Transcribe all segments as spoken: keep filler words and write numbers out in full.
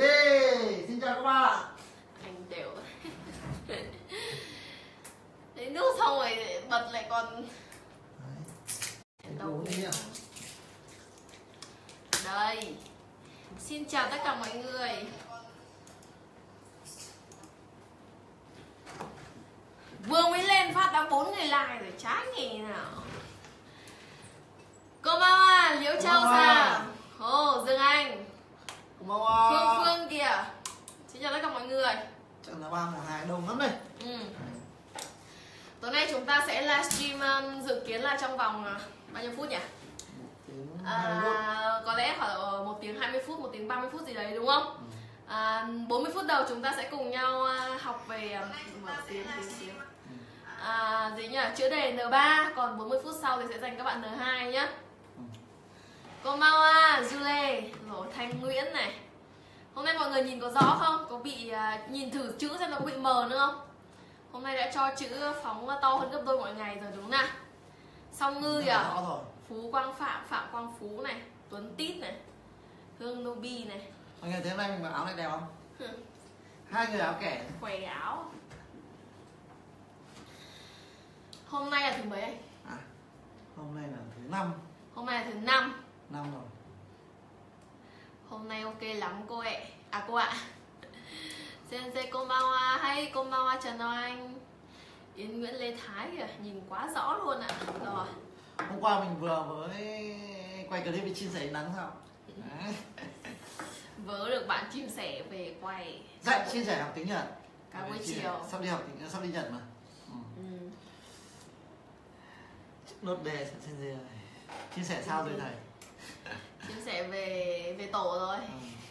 Yeah, xin chào các bạn. Anh đều lấy nước xong rồi bật lại còn đầu đi. Đây, xin chào tất cả mọi người. Vừa mới lên phát đã bốn người like rồi, trái nghỉ nào. Konbanwa, Liễu Châu Sa, Hồ Dương Anh, Konbanwa, Phương Phương kìa. Xin chào tất cả mọi người. Chẳng là ba mùa hai đông lắm đây. Ừ. Tối nay chúng ta sẽ livestream dự kiến là trong vòng bao nhiêu phút nhỉ? À, có lẽ khoảng một tiếng hai mươi phút, một tiếng ba mươi phút gì đấy đúng không? Ừ. À, bốn mươi phút đầu chúng ta sẽ cùng nhau học về một tiếng, tiếng, tiếng. À, gì nhỉ? Chữa đề N ba, còn bốn mươi phút sau thì sẽ dành các bạn N hai nhé. Konbanwa, Jule, rồi Thanh Nguyễn này. Hôm nay mọi người nhìn có rõ không? Có bị nhìn thử chữ xem nó có bị mờ nữa không? Hôm nay đã cho chữ phóng to hơn gấp đôi mọi ngày rồi đúng không nào? Song Ngư kìa, Phú Quang Phạm, Phạm Quang Phú này, Tuấn Tít này, Hương Nobi này. Mọi người thấy hôm nay mình mặc áo này đẹp không? Ừ. Hai người áo kẻ khỏe áo. Hôm nay là thứ mấy anh? À, hôm nay là thứ năm. Hôm nay là thứ năm. Năm rồi. Hôm nay ok lắm cô ạ. À cô ạ. Sensei Konbanwa, hay Konbanwa Trần Hoa Anh, Yến Nguyễn Lê Thái kìa, nhìn quá rõ luôn ạ. Rồi. Hôm qua mình vừa mới quay clip với chim sẻ nắng sao? Đấy. Vớ được bạn chim sẻ về quay. Dạy chim sẻ học tiếng Nhật. Cả buổi chiều. Sắp đi học tiếng, sắp đi Nhật mà. Nốt đề xin gì rồi. Chia sẻ sao rồi thầy? Chia sẻ về về tổ rồi. Ừ.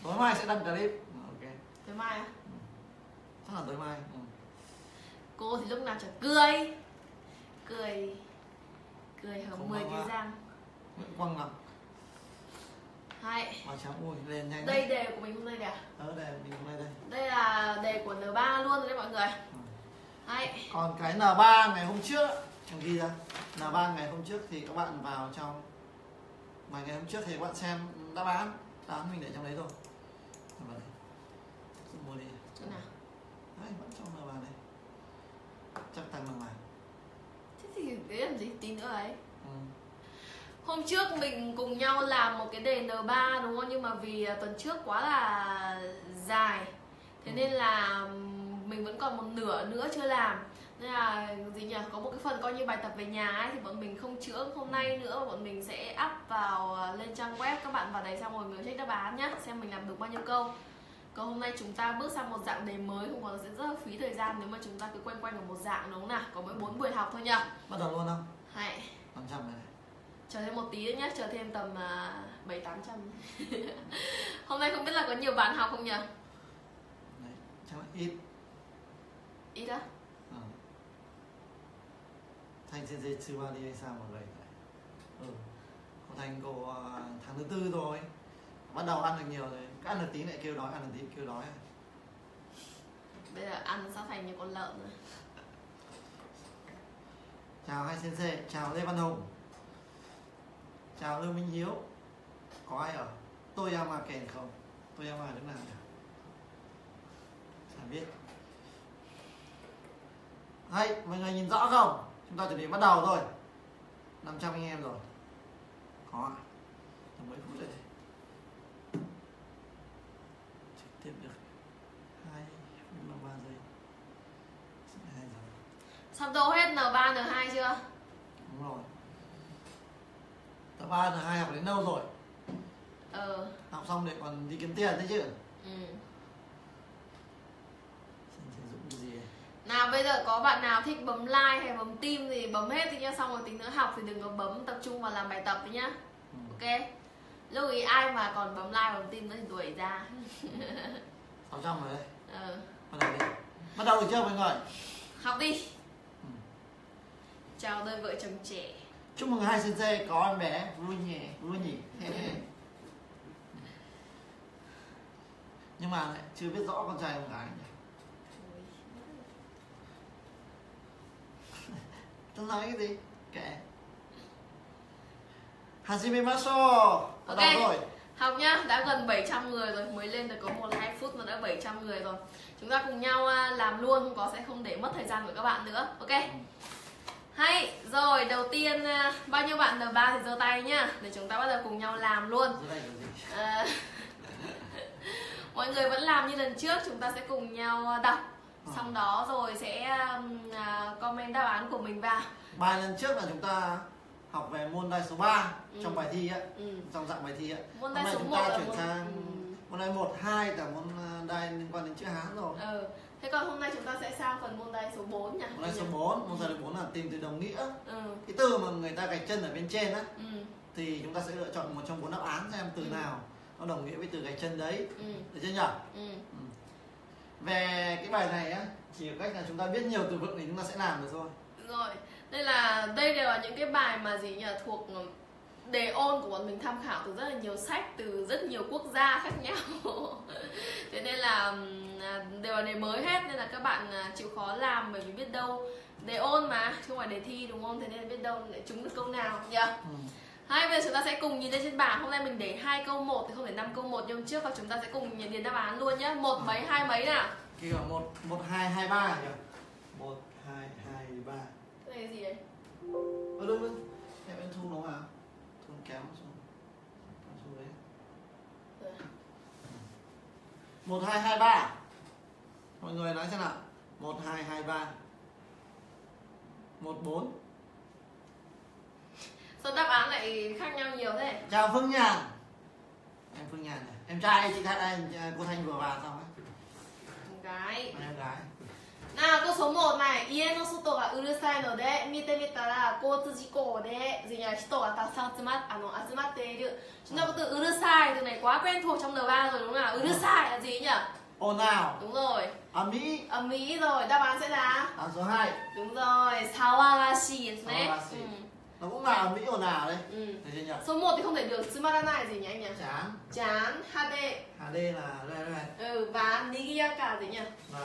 Tối mai sẽ đăng clip. Ok. Tối mai à? Ừ. Chắc là tối mai. Ừ. Cô thì lúc nào chả cười. Cười. Cười hầm mười cái răng. Nguyễn Quang Ngọc. Hay. Màu trắng ui lên nhanh. Đây đề của mình hôm nay kìa. Ờ đề của mình hôm nay đây. Đây là đề của N ba luôn rồi đấy mọi người. Ừ. Hay. Còn cái N ba ngày hôm trước chẳng ghi ra. Là ba ngày hôm trước thì các bạn vào trong vài ngày hôm trước thì các bạn xem đáp án, đáp án mình để trong đấy rồi. Vào đây. Mua đi. Chỗ nào? Đấy, vẫn trong là vào đây. Chắc tăng bằng vàng. Thế thì đấy làm gì tí nữa ấy. Ừ. Hôm trước mình cùng nhau làm một cái đề N ba đúng không? Nhưng mà vì tuần trước quá là dài, thế ừ. nên là mình vẫn còn một nửa nữa chưa làm. Nên là gì nhỉ? Có một cái phần coi như bài tập về nhà ấy, thì bọn mình không chữa hôm nay nữa. Bọn mình sẽ up vào lên trang web. Các bạn vào đấy xong rồi mình check đáp án nhé. Xem mình làm được bao nhiêu câu. Còn hôm nay chúng ta bước sang một dạng đề mới. Không còn sẽ rất là phí thời gian nếu mà chúng ta cứ quanh quanh ở một dạng đúng không nào? Có mỗi bốn buổi học thôi nhỉ? Bắt đầu luôn không? Hay. năm trăm này. Chờ thêm một tí nữa nhé. Chờ thêm tầm uh, bảy tám trăm. Hôm nay không biết là có nhiều bạn học không nhỉ? Đấy, chắc là ít. Ít á? Thanh trên dây chưa đi hay sao mọi người? Ừ. Thanh cô uh, tháng thứ tư rồi, bắt đầu ăn được nhiều rồi. Cứ ăn được tí lại kêu đói, ăn được tí kêu đói. Bây giờ ăn sao thành như con lợn rồi. Chào hai sensei, chào Lê Văn Hùng, chào Lưu Minh Hiếu. Có ai ở Toyama kèn không? Toyama đứng nào nhỉ? Chẳng biết. Hay mọi người nhìn rõ không? Chúng ta chuẩn bị bắt đầu rồi. năm trăm anh em rồi. Có ạ. Mấy phút rồi. Trực tiếp được hai phút ba giây. Sắp đấu hết N ba N hai chưa? Đúng rồi. N ba N hai học đến đâu rồi? Ờ. Học xong để còn đi kiếm tiền đấy chứ. Ừ. Nào bây giờ có bạn nào thích bấm like hay bấm tim thì bấm hết đi nhá. Xong rồi tính nữa học thì đừng có bấm, tập trung vào làm bài tập đi nhá. Ừ. Ok. Lưu ý ai mà còn bấm like bấm tim nữa thì đuổi ra. sáu trăm rồi đấy. Ừ. Bắt đầu đi. Bắt đầu được chưa mọi người? Học đi. Ừ. Chào đôi vợ chồng trẻ. Chúc mừng hai sensei có em bé vui nhỉ, vui nhỉ. Nhưng mà chưa biết rõ con trai con gái nhỉ. Tôi nói cái gì? Kệ. Hajime Maso. Ok. Bắt đầu rồi. Học nhá, đã gần bảy trăm người rồi, mới lên được có một đến hai phút mà đã bảy trăm người rồi. Chúng ta cùng nhau làm luôn, không có sẽ không để mất thời gian của các bạn nữa. Ok. Hay, rồi đầu tiên bao nhiêu bạn N ba thì giơ tay nhá, để chúng ta bắt đầu cùng nhau làm luôn. À, mọi người vẫn làm như lần trước, chúng ta sẽ cùng nhau đọc. Xong đó rồi sẽ comment đáp án của mình vào. Bài lần trước là chúng ta học về môn đề số ba ừ. trong bài thi ấy, ừ. trong dạng bài thi ấy. Môn đề số một chuyển môn... sang môn đề một, hai là môn đề liên quan đến chữ Hán rồi. Ừ. Thế còn hôm nay chúng ta sẽ sang phần môn đề số bốn nhỉ? Môn đề số bốn, môn đề số bốn là tìm từ đồng nghĩa. Ừ. Cái từ mà người ta gạch chân ở bên trên á, ừ. thì chúng ta sẽ lựa chọn một trong bốn đáp án xem từ ừ. nào nó đồng nghĩa với từ gạch chân đấy. Ừ. Được chưa nhỉ? Ừ. Ừ. Về cái bài này á, chỉ có cách là chúng ta biết nhiều từ vựng thì chúng ta sẽ làm được thôi. Rồi, đây là đây đều là những cái bài mà gì nhỉ, thuộc đề ôn của bọn mình tham khảo từ rất là nhiều sách, từ rất nhiều quốc gia khác nhau. Thế nên là đều là đề mới hết, nên là các bạn chịu khó làm, bởi vì biết đâu đề ôn mà chứ không phải đề thi, đúng không? Thế nên biết đâu để trúng được câu nào nhỉ? Ừ. Hai, bây giờ chúng ta sẽ cùng nhìn lên trên bảng. Hôm nay mình để hai câu một thì không để năm câu một như hôm trước, và chúng ta sẽ cùng nhìn đến đáp án luôn nhé. Một mấy, hai mấy nào? Kìa, một, một, hai, hai, ba nhỉ? Một, hai, hai, ba. Cái này là gì đấy? Ờ đúng đúng, em em thu nó mà. Thu kéo xuống. Thu đấy. Một, hai, hai, ba. Mọi người nói xem nào. Một, hai, hai, ba. Một, bốn. Sao đáp án lại khác nhau nhiều thế? Chào Phương Nhàn. Em Phương Nhàn này. Em trai chị Thanh, cô Thanh vừa vào xong ấy. Em gái. Em gái. Nào, câu số một này. Ie no soto ga urusai no de mite mitara koutsuu jikou de gì nhỉ? Hito ga tatsusan azumatte iru. Chúng ta có từ urusai, từ này quá quen thuộc trong N ba rồi đúng không nào? Urusai là gì nhỉ? Ồn ào. Đúng rồi. Ở Mỹ. Ở Mỹ rồi, đáp án sẽ là đáp án số hai. Đúng rồi, sawarashi đấy. Nó cũng là ở Mỹ ồn ào đấy. Ừ. Thấy chưa? Số một thì không thể được. Tsumaranai gì nhỉ anh nhỉ? Chán. Chán. Hade. Hade là đây đây. Ừ, và nigiyaka gì nhỉ? Và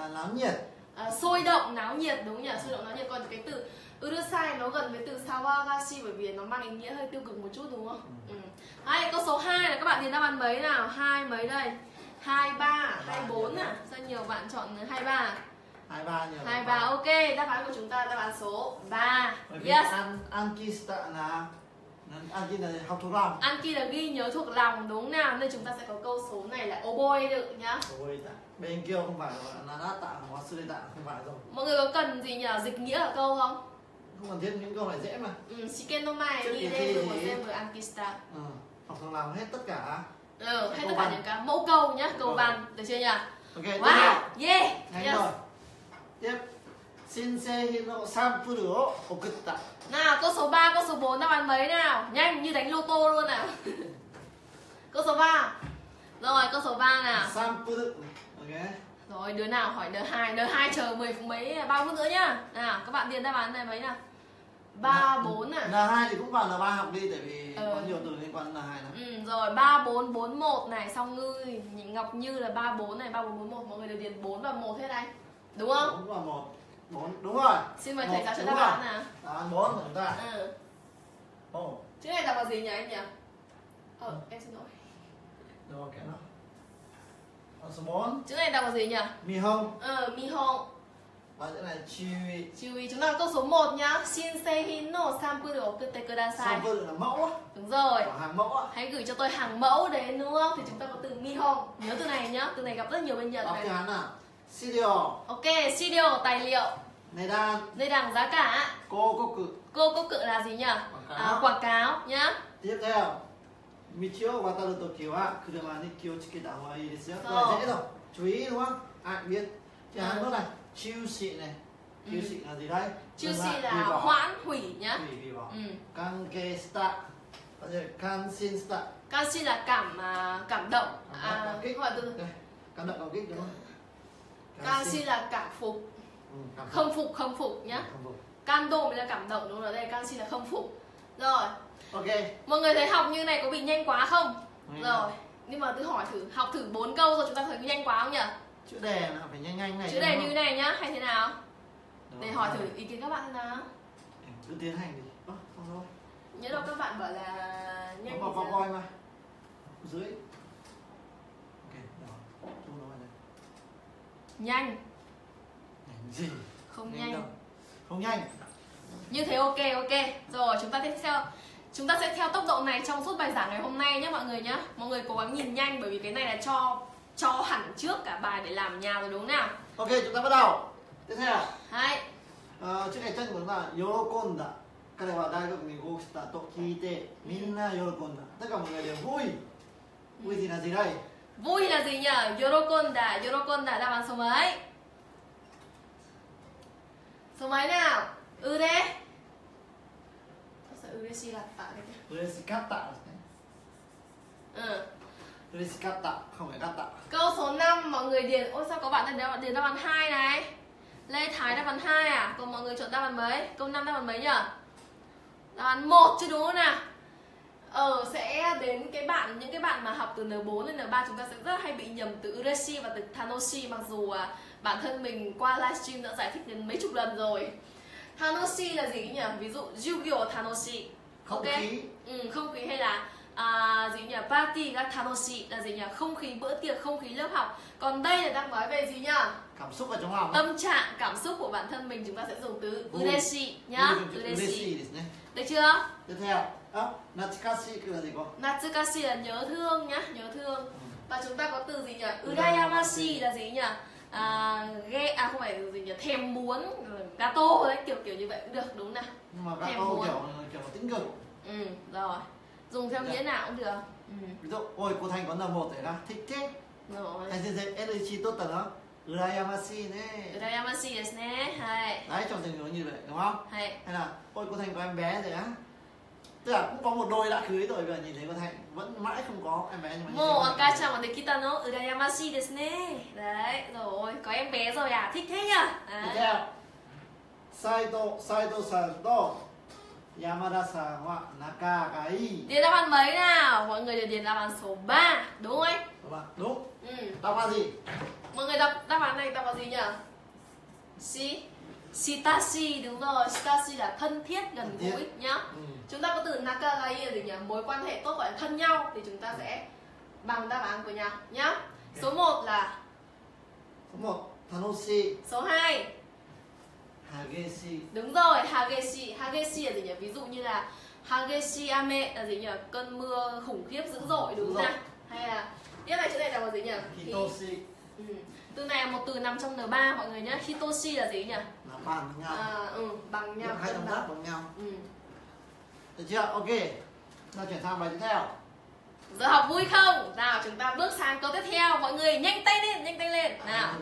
là náo nhiệt. À, sôi động náo nhiệt đúng nhỉ? Sôi động náo nhiệt. Còn cái từ urusai nó gần với từ sawagashi, bởi vì nó mang ý nghĩa hơi tiêu cực một chút đúng không? Ừ. Hay, câu số hai là các bạn nhìn đáp án mấy nào? Hai mấy đây? Hai ba, hai bốn à? Sao nhiều bạn chọn hai ba? hai ba nhỉ? hai ba, ok, đáp án của chúng ta đáp án số ba. Yes. An, anki là Anki là học thuộc lòng. Anki là ghi nhớ thuộc lòng đúng nào, nên chúng ta sẽ có câu số này là oboe được nhá. Oboe ta. Bên kia không phải là nata hoặc sudeta không phải rồi. Mọi người có cần gì nhỉ? Dịch nghĩa ở câu không? Không cần thiết, những câu này dễ mà. Ừ, shiken no mai ni de của Anki sta. Ừ, học thuộc lòng hết tất cả. Ừ, hết tất cả những cái mẫu câu nhá, câu văn được chưa nhỉ? Ok. Wow, yeah. Yes. Tiếp. Shinsei no sampuru o okutta. Nào, câu số ba, câu số bốn đáp án mấy nào? Nhanh như đánh lô tô luôn nào. Câu số ba. Rồi, câu số ba nào. Sampuru. Ok. Rồi, đứa nào hỏi N hai, N hai chờ mười mấy ba phút nữa nhá. Nào, các bạn điền đáp án này mấy nào? ba bốn à. N hai thì cũng vào N ba học đi, tại vì ừ. có nhiều từ liên quan đến N hai lắm. Ừ, rồi ba bốn bốn một này, xong Ngư Ngọc Như là ba bốn này, ba bốn bốn một, mọi người đều điền bốn và một hết anh. Đúng không? bốn và một. bốn đúng rồi. Xin mời thầy giáo cho đáp án nào. Đáp án bốn của chúng ta. Ừ. Ồ. Oh. Chữ này đọc là gì nhỉ anh nhỉ? Ờ, ừ. em xin lỗi. Rồi cái nào. Ở số bốn. Chữ này đọc là gì nhỉ? Mi hông. Ờ, mi hông. Và chữ này chiwi. Chiwi, chúng ta có câu số một nhá. Shinsei no sampuru okutte kudasai. Sampuru là mẫu á. Đúng rồi. Ở hàng mẫu á. Hãy gửi cho tôi hàng mẫu đến đúng không? Thì chúng ta có từ mi hông. Nhớ từ này nhá, từ này gặp rất nhiều bên Nhật. Đọc tiếng Hán nào. Sidio. Ok, sidio tài liệu. Nedan. Nedan giá cả. Kokoku. Kokoku là gì nhỉ? Quảng cáo, à, quảng cáo nhá. Tiếp theo. Michio wataru toki wa kuruma ni kyosuke ta wa ii desu. Rồi dễ rồi. Chú ý đúng không? Ai cũng biết. Chữ Hàn Quốc này, chiushi này. Chiushi ừ. là gì đấy? Chiushi là hoãn hủy nhá. Hủy hủy bỏ. Ừ. Kankesta. Kanshinsta. Kanshin là cảm cảm động. À, cái gọi từ cảm động cảm kích đúng không? Kanshi là cảm phục. Ừ, cảm không phục, phục không phục nhá. Kando mới là cảm động đúng rồi, đây kanshi là không phục. Rồi. Ok. Mọi người thấy học như này có bị nhanh quá không? Ừ. Rồi. Nhưng mà tôi hỏi thử, học thử bốn câu rồi chúng ta thấy có nhanh quá không nhỉ? Chữ đề là phải nhanh nhanh này. Chữ đề như này nhá, hay thế nào? Đúng. Để hỏi thử ý kiến các bạn thế nào. Cứ tiến hành đi. Ơ, không thôi. Nhớ đâu các bạn bảo là nhanh. Có, có, có coi mà. rưỡi. Ok, đó. Chúng nó vào đây. Nhanh. Nhanh gì? Không nhanh. nhanh. Không nhanh. Như thế ok, ok. Rồi, chúng ta tiếp theo. Chúng ta sẽ theo tốc độ này trong suốt bài giảng ngày hôm nay nhé mọi người nhé. Mọi người cố gắng nhìn nhanh bởi vì cái này là cho cho hẳn trước cả bài để làm nhà rồi đúng không nào? Ok, chúng ta bắt đầu. Tiếp theo. Hai. Trước này chân của chúng ta yokonda. Các bạn vào đại học mình gốc ta to kite. Minna yokonda. Tất cả mọi người đều vui. Vui thì là gì đây? Vui là gì nhỉ? Yorokonda, yorokonda đáp án số mấy? Số mấy nào? Ure. Ureshikatta. Ureshikatta. Ừ. Ureshikatta, không phải katta. Câu số năm mọi người điền. Ôi sao có bạn đã điền đáp án hai này? Lê Thái đáp án hai à? Còn mọi người chọn đáp án mấy? Câu năm đáp án mấy nhỉ? Đáp án một chứ đúng không nào? Ờ sẽ đến cái bạn những cái bạn mà học từ N bốn lên N ba chúng ta sẽ rất hay bị nhầm từ ureshi và từ tanoshi, mặc dù à, bản thân mình qua livestream đã giải thích đến mấy chục lần rồi. Tanoshi là gì nhỉ? Ví dụ Jugyo tanoshi. Không okay. khí. Ừ, không khí hay là à, gì nhỉ? Party ga tanoshi là gì nhỉ? Không khí bữa tiệc, không khí lớp học. Còn đây là đang nói về gì nhỉ? Cảm xúc của chúng ta. Tâm trạng, cảm xúc của bản thân mình chúng ta sẽ dùng từ ureshi nhá. Ureshi. Được chưa? Tiếp theo. À, natsukashi là gì cô? Natsukashi là nhớ thương nhá, nhớ thương. Ừ. Và chúng ta có từ gì nhỉ? Urayamashi là gì nhỉ? À, ghê, à không phải gì nhỉ? Thèm muốn, gato đấy, kiểu kiểu như vậy cũng được đúng nào? Nhưng mà gato kiểu kiểu tính cực. Ừ, rồi. Dùng theo nghĩa nào cũng được. Ừ. Ví dụ, ôi cô Thành có N một đấy ra, thích thế. Rồi. Thành sẽ dạy energy tốt tần đó. Urayamashi nè. Urayamashi đấy nè. Hay. Đấy trong tình huống như vậy đúng không? Hay. Hay là, ôi cô Thành có em bé rồi á. Tức là cũng có một đôi đã cưới rồi và nhìn thấy con Thành vẫn mãi không có em bé nhưng mà nhìn thấy con Thành. Mô akachan no urayamashi desu ne. Đấy, rồi, có em bé rồi à, thích thế nhờ. Tiếp theo. Saito, Saito-san to Yamada-san wa nakagai. Điền đáp án mấy nào? Mọi người đều điền đáp án số ba, đúng không anh? Đúng. Đúng. Ừ. Đáp án gì? Mọi người đọc đáp án này đáp án gì nhỉ? Si. Shitashi, đúng rồi, shitashi là thân thiết, gần gũi nhá. Ừ. Chúng ta có từ nakagai là gì nhỉ? Mối quan hệ tốt gọi là thân nhau thì chúng ta sẽ bằng đáp án của nhau nhá. Okay. Số một là số một, tanoshi. Số hai hageshi. Đúng rồi, hageshi. Hageshi là gì nhỉ? Ví dụ như là hageshi ame là gì nhỉ? Cơn mưa khủng khiếp dữ dội đúng không? Hay là tiếp này chỗ này là gì nhỉ? Hitoshi. Ừ. Từ này là một từ nằm trong N ba mọi người nhé. Hitoshi là gì nhỉ? Là bằng nhau. À, ừ, bằng nhau. Hai động tác bằng nhau. Ừ. Được chưa? Ok. Nào chuyển sang bài tiếp theo. Giờ học vui không? Nào chúng ta bước sang câu tiếp theo. Mọi người nhanh tay lên, nhanh tay lên. Nào.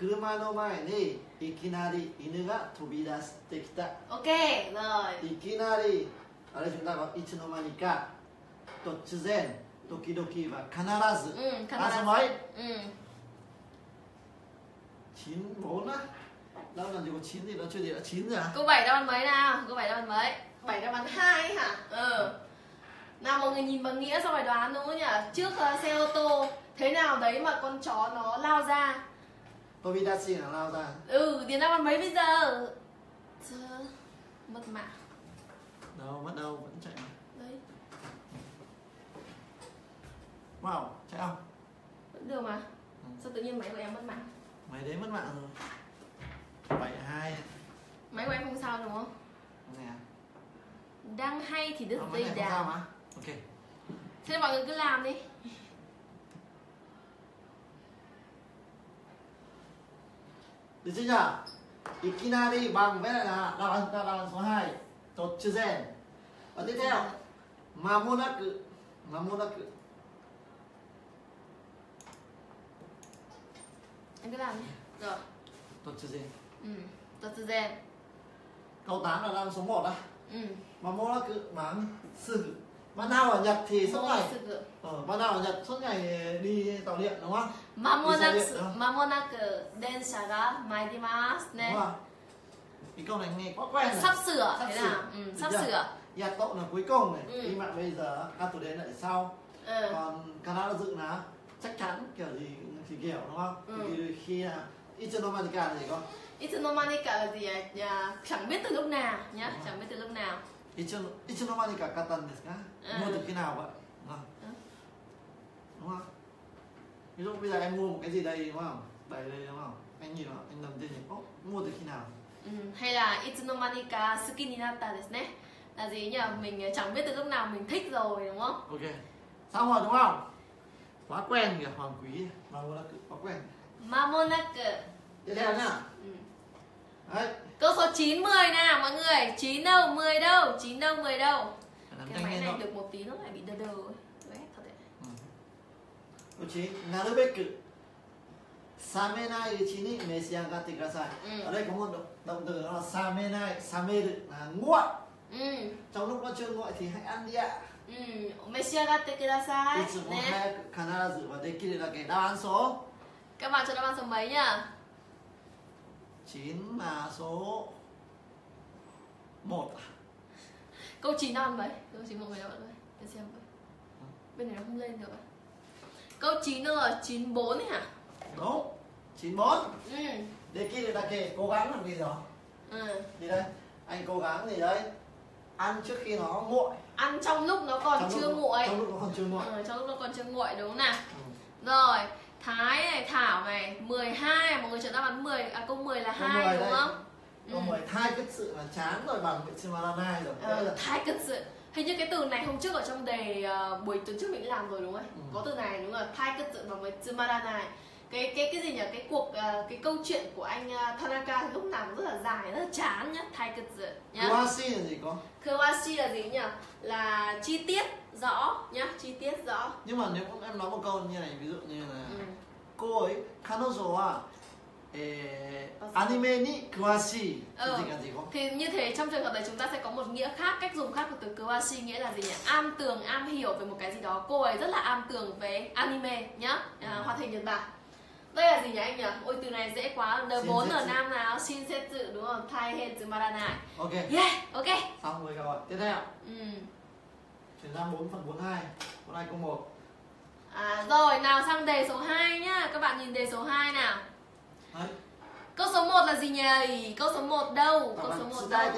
Kuruma no mae ni ikinari inu ga tobidashite kita. Ok, rồi. Ikinari. Ở đây chúng ta có ichi no mani ka, totsuzen, tokidoki và kanarazu. Ừ, kanarazu. Ừ. chín bốn á. Đáp án chỉ có chín thì nó chưa gì đã chín rồi à? Câu bảy đáp án mấy nào? Câu bảy đáp án mấy? bảy đáp án hai hả? Ừ. Nào mọi người nhìn bằng nghĩa xong phải đoán đúng không nhỉ? Trước uh, xe ô tô thế nào đấy mà con chó nó lao ra. Tobidashi là lao ra. Ừ, điền đáp án mấy bây giờ? Mất mạng. Đâu, mất đâu, vẫn chạy. Đấy. Wow, chạy không? Vẫn được mà. Sao tự nhiên máy của em mất mạng? Máy đấy mất mạng rồi. Bảy hai. Máy của em không sao đúng không? Này à? Đang hay thì đứt dây đàn mà. Ok. Thế mọi người cứ làm đi. Được chưa nhỉ? Ikinari bằng với lại là đáp án đáp án số hai. Totsuzen. Và tiếp theo. Mamonaku. Mamonaku. Em cứ làm đi. Rồi. Totsuzen. Ừ. Totsuzen. Câu tám là năm số một á. Ừ. Mà mô là cứ bán sự. Bán nào ở Nhật thì suốt ngày. Ờ, bán nào ở Nhật suốt ngày đi tàu điện đúng không? Mamonaku densha ga mairimasu ne. Cái câu này nghe quá quen rồi. Sắp sửa thế nào? Ừ, sắp sửa. Yato là cuối cùng này. Ừ. Đi mạng bây giờ Kato đến lại sau. Ừ. Còn Kanada dự là chắc chắn kiểu gì thì kiểu đúng không? Ừ. Thì khi là Ichinomica là gì con? Ichinomica là gì à? Chẳng biết từ lúc nào nhá, à. Chẳng biết từ lúc nào. Ichinomica katan desu ka? Mua từ khi nào vậy? À. À. đúng không? Ví dụ bây giờ em mua một cái gì đây đúng không? Bày đây đúng không? Anh nhìn nó, anh nằm trên này, oh, mua từ khi nào? Ừ, hay là itsunomanika suki ninatta desu ne. Là gì nhỉ? Mình chẳng biết từ lúc nào mình thích rồi đúng không? Ok. Sao rồi đúng không? Quá quen kìa, Hoàng Quý. Mamonaku, quá quen. Mamonaku. Tiếp theo nhá. Ừ. Đấy. Câu số chín, mười nào mọi người. chín đâu, mười đâu, chín đâu, mười đâu. Cái máy này đó. Được một tí nó lại bị đờ đờ ấy. Uchi, narubeku samenai uchi ni meshiagatte kudasai. Ở đây có một động từ đó là samenai, sameru là nguội. Ừ. Trong lúc nó chưa nguội thì hãy ăn đi ạ. Ừ, meshiagatte kudasai. Itsumo hayaku kanarazu wa dekiru là cái đáp án số. Các bạn cho đáp án số mấy nhá? chín là số một. Câu chín nào mấy? Câu chín một mấy bạn ơi. Để xem coi. Bên này nó không lên được ạ. Câu chín nó là chín bốn ấy hả? Đúng, chín bốn. Ừ. Để kia người ta kể cố gắng làm gì rồi. Ừ. Đi đây, anh cố gắng gì đấy. Ăn trước khi nó nguội. Ăn trong lúc nó còn trong chưa lúc, nguội. Trong lúc nó còn chưa nguội. Ừ, trong lúc nó còn chưa nguội đúng nè. Ừ. Rồi, Thái này, Thảo này, mười hai, mọi người chọn đáp án mười, à câu mười là câu hai mười đúng đây. Không? Câu mười, Thái cất sự là chán rồi bằng cái Simaranai rồi. Ừ, là... Thái cất sự. Hình như cái từ này hôm trước ở trong đề uh, buổi tuần trước mình làm rồi đúng không? Ừ. Có từ này đúng rồi, thai cất dựng vào với tsumara này. Cái cái cái gì nhỉ? Cái cuộc uh, cái câu chuyện của anh uh, Tanaka lúc nào cũng rất là dài, rất là chán nhá, thai cất dựng nhá. Kuwashi là gì con? Kuwashi là gì nhỉ? Là chi tiết rõ nhá, chi tiết rõ. Nhưng mà nếu em nói một câu như này, ví dụ như là ừ. Cô ấy kanojo wa Eh, anime ni kuwashi ừ. Thì như thế trong trường hợp này chúng ta sẽ có một nghĩa khác, cách dùng khác của từ kuwashi nghĩa là gì nhỉ? Am tường, am hiểu về một cái gì đó. Cô ấy rất là am tường về anime nhá, à, hoạt hình Nhật Bản. Đây là gì nhỉ anh nhỉ? Ôi từ này dễ quá, N bốn ở nam nào, Shinsetsu đúng không? Taihetsumaranai. Ok. Yeah, ok. Xong rồi các bạn. Tiếp theo. Ừ. Chuyển sang bốn phần bốn mươi hai. bốn mươi hai câu một. À rồi, nào sang đề số hai nhá. Các bạn nhìn đề số hai nào. Đấy. Câu số một là gì nhỉ? Câu số một đâu? Câu số một đâu?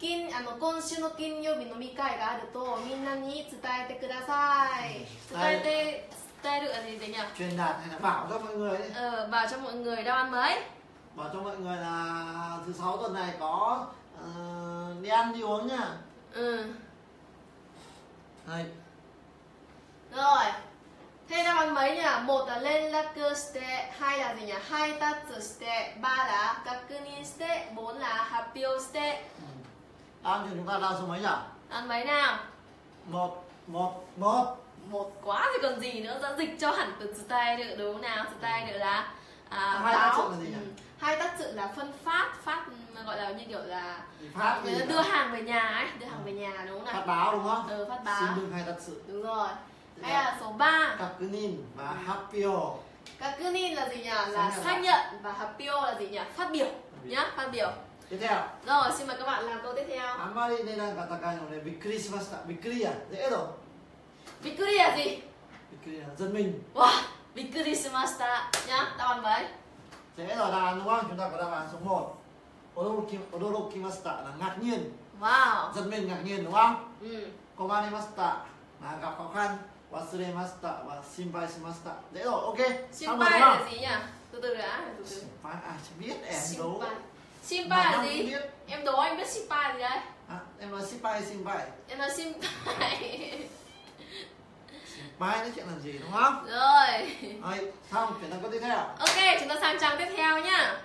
Kin, ano konshu no kinyoubi no mikai ga aru to minna ni tsutaete kudasai. Tsutaete, tsutaeru là gì đấy nhỉ? Truyền đạt hay là bảo cho mọi người đấy. Ờ, bảo cho mọi người đáp án mấy? Bảo cho mọi người là thứ sáu tuần này có uh, đi ăn đi uống nhá. Ừ. Đây. Rồi. Thế đáp án mấy nhỉ? Một là lên shite, hai là gì nhỉ? Hai tatsu shite, ba là kakunin shite, bốn là happyo shite. Ăn thì chúng ta đa số mấy nhỉ? Ăn mấy nào? Một, một, một. Một quá thì còn gì nữa? Đã dịch cho hẳn từ style nữa đúng nào? Style nữa là à, hai tatsu là gì nhỉ? Ừ. Hai tatsu là phân phát, phát gọi là như kiểu là phát người ta đưa đó? Hàng về nhà ấy, đưa hàng à. Về nhà đúng không nào? Phát báo đúng không? Ừ, phát báo. Xin đừng hai tatsu. Đúng rồi. Hay là số ba Kakunin và Happyo. Kakunin là gì nhỉ? Là xác nhận. Và Happyo là gì nhỉ? Phát biểu nhá, phát biểu. Tiếp theo. Rồi, xin mời các bạn làm câu tiếp theo. Amari ne nan katakai no ne bikkuri shimashita. Bikkuri à? Dễ rồi. Bikkuri là gì? Bikkuri là giật mình. Wow, bikkuri shimashita nhá, đáp án mấy? Dễ rồi, đáp án đúng không? Chúng ta có đáp án số một. Odorokimashita là ngạc nhiên. Wow. Giật mình ngạc nhiên đúng không? Ừ. Komarimashita là gặp khó khăn. Wasuremashita và shinpai shimashita. Dễ rồi, ok. Shinpai là gì nhỉ? Từ từ đã. Từ từ. Shinpai à, chẳng biết em đố. Shinpai là gì? Em đố anh biết shinpai gì đấy? À, em nói shinpai shinpai. Em nói shinpai. Shinpai nói chuyện làm gì đúng không? Rồi. Rồi, xong chuyển sang câu tiếp theo. Ok, chúng ta sang trang tiếp theo nhá.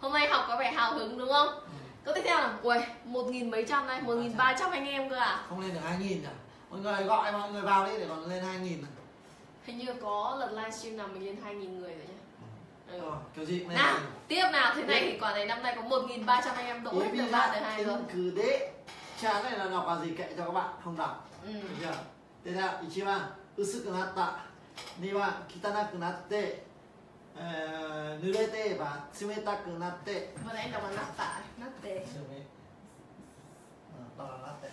Hôm nay học có vẻ hào hứng đúng không? Ừ. Câu tiếp theo là, ui, một nghìn mấy trăm đây, một nghìn ba trăm anh em cơ à? Không lên được hai nghìn à? Mọi người gọi mọi người vào đi để còn lên hai nghìn này. Hình như có lần livestream nào mình lên hai nghìn người rồi nhá. Ừ. Rồi, kiểu gì cũng lên. Nào, tiếp nào, thế này thì quả này năm nay có một nghìn ba trăm anh em đổ hết từ ba tới hai rồi. Cứ thế. Chán này là đọc là gì kệ cho các bạn, không đọc. Ừ. Được chưa? Tiếp theo, ichiban usukunatta, niwa kitanakunatte, nurete và tsumetakunatte. Vừa nãy đọc là natta, natte. Đọc là natte.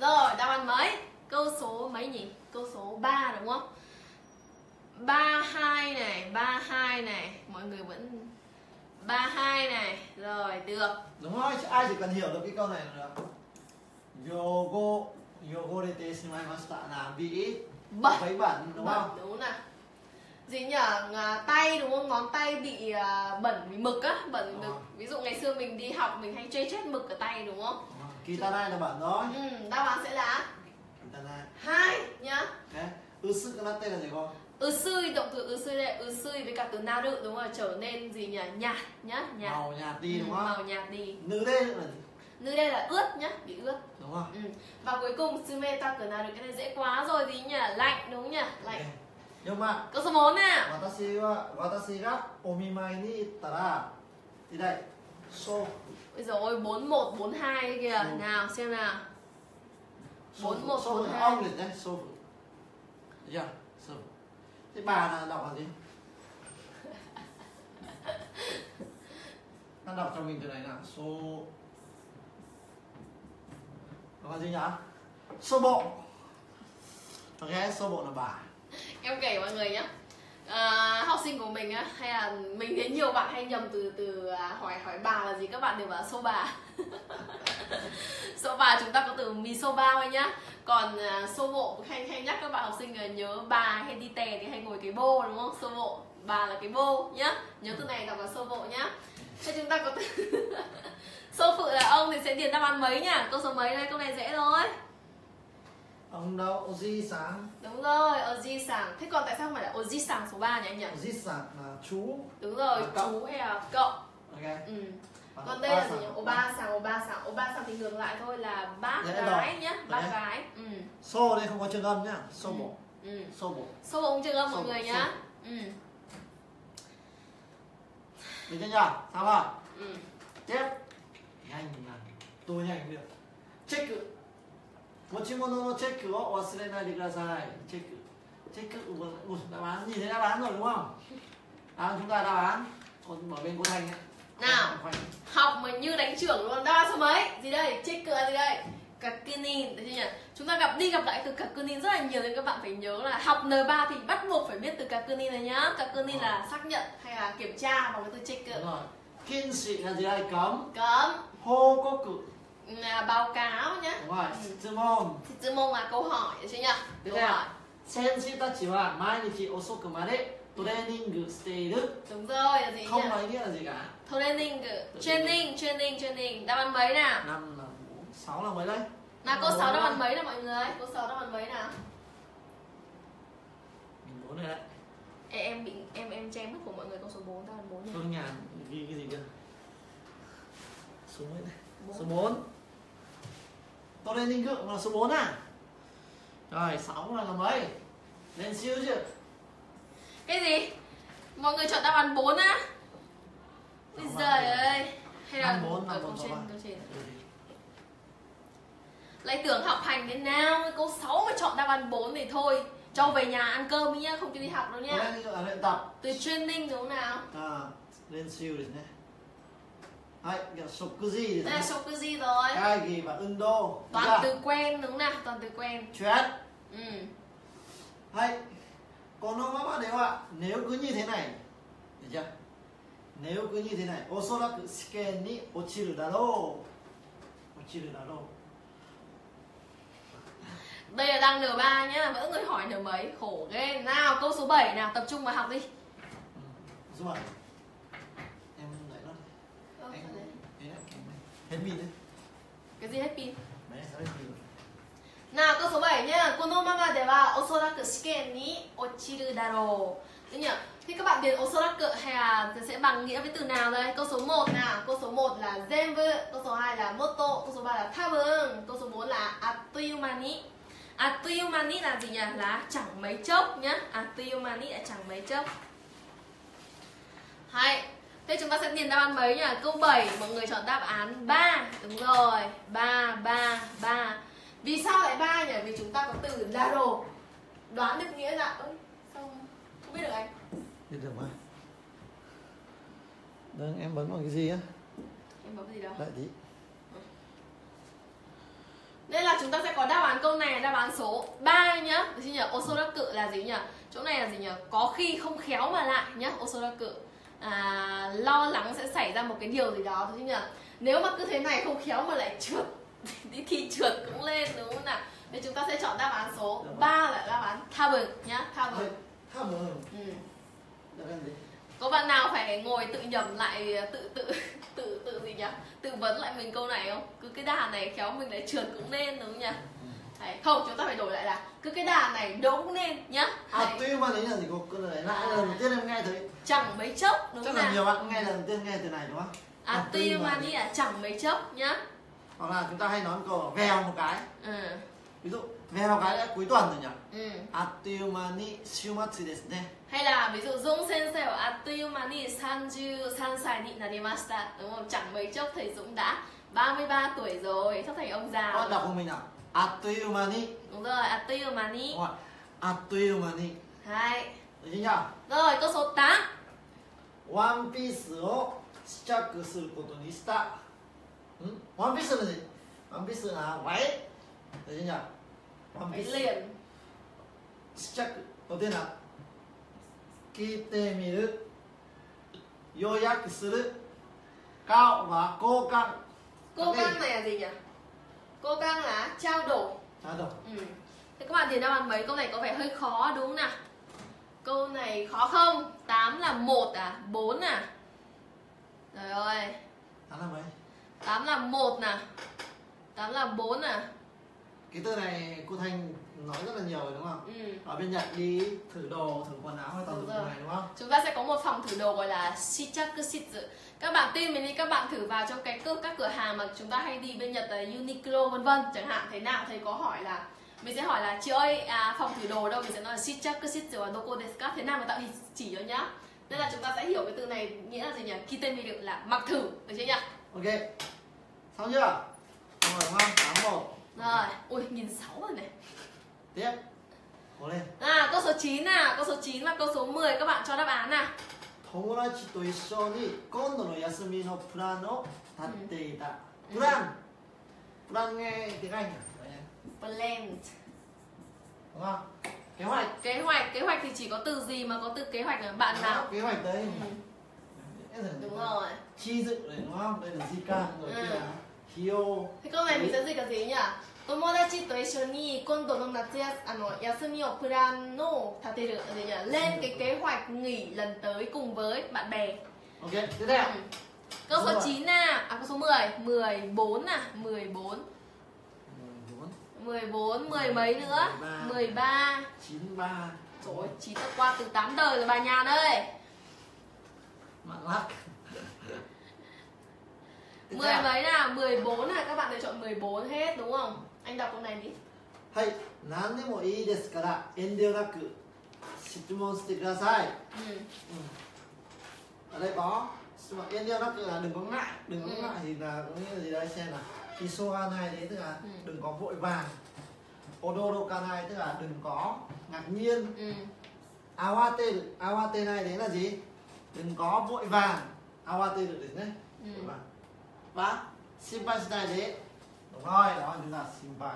Rồi, đáp án mấy? Câu số mấy nhỉ? Câu số ba đúng không? ba mươi hai này, ba mươi hai này. Mọi người vẫn... ba mươi hai này, rồi, được. Đúng rồi, ai chỉ cần hiểu được cái câu này là được. Yogo, yogo rete shimaimashita là bị bẩn, vấy bẩn đúng bẩn, không? Đúng nè. Gì nhở, tay đúng không? Ngón tay bị bẩn vì mực á, bẩn mực. Ví dụ ngày xưa mình đi học mình hay chơi chết mực ở tay đúng không? Kitanai là bẩn rồi. Ừ, đáp án sẽ là Kitanai. Hai nhá. Thế, usukanate là gì không? Usui, động từ usui đây, usui với cả từ naru đúng rồi, trở nên gì nhỉ? Nhạt nhá, nhạt. Màu nhạt đi đúng không? Màu nhạt đi. Nữ đây là nữ đây là ướt nhá, bị ướt. Đúng rồi. Ừ. Và cuối cùng sumeta kunaru, cái này dễ quá rồi gì nhỉ? Lạnh đúng nhỉ? Lạnh. Nhưng mà câu số bốn nè. Watashi wa watashi ga omimai ni ittara. Thì đây. So. Ôi giời ơi, bốn một bốn hai kìa. So. Nào xem nào. bốn một bốn hai. Ông liền đây, so. Dạ, so. Thế bà là đọc là gì? Nó đọc cho mình từ này nào. So. Nó là gì nhỉ? So bộ. Ok, so bộ là bà. Em kể mọi người nhé, à, học sinh của mình á, hay là mình thấy nhiều bạn hay nhầm từ từ hỏi hỏi bà là gì, các bạn đều bảo soba. Soba chúng ta có từ mì soba thôi nhá, còn uh, sobo hay hay nhắc các bạn học sinh nhớ bà, hay đi tè thì hay ngồi cái bô đúng không, sobo bà là cái bô nhá, nhớ từ này đọc là sobo nhá. Thế chúng ta có từ so phụ là ông thì sẽ điền đáp án mấy nhá, câu số mấy đây, câu này dễ thôi. Ông đâu, Oji-san. Đúng rồi, Oji-san. Thế còn tại sao phải là Oji-san số ba nhỉ anh nhỉ? Oji-san là chú. Đúng rồi, chú hay là cậu. Ok. Ừ. Còn đây là gì nhỉ? Oba-san, Oba-san. Oba-san thì ngược lại thôi là bác gái nhá, bác gái. Ừ. So đây không có trường âm nhá, so bộ. Ừ. So bộ. So bộ không trường âm mọi người nhá. Ừ. Được chưa nhỉ? Sao rồi? Ừ. Tiếp. Nhanh mà. Tôi nhanh được. Check. 持ち物のチェックを忘れないでください。チェック、チェック、ủa, đáp án nhìn thấy đáp án rồi đúng không? À, chúng ta đáp án còn ở bên cô Thành ấy. Nào, học mà như đánh trưởng luôn. Đáp án số mấy? Gì đây? Check cửa gì đây? Kakunin, đấy chứ nhỉ? Chúng ta gặp đi gặp lại từ kakunin rất là nhiều nên các bạn phải nhớ là học N ba thì bắt buộc phải biết từ kakunin này nhá. Kakunin là xác nhận hay là kiểm tra bằng cái từ check cửa. Kinshi là gì đây? Cấm. Cấm. Hokoku là báo cáo nhá. Đúng rồi. Shitsumon. Shitsumon là câu hỏi được chưa nhỉ? Đúng rồi. Senshi-tachi wa mainichi osoku made training shiteiru. Đúng rồi, là gì nhỉ? Không nói nghĩa là gì cả. Training, training, training, training. Đáp án mấy nào? năm là sáu là mấy đấy? Nào câu sáu đáp án mấy nào mọi người? Câu sáu đáp án mấy nào? Mình bốn rồi đấy. Ê, em bị em em che mất của mọi người câu số bốn, đáp án bốn nhỉ? Phương Nhàn ghi cái gì cơ? Số mấy này? Số bốn. Tôi lên ninh cựu là số bốn à? Rồi, sáu là làm mấy? Lên siêu chứ. Cái gì? Mọi người chọn đáp án bốn á? Bây giờ ơi. Hay là bốn là câu trên, câu trên. Lại tưởng học hành đến nào, câu sáu mà chọn đáp án bốn thì thôi, cho về nhà ăn cơm đi nhá, không cho đi học đâu nhá. Tôi lên ninh cựu là luyện tập. Từ training đúng nào? À, lên siêu đến đây. Đấy, shokuji đây là shokuji rồi. Cái gì mà Indo. Toàn dạ. Từ quen đúng nào, toàn từ quen. Chuyện. Ừ. Đấy. Còn nó các bạn đấy ạ, nếu cứ như thế này, được chưa? Nếu cứ như thế này, osoraku shiken ni ochiru darou. Ochiru darou. Đây là đang N ba nhá, mỗi người hỏi N mấy, khổ ghê. Nào, câu số bảy nào, tập trung vào học đi. Ừ. Rồi. Hết pin đấy. Cái gì hết pin? Đấy, hết pin. Nào, câu số bảy nhá. Konomama de wa osoraku shiken ni ochiru darou. Đúng nhỉ? Thì các bạn điền osoraku hay là sẽ bằng nghĩa với từ nào đây? Câu số một nào. Câu số một là zenbu, câu số hai là motto, câu số ba là tabun, câu số bốn là attuyumani. Attuyumani là gì nhỉ? Là chẳng mấy chốc nhá. Attuyumani là chẳng mấy chốc. Hay. Thế chúng ta sẽ điền đáp án mấy nhỉ? Câu bảy, mọi người chọn đáp án ba. Đúng rồi, ba, ba, ba. Vì sao lại ba nhỉ? Vì chúng ta có từ daro. Đoán được nghĩa là... Ôi, sao không biết được anh? Biết được mà. Đang em bấm vào cái gì á? Em bấm cái gì đâu? Đợi tí. Nên là chúng ta sẽ có đáp án câu này, đáp án số ba nhá. Được chứ nhỉ? Osoraku là gì nhỉ? Chỗ này là gì nhỉ? Có khi không khéo mà lại nhá. Osoraku. À, lo lắng sẽ xảy ra một cái điều gì đó thôi chứ nhỉ. Nếu mà cứ thế này không khéo mà lại trượt đi thì trượt cũng lên đúng không nào. Thì chúng ta sẽ chọn đáp án số ba là đáp án tha bừng nhá. Tha bừng. Tha bừng. Ừ. Đáp án gì? Có bạn nào phải ngồi tự nhầm lại, tự tự tự tự gì nhỉ? Tự vấn lại mình câu này không? Cứ cái đà này khéo mình lại trượt cũng nên đúng không nhỉ? Đấy. Không, chúng ta phải đổi lại là cứ cái đà này đỗ cũng nên nhá. À, tuy mà đấy là gì cô lại lại lần đầu tiên em nghe thấy chẳng mấy chốc đúng không? Chắc là nhiều bạn nghe lần đầu tiên nghe từ này đúng không? À, à tuy, tuy mà đi là chẳng mấy chốc nhá. Hoặc là chúng ta hay nói một câu vèo một cái. Ừ. Ví dụ vèo một cái đã cuối tuần rồi nhỉ? Ừ. À tuy mà ni siêu mất gì đấy nè. Hay là ví dụ Dũng sensei ở à tuy mà ni san mươi san sai ni narimashita đúng không? Chẳng mấy chốc thầy Dũng đã ba mươi ba tuổi rồi, sắp thành ông già. Con đọc của mình à? Atuyumani. Đúng rồi, atuyumani. Đúng rồi, atuyumani. Hai. Được chưa nhỉ? Rồi, câu số tám. One Piece o shichaku suru koto ni shita. One Piece là gì? One Piece là váy. Được chưa nhỉ? One Piece liền. Shichaku. Đầu tiên là kite miru, yoyaku suru, kao wa koukan. Koukan này là gì nhỉ? Cô Căng là trao đổi. Trao đổi. Ừ. Thế các bạn thì đáp án mấy câu này có vẻ hơi khó đúng không nào? Câu này khó không? tám là một à? bốn à? Trời ơi. tám là mấy? tám là một nè. tám là bốn à? Cái từ này cô Thanh nói rất là nhiều rồi đúng không? Ừ. Ở bên Nhật đi thử đồ, thử quần áo hay toàn thử này đúng không? Chúng ta sẽ có một phòng thử đồ gọi là Shichakushitsu. Các bạn tin mình đi, các bạn thử vào trong cái các cửa hàng mà chúng ta hay đi bên Nhật là Uniqlo vân vân chẳng hạn, thế nào thầy có hỏi là mình sẽ hỏi là chị ơi à, phòng thử đồ đâu, mình sẽ nói là Shichakushitsu wa doko desu ka, thế nào mà tạo hình chỉ cho nhá. Nên là chúng ta sẽ hiểu cái từ này nghĩa là gì nhỉ? Kitemiru là mặc thử, được chưa nhỉ? Ok. Xong chưa? Rồi đúng không? tám một. Rồi, ui, nghìn sáu rồi này. Tiếp. Cố lên. À, câu số chín nào, câu số chín và câu số mười các bạn cho đáp án nào. Tomodachi to issho ni kondo no yasumi no plan o tatte ita. Plan. Plan nghe tiếng Anh à? Plan. Đúng không? Kế hoạch. Kế hoạch, kế hoạch thì chỉ có từ gì mà có từ kế hoạch là bạn nào? Kế hoạch đấy. Ừ. Đúng rồi. Chi dự này đúng không? Đây là Zika rồi kia là Hyo. Thế câu này mình sẽ dịch là gì nhỉ? Tomodachi to issho ni kondo no yasumi o plan no tateru gì nhỉ? Lên cái kế hoạch nghỉ lần tới cùng với bạn bè. Ok, tiếp theo. Ừ. Câu số chín nào, à câu số mười, mười bốn à, mười bốn. mười bốn, mười mấy nữa? mười ba. chín ba. Trời ơi, chín đã qua từ tám đời rồi bà Nhàn ơi. Mạng lắc. mười mấy nào? mười bốn là các bạn đều chọn mười bốn hết đúng không? Anh đọc câu này đi. Hai, nan demo ii desu kara endeo naku shitmon shite kudasai. Ở đây có endeo naku là đừng có ngại, đừng có ừ. ngại thì là có nghĩa là gì đây xem nào. Isoganai đấy tức là ừ. đừng có vội vàng. Odorokanai tức là đừng có ngạc nhiên. Ừ. Awate awate này đấy là gì? Đừng có vội vàng. Awate được đến đấy. Ừ. Vội vàng. Và simpai shinai de. Đúng rồi, đó chính là simpai.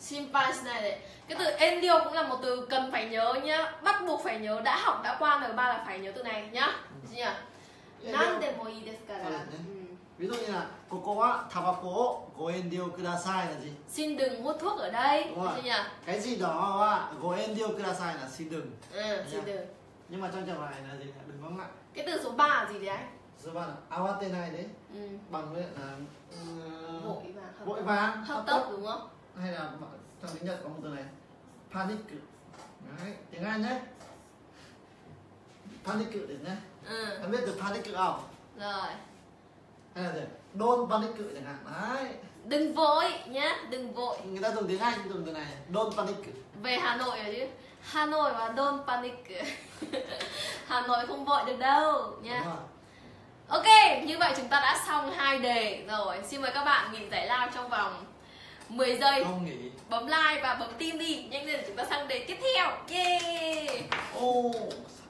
Simpai shinai de. Cái từ endeo cũng là một từ cần phải nhớ nhá, bắt buộc phải nhớ, đã học đã qua en ba là phải nhớ từ này nhá. Gì nhỉ? Nan demo ii desu kara. Ví dụ như là koko wa tabako go endeo kudasai là gì? Xin đừng hút thuốc ở đây. Gì nhỉ? Cái gì đó wa go endeo kudasai là xin đừng. Ừ, xin đừng. Nhưng mà trong trường hợp này là gì? Đừng có ngại. Cái từ số ba là gì đấy anh? Số ba là awate này đấy. Ừ. Bằng với là uh, vội vàng, vội vàng, hấp tấp đúng không? Hay là trong tiếng Nhật có một từ này panic, đấy, tiếng Anh đấy, panic đến đấy. Ừ. Em biết từ panic không? Rồi. Hay là gì? Don't panic chẳng hạn, đấy. Đừng vội nhá, đừng vội. Người ta dùng tiếng Anh dùng từ này, don't panic. Về Hà Nội rồi chứ? Hà Nội và don't panic. Hà Nội không vội được đâu nhá. Ok, như vậy chúng ta đã xong hai đề rồi. Xin mời các bạn nghỉ giải lao trong vòng mười giây. Không nghỉ. Bấm like và bấm tim đi. Nhanh lên chúng ta sang đề tiếp theo. Yeah. Ô,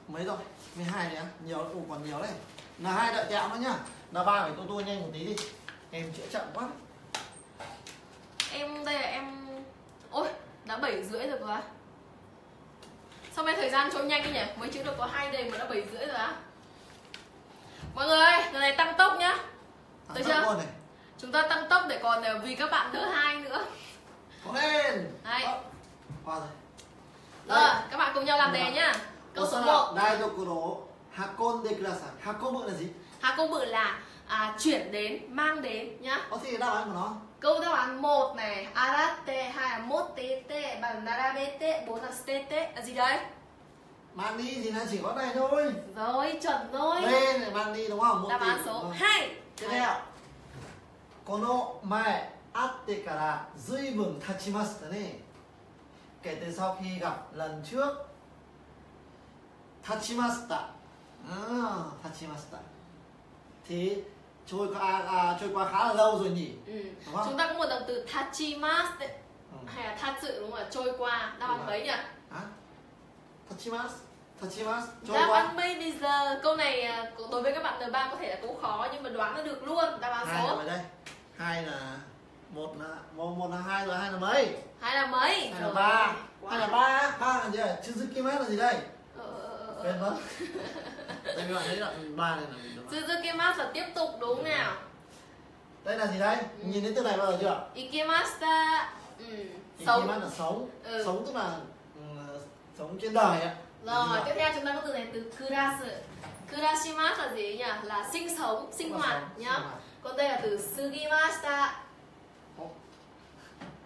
mấy rồi? mười hai đấy, nhiều ủ còn nhiều đấy. Là hai đợi tẹo nữa nhá. Là ba phải tôi tôi nhanh một tí đi. Em chữa chậm quá. Em đây là em ôi, đã bảy rưỡi rồi quá. Sao mấy thời gian trôi nhanh thế nhỉ? Mới chữa được có hai đề mà đã bảy rưỡi rồi á. Mọi người ơi, lần này tăng tốc nhá. Được chưa? Chúng ta tăng tốc để còn vì các bạn đỡ hai nữa. Cố lên. Đấy. Qua rồi. Rồi, các bạn cùng nhau làm đề nhá. Câu số một. Đai độc đố. Hakon de kudasai. Hakon bự là gì? Hakon bự là à, chuyển đến, mang đến nhá. Có gì đáp án của nó? Câu đáp án một này, arate, hai là motete, bằng narabete, bốn là stete, là gì đấy? Bạn đi thì nó chỉ có này thôi. Rồi, chuẩn rồi. Đây này bạn đi đúng không? Đáp án số hai. Tiếp theo. Kono mae atte kara zuibun tachimasu ne. Kể từ sau khi gặp lần trước. Tachimashita. À, tachimashita. Thì trôi qua à, trôi qua khá là lâu rồi nhỉ? Ừ. Đúng không? Chúng ta có một động từ tachimasu ừ. hay là tatsu đúng không? Trôi qua. Đáp án mấy nhỉ? Hả? Tachimasu, tachimasu, trôi đáp qua. Đáp án mấy bây giờ? Câu này đối với các bạn N ba có thể là cũng khó nhưng mà đoán nó được luôn. Đáp án số. Hai là đây. Hai là một là một, một là hai rồi, hai là mấy? Hai là mấy? Hai là ba. Hai là ba. Ba là gì? Tsuzukimai là gì đây? Quên mất. Tại vì bạn thấy là ba này là Tsuzukimai là tiếp tục đúng nào? Đây là gì đây? Ừ. Nhìn đến từ này bao giờ chưa? Ikemashita. Ừ. Sống. Ikemashita là sống. Ừ. Sống tức là sống trên đời ạ. Rồi, tiếp theo chúng ta có từ này từ kurasu. Kurashimasu là gì nhỉ? Là sinh sống, sinh hoạt nhá. Còn đây là từ sugimashita.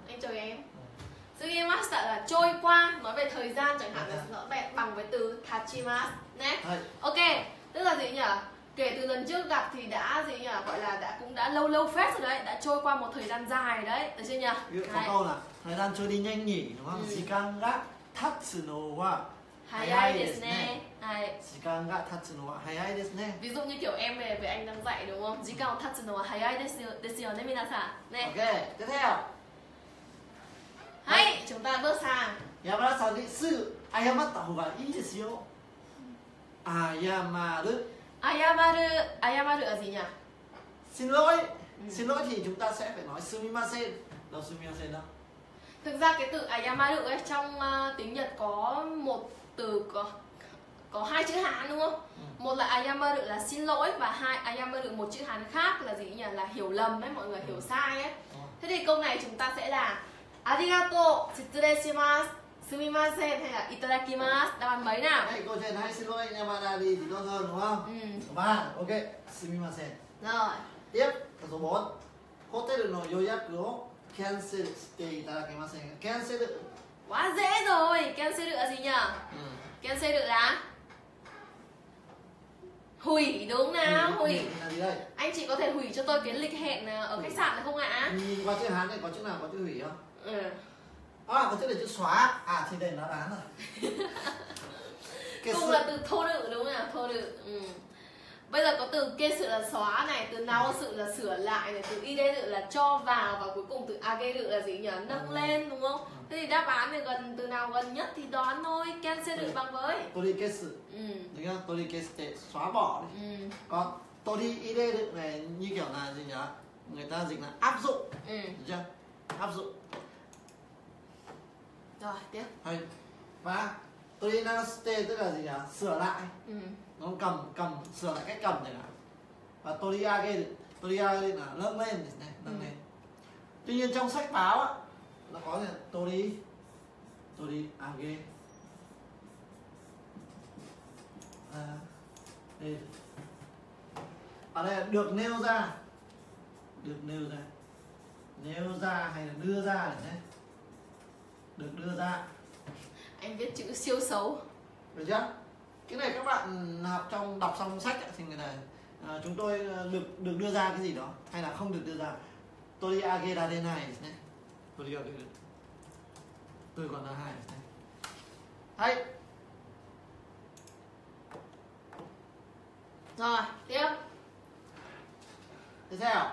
Anh chào em. Sugimashita là trôi qua, nói về thời gian chẳng hạn là nó bằng với từ tachimasu. Next. Ok, tức là gì nhỉ? Kể từ lần trước gặp thì đã gì nhỉ? Gọi là đã cũng đã lâu lâu phết rồi đấy, đã trôi qua một thời gian dài đấy, được chưa nhỉ? Có câu là thời gian trôi đi nhanh nhỉ, đúng không? Jikan ga tatsuno wa hayai desu ne. Jikan ga tatsuno wa hayai desu ne. Ví dụ như kiểu em về với anh đang dạy đúng không? Jikan ga tatsuno wa hayai desu yo ne minasan. Ok, tiếp theo. Hay, chúng ta bước sang. Yamada-san ni su ayamatta hou ga ii desu yo. Ayamaru. Ayamaru, ayamaru là gì nhỉ? Xin lỗi. Xin lỗi thì chúng ta sẽ phải nói sumimasen. Đâu sumimasen đâu. Thực ra cái từ ayamaru ấy trong uh, tiếng Nhật có một từ có có hai chữ Hán đúng không? Ừ. Một là ayamaru là xin lỗi và hai ayamaru một chữ Hán khác là gì nhỉ? Là hiểu lầm ấy, mọi người hiểu sai ấy. Ừ. Thế thì câu này chúng ta sẽ là arigato, shitsureshimasu, sumimasen hay là itadakimasu. Đáp án mấy nào? Câu chuyện hay xin lỗi Yamada đi thì tốt hơn đúng không? Ừ. ba, ok, sumimasen. Rồi. Tiếp, câu số bốn. Hotel no yoyaku o cancel shite-itadakimasen. Cancel. Quá dễ rồi. Cancel là gì nhỉ? Ừ. Cancel là hủy đúng nào? Hủy. Hủy là gì đây? Anh chị có thể hủy cho tôi cái lịch hẹn ở hủy. Khách sạn được không ạ? Nhìn qua chữ Hán này có chữ nào có chữ hủy không? Ừ. À có chữ này chữ xóa. À thì đây nó án rồi. Cùng sự... là từ thô đự đúng không nào? Thô đự. Ừ. Bây giờ có từ kê sự là xóa này, từ nao sự là sửa lại này, từ ide sự là cho vào và cuối cùng từ age sự là gì nhỉ? Nâng lên đúng không? Thế thì đáp án này gần từ nào gần nhất thì đoán thôi. Ken sẽ được bằng với tori kê sự. Ừ. Đúng không? Tori kê sự xóa bỏ đi. Ừ. Còn tori ide sự này như kiểu là gì nhỉ? Người ta dịch là áp dụng. Ừ. Được chưa? Áp dụng. Rồi tiếp. Hay. Và tori nanaste tức là gì nhỉ? Sửa lại. Ừ. Nó cầm, cầm, sửa lại cách cầm này nào. Và toriage, toriage là nâng lên này, nâng ừ. lên. Tuy nhiên trong sách báo á, nó có là tori, toriage à, đây. Ở đây là được nêu ra. Được nêu ra. Nêu ra hay là đưa ra này đấy. Được đưa ra. Anh viết chữ siêu xấu. Được chưa? Cái này các bạn học trong đọc xong sách thì người này à, chúng tôi được được đưa ra cái gì đó hay là không được đưa ra. Tôi đi agera đây này, tôi đi agera, tôi còn là hai. Hay. Rồi tiếp. Tiếp theo.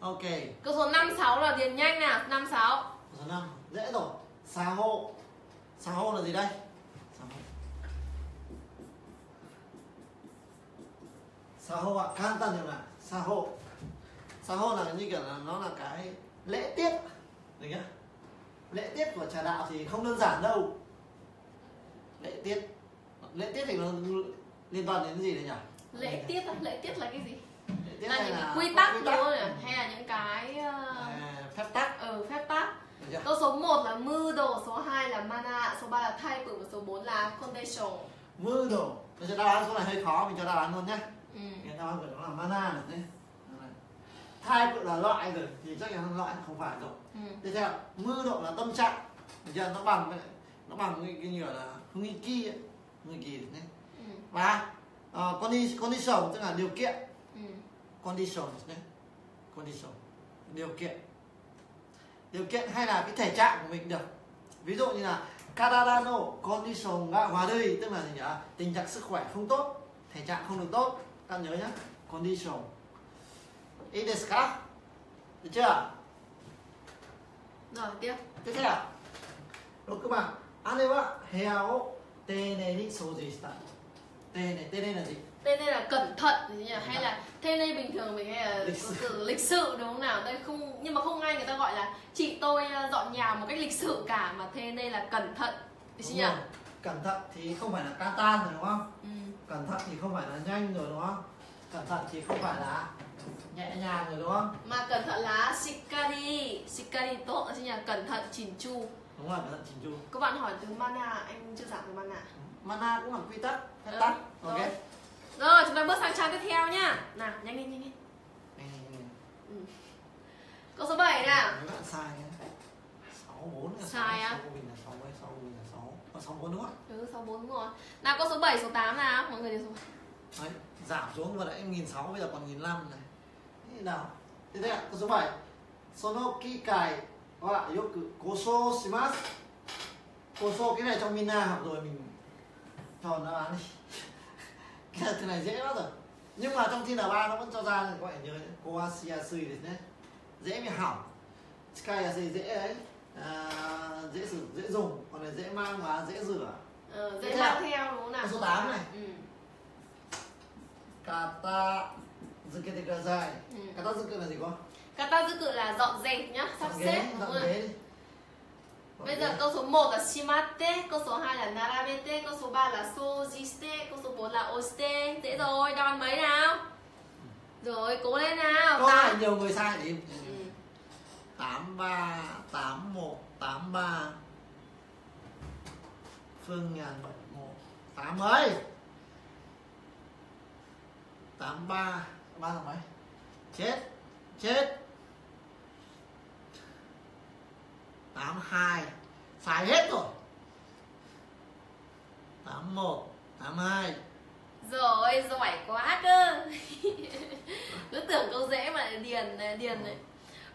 Ok. Câu số năm sáu là điền nhanh nào. Năm sáu. Câu số năm dễ rồi. Xà hô. Xà hô là gì đây? Saho ạ, can tan được là saho. Saho là như kiểu là nó là cái lễ tiết, được nhá. Lễ tiết của trà đạo thì không đơn giản đâu. Lễ tiết, lễ tiết thì nó liên quan đến cái gì đấy nhỉ? Lễ tiết, lễ tiết là cái gì? Lễ tiết là, là những là quy tắc đúng không nhỉ? Hay là những cái uh... à, phép tắc? Ừ, phép tắc. Yeah. Câu số một là Moodle, số hai là Mana, số ba là Type và số bốn là Condition. Moodle. Mình cho đáp án số này hơi khó, mình cho đáp án luôn nhé. Ừ. Cái đáp án của nó là Mana được đấy. Type là loại rồi thì chắc chắn loại không phải rồi. Ừ. Tiếp theo Moodle là tâm trạng. Bây giờ nó bằng với nó bằng cái cái nhiều là nghi kỳ ấy, nghi kỳ đấy. Ừ. Và uh, condition, condition tức là điều kiện. Ừ. Condition đấy. Condition. Điều kiện. Điều kiện hay là cái thể trạng của mình được. Ví dụ như là Kadarano condition ga warui, tức là gì nhỉ? Tình trạng sức khỏe không tốt, thể trạng không được tốt. Các nhớ nhá. Condition. Ý desu ka? Được chưa? Rồi, tiếp. Tiếp theo. Sáu ban. Ane wa hea o teinei ni souji shita. Teinei, teinei là gì? Teinei là cẩn thận gì nhỉ? Hay là teinei bình thường mình hay là lịch sự, lịch sự đúng không nào? Đây không, nhưng mà không ai người ta gọi là chị tôi dọn nhà một cách lịch sự cả, mà teinei là cẩn thận. Được chưa nhỉ? Cẩn thận thì không phải là katan rồi đúng không? Ừ. Cẩn thận thì không phải là nhanh rồi đúng không? Cẩn thận thì không phải là nhẹ nhàng rồi đúng không? Mà cẩn thận là shikari, shikari tốt chứ nhỉ? Cẩn thận chỉn chu. Đúng rồi, cẩn thận chỉn chu. Các bạn hỏi từ mana, anh chưa giảng từ mana. Mana cũng là quy tắc, phép tắc. Ok. Rồi. Rồi, chúng ta bước sang trang tiếp theo nhá. Nào, nhanh lên, nhanh lên. Ừ. Câu số bảy nào. Các bạn sai nhá. sáu bốn là sai á. sáu bốn là sáu, sáu bốn là sáu. Còn sáu bốn đúng không? Ừ, sáu bốn đúng rồi. Nào, câu số bảy, số tám nào, mọi người đều số bảy. Đấy, giảm xuống vừa nãy một nghìn sáu trăm, bây giờ còn một nghìn năm trăm này. Thế nào? Thế thế ạ, câu số bảy. Sono kikai wa yoku gosou shimasu. Gosou, cái này trong Mina học rồi, mình tròn đáp án đi. Cái này, này dễ lắm rồi. Nhưng mà trong thi en ba nó vẫn cho ra, các bạn nhớ đấy. Kowashiasui đấy. Dễ bị hỏng. Shikayasui dễ đấy. À, dễ sử, dễ dùng, còn này dễ mang và dễ rửa. Ừ, dễ mang theo đúng không nào? Câu số tám này. Ừ. Katazuke kudasai. Ừ. Katazuke là gì con? Katazuke là dọn dẹp nhá, sắp xếp. Bây giờ câu số một là shimatte, câu số hai là narabete, câu số ba là sojiste, câu số bốn là oshite. Dễ rồi, đòn mấy nào? Rồi, cố lên nào. Có phải nhiều người sai đấy. tám ba, tám một, tám ba. Phương Nhàn bảy một. tám ơi. tám ba, ba là mấy? Chết, chết. tám hai, sai hết rồi. tám một, tám hai. Rồi, giỏi quá cơ. Cứ tưởng câu dễ mà điền điền đấy.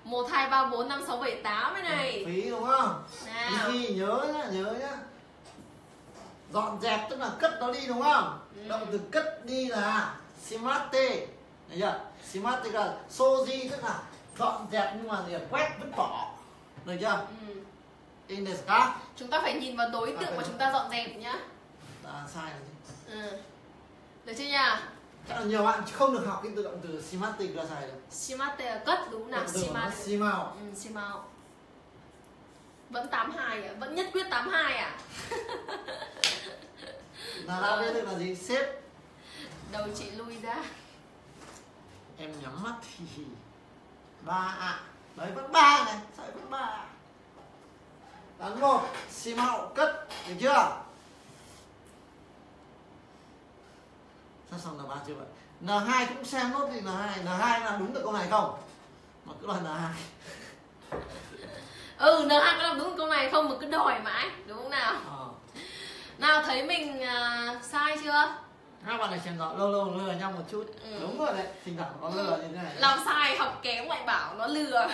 một hai ba bốn năm sáu bảy tám cái này. Phí đúng không? Nào. Ý, nhớ nhá, nhớ nhá. Dọn dẹp tức là cất nó đi đúng không? Ừ. Động từ cất đi là shimatte, thấy chưa? Shimatte là soji tức là dọn dẹp nhưng mà gì quét vứt bỏ, được chưa? Ừ. Indeska. Chúng ta phải nhìn vào đối tượng mà chúng ta dọn dẹp nhá. À, sai rồi chứ. Ừ. Được chưa nhỉ? Chắc là nhiều bạn không được học cái từ động từ shimatte là sai rồi. Shimatte là cất đúng nào? Shimatte. Shimao. Ừ, shimao. Vẫn tám hai à? Vẫn nhất quyết tám hai à? Narabe tức là gì? Xếp. Đầu chị lui ra. Em nhắm mắt thì ba ạ. Đấy vẫn ba này, sao vẫn ba? Đắn một, xi mạo cất, được chưa? Sao xong là ba chưa vậy? en hai cũng xem nốt thì en hai, en hai làm đúng được câu này không? Mà cứ đòi en hai. Ừ, en hai có làm đúng câu này không mà cứ đòi mãi, đúng không nào? Ờ. Nào thấy mình uh, sai chưa? Các bạn này xem rõ, lâu lâu lừa nhau một chút. Ừ. Đúng rồi đấy, thỉnh thoảng nó lừa như thế này. Làm sai, học kém lại bảo nó lừa.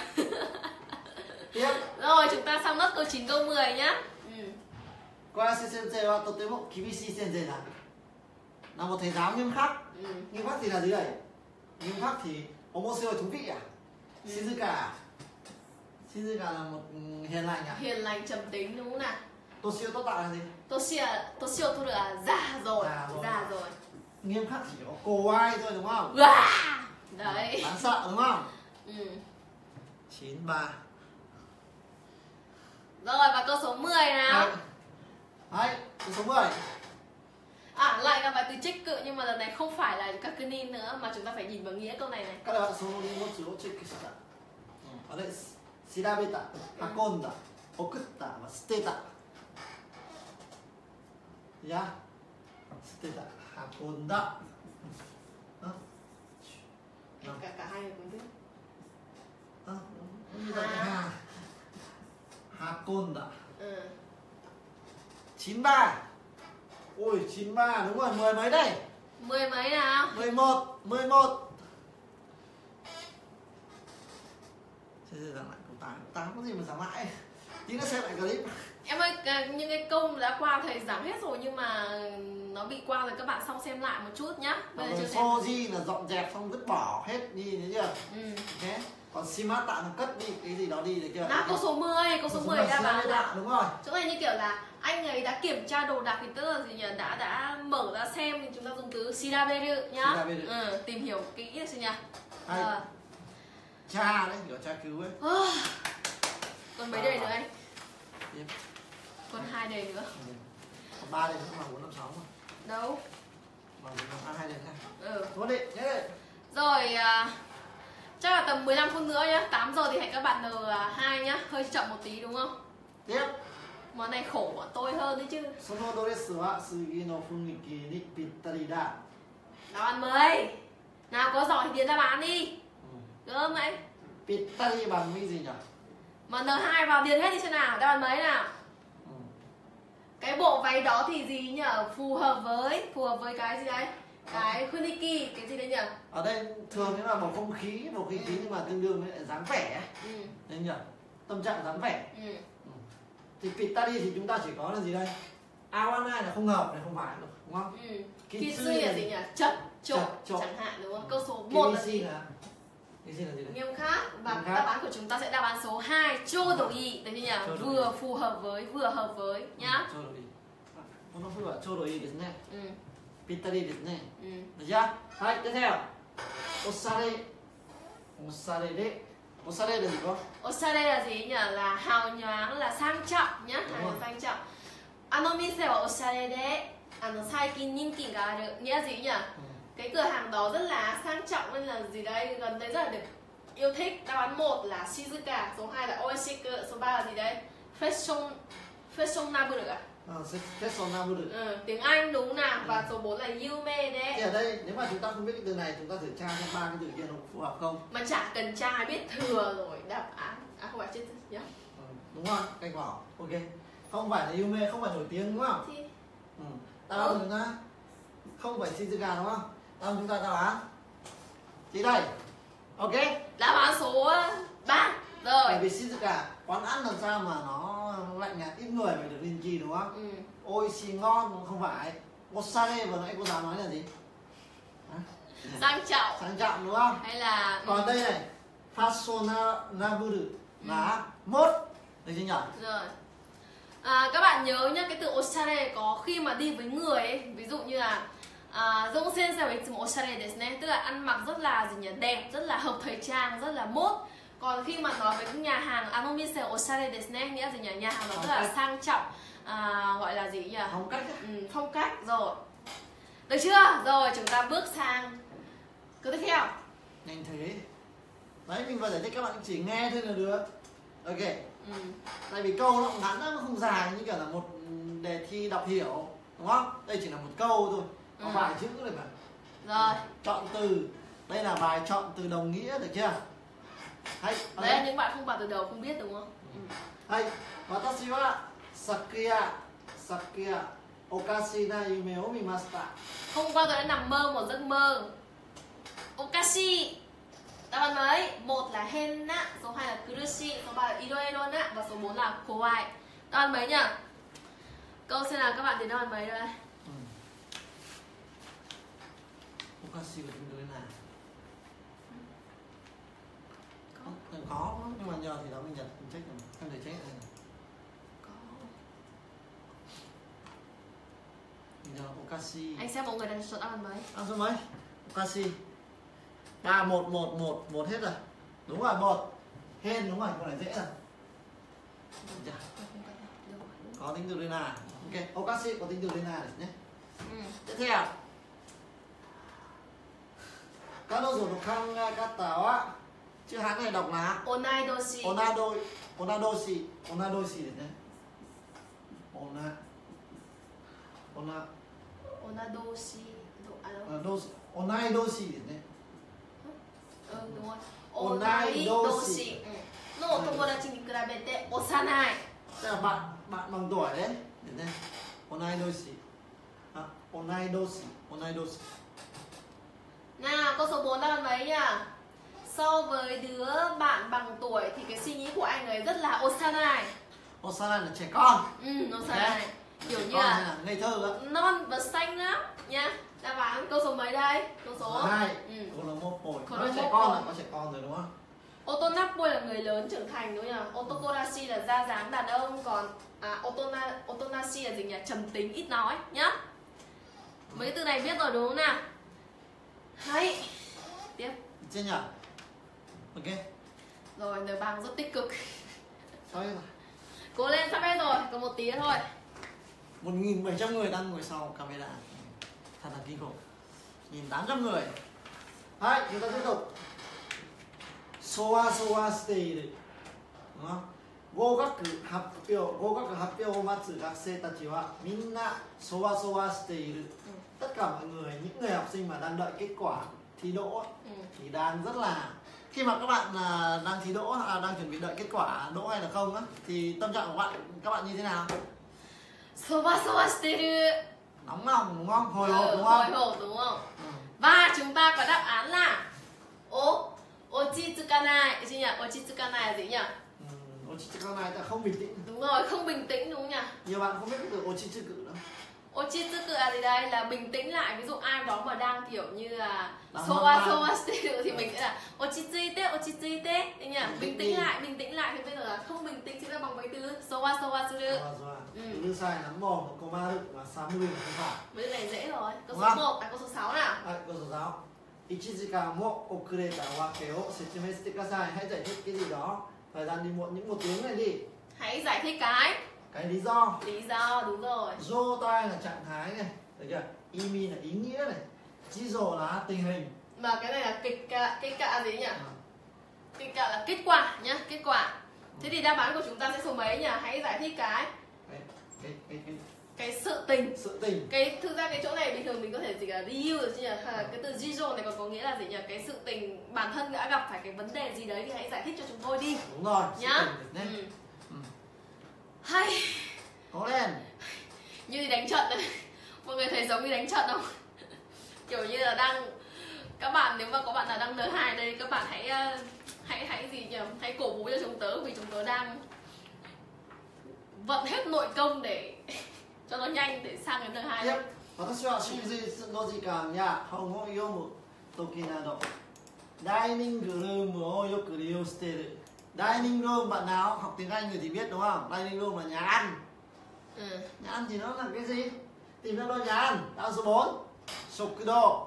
Tiếp. Rồi, chúng ta xong nốt câu chín, câu mười nhá. Ừ. Koyashi-sensei wa totemo kibishii-sensei da. Là một thầy giáo nghiêm khắc. Ừ. Nghiêm khắc thì là gì đây? Nghiêm khắc thì omoshiroi thú vị à? Ừ. Shizuka. Shizuka là một hiền lành à? Hiền lành, trầm tính đúng không nào? Toshio tốt tạo là gì? Toshio, Toshio tôi là già rồi, già rồi. Già rồi. Nghiêm khắc chỉ có cô ai thôi đúng không? À, đấy. Đáng sợ đúng không? Ừ. chín ba. Rồi và câu số mười nào. Đấy, câu số mười. À, lại là bài từ trích cự nhưng mà lần này không phải là kakunin nữa mà chúng ta phải nhìn vào nghĩa câu này này. Các bạn số một số trích cự. Ở đây shirabeta, hakonda. 送ったは捨てた、いや捨てた、運んだ。運んだ。chín ba. Ôi chín ba đúng rồi, mười mấy đây. Mười mấy nào? Mười một, mười một. Thế giờ giảng lại câu tám, tám có gì mà giảng lại? Tí nữa xem lại clip. Em ơi, những cái câu đã qua thầy giảng hết rồi nhưng mà nó bị qua rồi, các bạn xong xem lại một chút nhá. Bây giờ so di là dọn dẹp xong vứt bỏ hết đi thấy chưa? Ừ. Thế. Còn Simát Tạ nó cất đi cái gì đó đi được chưa? Đó, câu số mười, câu số mười ra bán là đúng rồi. Chỗ này như kiểu là anh ấy đã kiểm tra đồ đạc thì tức là gì nhỉ? Đã đã mở ra xem thì chúng ta dùng từ shiraberu nhá. Shiraberu. Ừ, tìm hiểu kỹ được chưa nhỉ? À. Tra đấy, kiểu tra cứu ấy. À. Còn mấy à. Đề nữa anh? Yep. Còn hai đề nữa. Còn ba đề nữa mà bốn năm sáu mà. Đâu? Mà bốn hai đề nữa. Ừ. Thôi đi, nhé đi. Rồi. À... Chắc là tầm mười lăm phút nữa nhá, tám giờ thì hẹn các bạn N hai nhá, hơi chậm một tí đúng không? Tiếp. Món này khổ bọn tôi hơn đấy chứ. Đáp án mới. Nào có giỏi thì điền đáp án đi. Được không anh? Pittari bằng cái gì nhỉ? Mà N hai vào điền hết đi xem nào, đáp án mấy nào? Ừ. Cái bộ váy đó thì gì nhỉ? Phù hợp với, phù hợp với cái gì đấy? Cái kuniki, cái gì đấy nhỉ? Ở đây thường thế là một không khí, một khí khí nhưng mà tương đương với dáng vẻ ấy. Ừ. Đấy nhỉ? Tâm trạng dáng vẻ. Ừ. Ừ. Thì Pittari thì chúng ta chỉ có là gì đây? Awana là không hợp này, không phải được, đúng không? Ừ. Kitsui là gì nhỉ? Chậm, chộp, chẳng hạn đúng không? Câu số một là gì? Là... Cái gì là gì đấy? Nghiêm khắc. Và đáp án của chúng ta sẽ đáp án số hai, Chodoi, đấy nhỉ? Vừa phù hợp với, vừa hợp với nhá. Chodoi. Nó phải bảo Chodoi đấy nhé. Ừ. Pittariですね。うん。じゃあはい、でね。おしゃれ、おしゃれで、おしゃれですか？おしゃれ là gì nhỉ? Là hào nhoáng, là sang trọng nhá, sang trọng. Ano mise wa oshare de, ano saikin ninki ga aru. Nghĩa gì nhỉ? Cái cửa hàng đó rất là sang trọng nên là gì đây? Gần đây rất là được yêu thích. Đáp án một là Shizuka, số hai là Oishiku, số ba là gì đấy? Fashion fashionable à? Fashionable. Ừ, tiếng Anh đúng nào. Và số bốn là Yume đấy. Thì ở đây nếu mà chúng ta không biết cái từ này chúng ta thử tra xem ba cái từ kia nó phù hợp không? Mà chả cần tra, biết thừa rồi. Đáp án à không phải chết nhá. Ừ, đúng rồi, canh bảo. Ok. Không phải là Yume, không phải nổi tiếng đúng không? Thì... Ừ. Tao ừ. Chúng ta không phải Shizuka đúng không? Tao chúng ta đáp án. Chỉ đây. Ok. Đáp án số ba. Rồi. Bởi vì Shizuka quán ăn làm sao mà nó lạnh nhạt, ít người phải được nên chi đúng không? Ừ. Ôi xì ngon không phải. Osare vừa nãy cô giáo nói là gì? Hả? Sang trọng. Sang trọng đúng không? Hay là còn đây này, fashionable là mốt, được chưa nhỉ? Rồi. À, các bạn nhớ nhá, cái từ osare có khi mà đi với người ấy, ví dụ như là Dũng Sen sẽ với từ osare desu ne, tức là ăn mặc rất là gì nhỉ? Đẹp, rất là hợp thời trang, rất là mốt. Còn khi mà nói với cái nhà hàng Anomise Oshare desu ne nghĩa gì nhỉ? Nhà hàng nó rất là sang trọng, à, gọi là gì nhỉ? Phong cách. Ừ, phong cách rồi. Được chưa? Rồi chúng ta bước sang câu tiếp theo. Nhanh thế. Đấy mình vừa giải thích các bạn chỉ nghe thôi là được. Ok. Ừ. Tại vì câu nó cũng ngắn lắm, không dài như kiểu là một đề thi đọc hiểu, đúng không? Đây chỉ là một câu thôi, có vài chữ thôi mà. Rồi. Chọn từ. Đây là bài chọn từ đồng nghĩa được chưa? Đấy, okay. Những bạn không vào từ đầu không biết đúng không? Hay, watashi wa sakuya sakuya okashi na yume o mimashita. Hôm qua tôi đã nằm mơ một giấc mơ. Okashi. Đáp án mấy? một là henna, số hai là kurushi, số ba là iroiro na và số bốn là kowai. Đáp án mấy nhỉ? Câu xem nào các bạn thấy đáp án mấy đây. Ừ. Okashi của chúng tôi là không có nhưng mà nhờ thì đó mình nhật mình check rồi không thể check rồi có nhờ okashi anh xem mọi người đang chọn ăn mấy ăn số mấy okashi ba một một một một hết rồi đúng rồi một hen đúng rồi con này dễ rồi có tính từ lena ok okashi có tính từ lena đấy nhé tiếp theo các đồ dùng đồ khăn các táo á. Chữ Hán này đọc là Onaidoshi. Onaidoshi Nào, câu số bốn là mấy nhỉ? So với đứa bạn bằng tuổi thì cái suy nghĩ của anh ấy rất là osanai. Osanai là trẻ con. Ừ, osanai. Kiểu như là ngây thơ á. Non và xanh lắm nhá. Đáp án câu số mấy đây? Câu số hai. Còn là trẻ con, là có trẻ con rồi đúng không? Otonapoi là người lớn trưởng thành đúng không nhỉ? Otokorashi là da dáng đàn ông, còn à, otona, otonashi là gì nhỉ? Trầm tính, ít nói nhá. Mấy cái từ này biết rồi đúng không nào? Hay. Tiếp. Chưa nhỉ? Ok. Rồi, người bằng rất tích cực. Sao rồi? Cố lên, sắp hết rồi, còn một tí thôi. một nghìn bảy trăm người đang ngồi sau camera. Thật là kinh khủng. một nghìn tám trăm người. Đấy, chúng ta tiếp tục. Soa soa stay đấy. Đúng không? Gogaku happyo, gogaku happyo o matsu gakusei tachi wa minna soa soa stay iru. Tất cả mọi người, những người học sinh mà đang đợi kết quả thi đỗ ừ. thì đang rất là, khi mà các bạn à, đang thi đỗ, à, đang chuẩn bị đợi kết quả đỗ hay là không á, thì tâm trạng của bạn, các bạn như thế nào? Soba soba shiteru. Nóng lòng đúng không? Hồi hộp đúng không? Hồi hộp đúng không? Ừ. Và chúng ta có đáp án là O, ochizukanai, gì nhỉ? Ochizukanai là gì nhỉ? Ừ, ochizukanai là không bình tĩnh. Đúng rồi, không bình tĩnh đúng không nhỉ? Nhiều bạn không biết cái từ ochizuku đâu. Ochizuku là gì đây? Là bình tĩnh lại. Ví dụ ai đó mà đang kiểu như là soa soa style thì mình sẽ là ochizuite, ochizuite, đúng nhỉ? Bình tĩnh lại, bình tĩnh lại. Thì bây giờ là không bình tĩnh chính là bằng mấy từ soa soa style. Từ sai nắm mồm, komaru và samu là không phải. Mấy từ này dễ rồi. Câu số một là câu số sáu nào. Câu số sáu. Ichijikan mo okureta wake o sechimei shite kudasai. Hãy giải thích cái gì đó. Thời gian đi muộn những một tiếng này đi. Hãy giải thích cái. Cái lý do. Lý do đúng rồi. Jotai là trạng thái này, được chưa? Imi là ý nghĩa này. Chizo là tình hình. Mà cái này là kịch cạ, kịch cạ gì nhỉ? À. Kịch cạ là kết quả nhá, kết quả. Thế thì đáp án của chúng ta sẽ số mấy nhỉ? Hãy giải thích cái. Cái cái cái cái, cái sự tình. Sự tình. Cái thực ra cái chỗ này bình thường mình có thể gì cả review được chứ nhỉ? À, cái từ chizo này còn có nghĩa là gì nhỉ? Cái sự tình bản thân đã gặp phải cái vấn đề gì đấy thì hãy giải thích cho chúng tôi đi. Đúng rồi. Nhá. Hay. Cố lên. Như đi đánh trận đấy. Mọi người thấy giống như đánh trận không? Kiểu như là đang, các bạn nếu mà có bạn nào đang en hai đây, các bạn hãy hãy hãy gì nhỉ? Hãy cổ vũ cho chúng tớ, vì chúng tớ đang vận hết nội công để cho nó nhanh để sang đến en hai đấy. Dining room, bạn nào học tiếng Anh người thì biết đúng không? Dining room là nhà ăn. Ừ. Nhà ăn thì nó là cái gì? Tìm ra đôi nhà ăn. Đáp số bốn. Shokudo.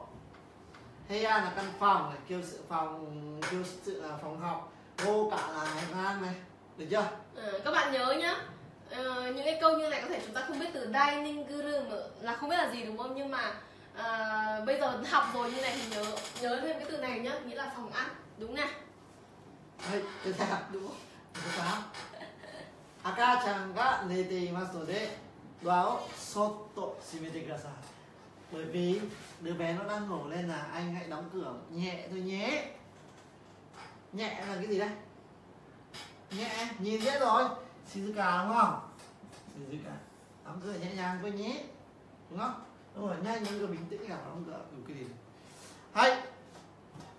Heya là căn phòng này, kêu sự phòng, kêu sự là phòng học. Vô cả là nhà ăn này, được chưa? Ừ, các bạn nhớ nhá. Ờ, những cái câu như này có thể chúng ta không biết từ dining room là không biết là gì đúng không? Nhưng mà à, bây giờ học rồi như này thì nhớ nhớ thêm cái từ này nhá, nghĩa là phòng ăn, đúng nè. Hey, tiếp theo đúng không? Số tám. Aka-chan ga nete imasu node doa o sotto shimete kudasai. Bởi vì đứa bé nó đang ngủ lên là anh hãy đóng cửa nhẹ thôi nhé. Nhẹ là cái gì đây? Nhẹ, nhìn dễ rồi. Shizuka đúng không? Shizuka. Đóng cửa nhẹ nhàng thôi nhé. Đúng không? Đúng rồi, nhanh nhưng bình tĩnh cả đóng cửa. Đủ cái gì? Hay.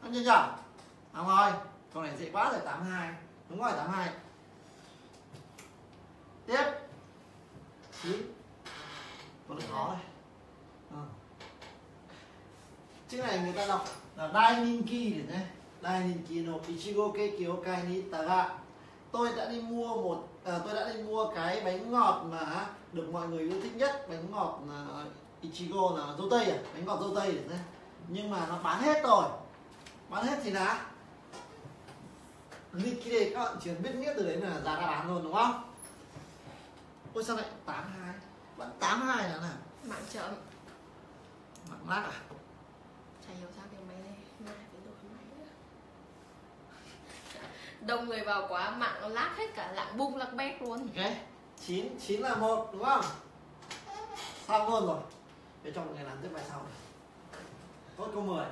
Anh chưa chưa? Đúng rồi. Câu này dễ quá rồi, tám mươi hai. Đúng rồi, tám mươi hai. Tiếp. chín. Có được khó rồi. Ừ. Chữ này người ta đọc là Dai Ninki rồi nhé. Dai Ninki no Ichigo Keiki o kai ni taga. Tôi đã đi mua một à, tôi đã đi mua cái bánh ngọt mà được mọi người yêu thích nhất, bánh ngọt là Ichigo là dâu tây à, bánh ngọt dâu tây rồi nhé. Nhưng mà nó bán hết rồi. Bán hết thì là Nikire, các bạn chỉ biết nghĩa từ đấy là giá đã bán luôn đúng không? Ôi sao lại tám mươi hai? Bạn tám mươi hai là nào? Mạng chậm. Mạng mát à? Chả hiểu sao cái máy này, máy này phải đổi máy nữa. đông người vào quá mạng lác hết cả, lạng bung lác bét luôn. Ok, chín chín là một đúng không? Xong luôn rồi. Để cho mọi người làm tiếp bài sau này. Tốt câu mười.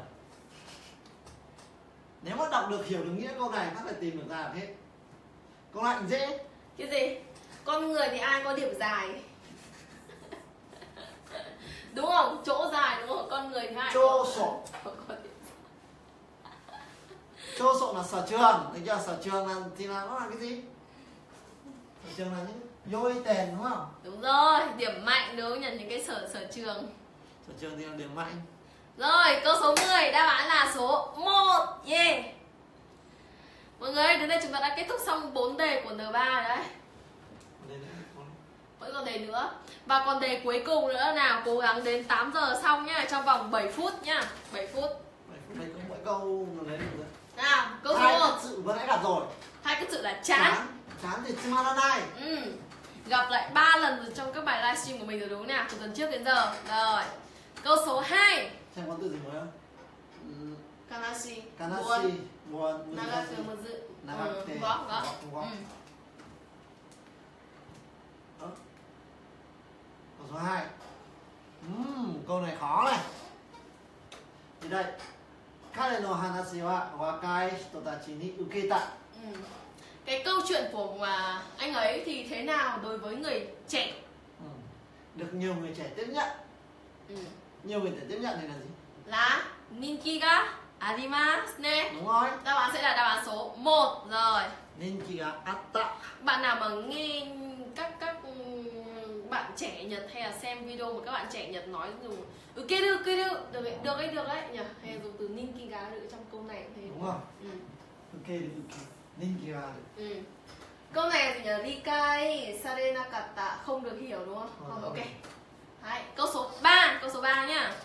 Nếu mà đọc được, hiểu được nghĩa câu này, các bạn tìm được ra hết. Câu này dễ. Cái gì? Con người thì ai có điểm dài? Đúng không? Chỗ dài đúng không? Con người thì ai? Chỗ sổ. Chỗ sổ là sở trường, thấy chưa? Sở trường là thì là nó là cái gì? Sở trường là những dối tiền đúng không? Đúng rồi, điểm mạnh đúng không? Nhận những cái sở sở trường. Sở trường thì là điểm mạnh. Rồi, câu số mười, đáp án là số một. Yeah. Mọi người ơi, đến đây chúng ta đã kết thúc xong bốn đề của en ba rồi đấy. Vẫn còn đề nữa. Và còn đề cuối cùng nữa nào, cố gắng đến tám giờ xong nhá, trong vòng bảy phút nhá. bảy phút. bảy phút đấy, mỗi câu lấy được rồi. Nào, câu số một. Hai cái chữ vừa nãy gặp rồi. Hai cái chữ là chán. Chán, chán thì Chimaranai. Ừ. Gặp lại ba lần rồi trong các bài livestream của mình rồi đúng không nào? Từ tuần trước đến giờ. Rồi. Câu số hai. Xem có từ gì mới không? Ừ. Kanashi. Kanashi. Buồn. Nagate. Nagate. Ừ, có, có. Ừ. Đó. Câu số hai. Uhm, câu này khó này. Thì đây. Kare no hanashi wa wakai hitotachi ni uketa. Cái câu chuyện của anh ấy thì thế nào đối với người trẻ? Ừ. Được nhiều người trẻ tiếp nhận. Ừ. Nhiều người trẻ tiếp nhận thì là gì? Là ninki ga arimasu ne. Đúng rồi. Đáp án sẽ là đáp án số một rồi. Ninki ga atta. Bạn nào mà nghe các các bạn trẻ Nhật hay là xem video mà các bạn trẻ Nhật nói dùng ukeru ukeru được ấy, được ấy được đấy nhỉ? Hay dùng từ ninki ga được trong câu này thế. Đúng rồi. Ừ. Ukeru ukeru ninki ga. Ừ. Câu này thì nhỉ? Rikai sarenakatta, không được hiểu đúng không? Không, ok. Đấy, câu số ba, câu số ba nhá.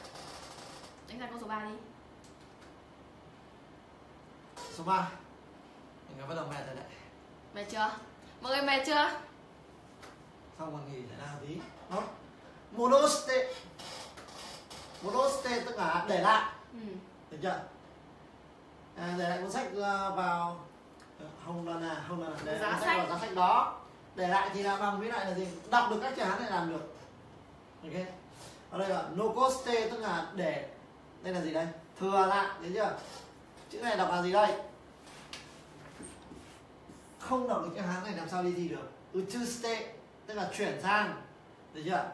Đánh ra câu số ba đi. Số ba. Mình đã bắt đầu mệt rồi đấy. Mệt chưa? Mọi người mệt chưa? Xong còn nghỉ lại làm tí. Đó. Modoshite. Modoshite tức là để lại. Ừ. Được chưa? À, để lại cuốn sách vào hông là nào, hông là nào. Để giá sách. Vào giá sách đó. Để lại thì là bằng với lại là gì? Đọc được các chữ Hán này làm được. Ok. Ở đây là nokoste tức là để, đây là gì đây? Thừa lại, thấy chưa? Chữ này đọc là gì đây? Không đọc được chữ Hán này làm sao đi gì được? Uchuste tức là chuyển sang, thấy chưa?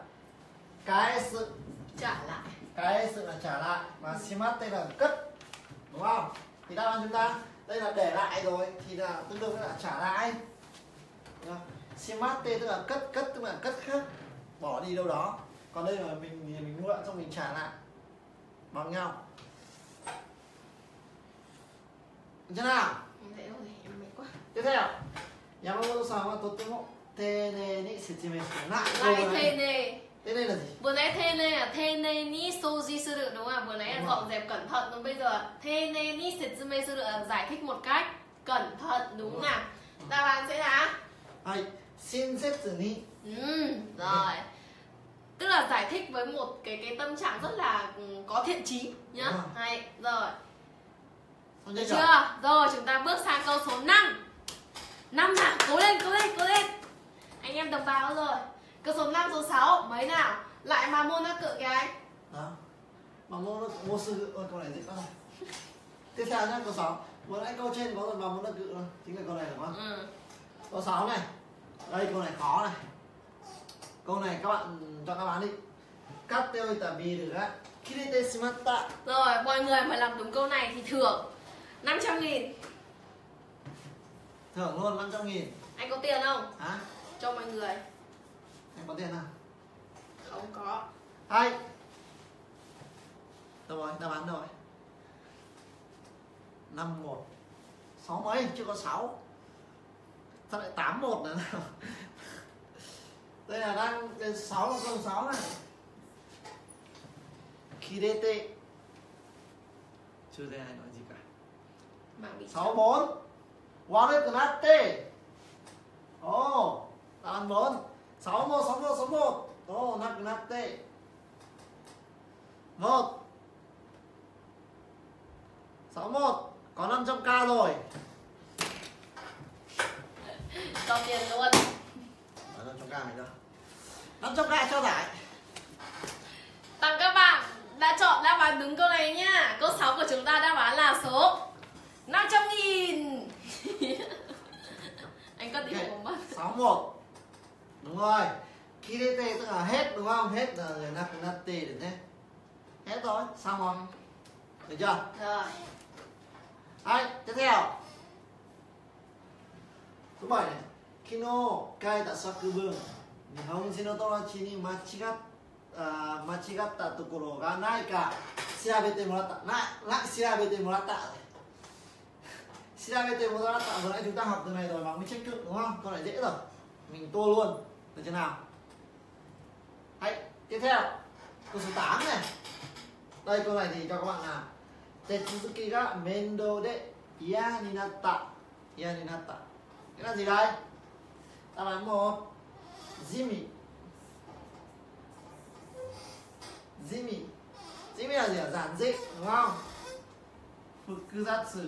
Cái sự trả lại, cái sự là trả lại và shimatte là cất, đúng không? Thì đáp án chúng ta đây là để lại rồi thì là tương đương với là trả lại. Shimatte tức là cất, cất tức là cất khác, bỏ đi đâu đó. Còn đây là mình mình mượn xong mình trả lại bằng nhau. Được chưa nào? Thế rồi, em mệt quá. Tiếp theo. Yamamoto-san wa totemo teinei ni setsuimei shite nai. Lại teinei. Teinei là gì? Vừa nãy teinei là teinei ni souji suru đúng không? Vừa nãy là dọn dẹp cẩn thận, còn bây giờ teinei ni setsuimei suru là giải thích một cách cẩn thận đúng không nào? Đáp án sẽ là hai. Shinsetsu ni. Ừ, rồi. Tức là giải thích với một cái cái tâm trạng rất là có thiện chí nhá. À. Hay rồi. Được chưa? Rồi. Rồi chúng ta bước sang câu số năm. Năm nào, cố lên, cố lên, cố lên. Anh em đồng bào rồi. Câu số năm, số sáu mấy nào? Lại mà môn nó cự cái. Đó. Mà môn nó mô sư. Ôi câu này dễ quá này. Tiếp theo nhá, câu sáu. Vừa nãy câu trên có rồi mà môn nó cự thôi. Chính là câu này đúng không? Ừ. Câu sáu này. Đây câu này khó này. Câu này các bạn cho các bạn đi. Rồi, mọi người mà làm đúng câu này thì thưởng năm trăm nghìn. Thưởng luôn năm trăm nghìn. Anh có tiền không? Hả? Cho mọi người. Anh có tiền không? Không có. Hay. Đâu rồi, đáp án rồi. năm một. sáu mấy, chưa có sáu. Sao lại tám một nữa nào? Đây là đang đến sáu, câu sáu này. Kirete. Chưa thấy ai nói gì cả. sáu bốn. Warekunatte. Ồ, đáp án bốn. sáu một, sáu một, sáu một. Ồ, nakunatte. một. sáu một, có năm trăm k rồi. Cho tiền luôn. Đó, cho ca này đó. Cho ca cho giải. Tặng các bạn đã chọn đáp án đúng câu này nhá. Câu sáu của chúng ta đáp án là số năm trăm nghìn. Anh có tí phải bóng bắt sáu một. Đúng rồi. Khi đến tê tức là hết đúng không? Hết là người nắp nắp tê được thế. Hết rồi, xong rồi. Được chưa? Rồi. Đấy, tiếp theo. Số bảy này. Kino kaita sakubun Nihonji no tomodachi ni machigatta tokoro ga nai ka shirabete moratta. Lại shirabete moratta. Shirabete moratta vừa nãy chúng ta học từ này rồi mà mình check trước đúng không? Câu này dễ rồi. Mình tô luôn. Được chưa nào? Đấy, tiếp theo. Câu số tám này. Đây câu này thì cho các bạn làm. Tetsuzuki ga mendo de iya ninatta. Iya ninatta. Cái là gì đây? Đáp án một. Jimmy. Jimmy. Jimmy là gì ạ? Giản dị, đúng không? Fukuzatsu.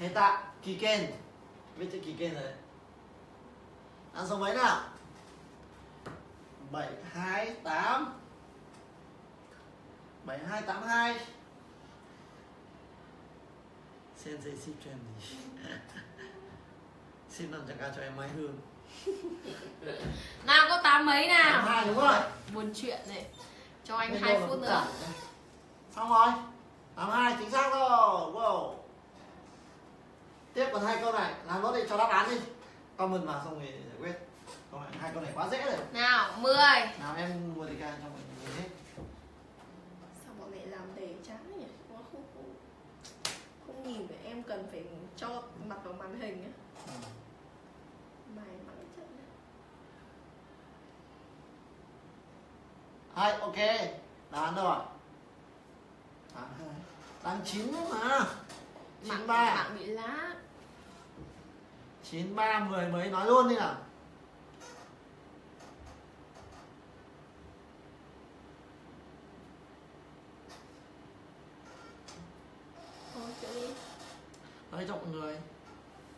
Heta kiken. Biết chữ kiken rồi đấy. Đáp án số mấy nào? bảy hai tám. bảy hai tám hai. Sensei ship cho em đi. Ship làm ca cho em Mai Hương. Nào, có tám mấy nào? tám hai đúng rồi. Buồn chuyện này. Cho anh bên hai phút nữa. Xong rồi. tám hai chính xác rồi. Wow. Tiếp còn hai câu này, làm nốt đi cho đáp án đi. Comment mà xong rồi giải quyết. Câu này, hai câu này quá dễ rồi. Nào, mười. Nào em mua thì ca cho mọi người hết. Sao bọn mẹ làm để chán nhỉ? Quá khô khô. Không nhìn về em cần phải cho mặt vào màn hình á. Ừ. Mày mắc chất đấy. Hai, ok. Đáp án đâu ạ? À? Đáp chín mà. chín ba. Bạn bị lá. chín ba mười mấy nói luôn đi nào. Nói cho mọi người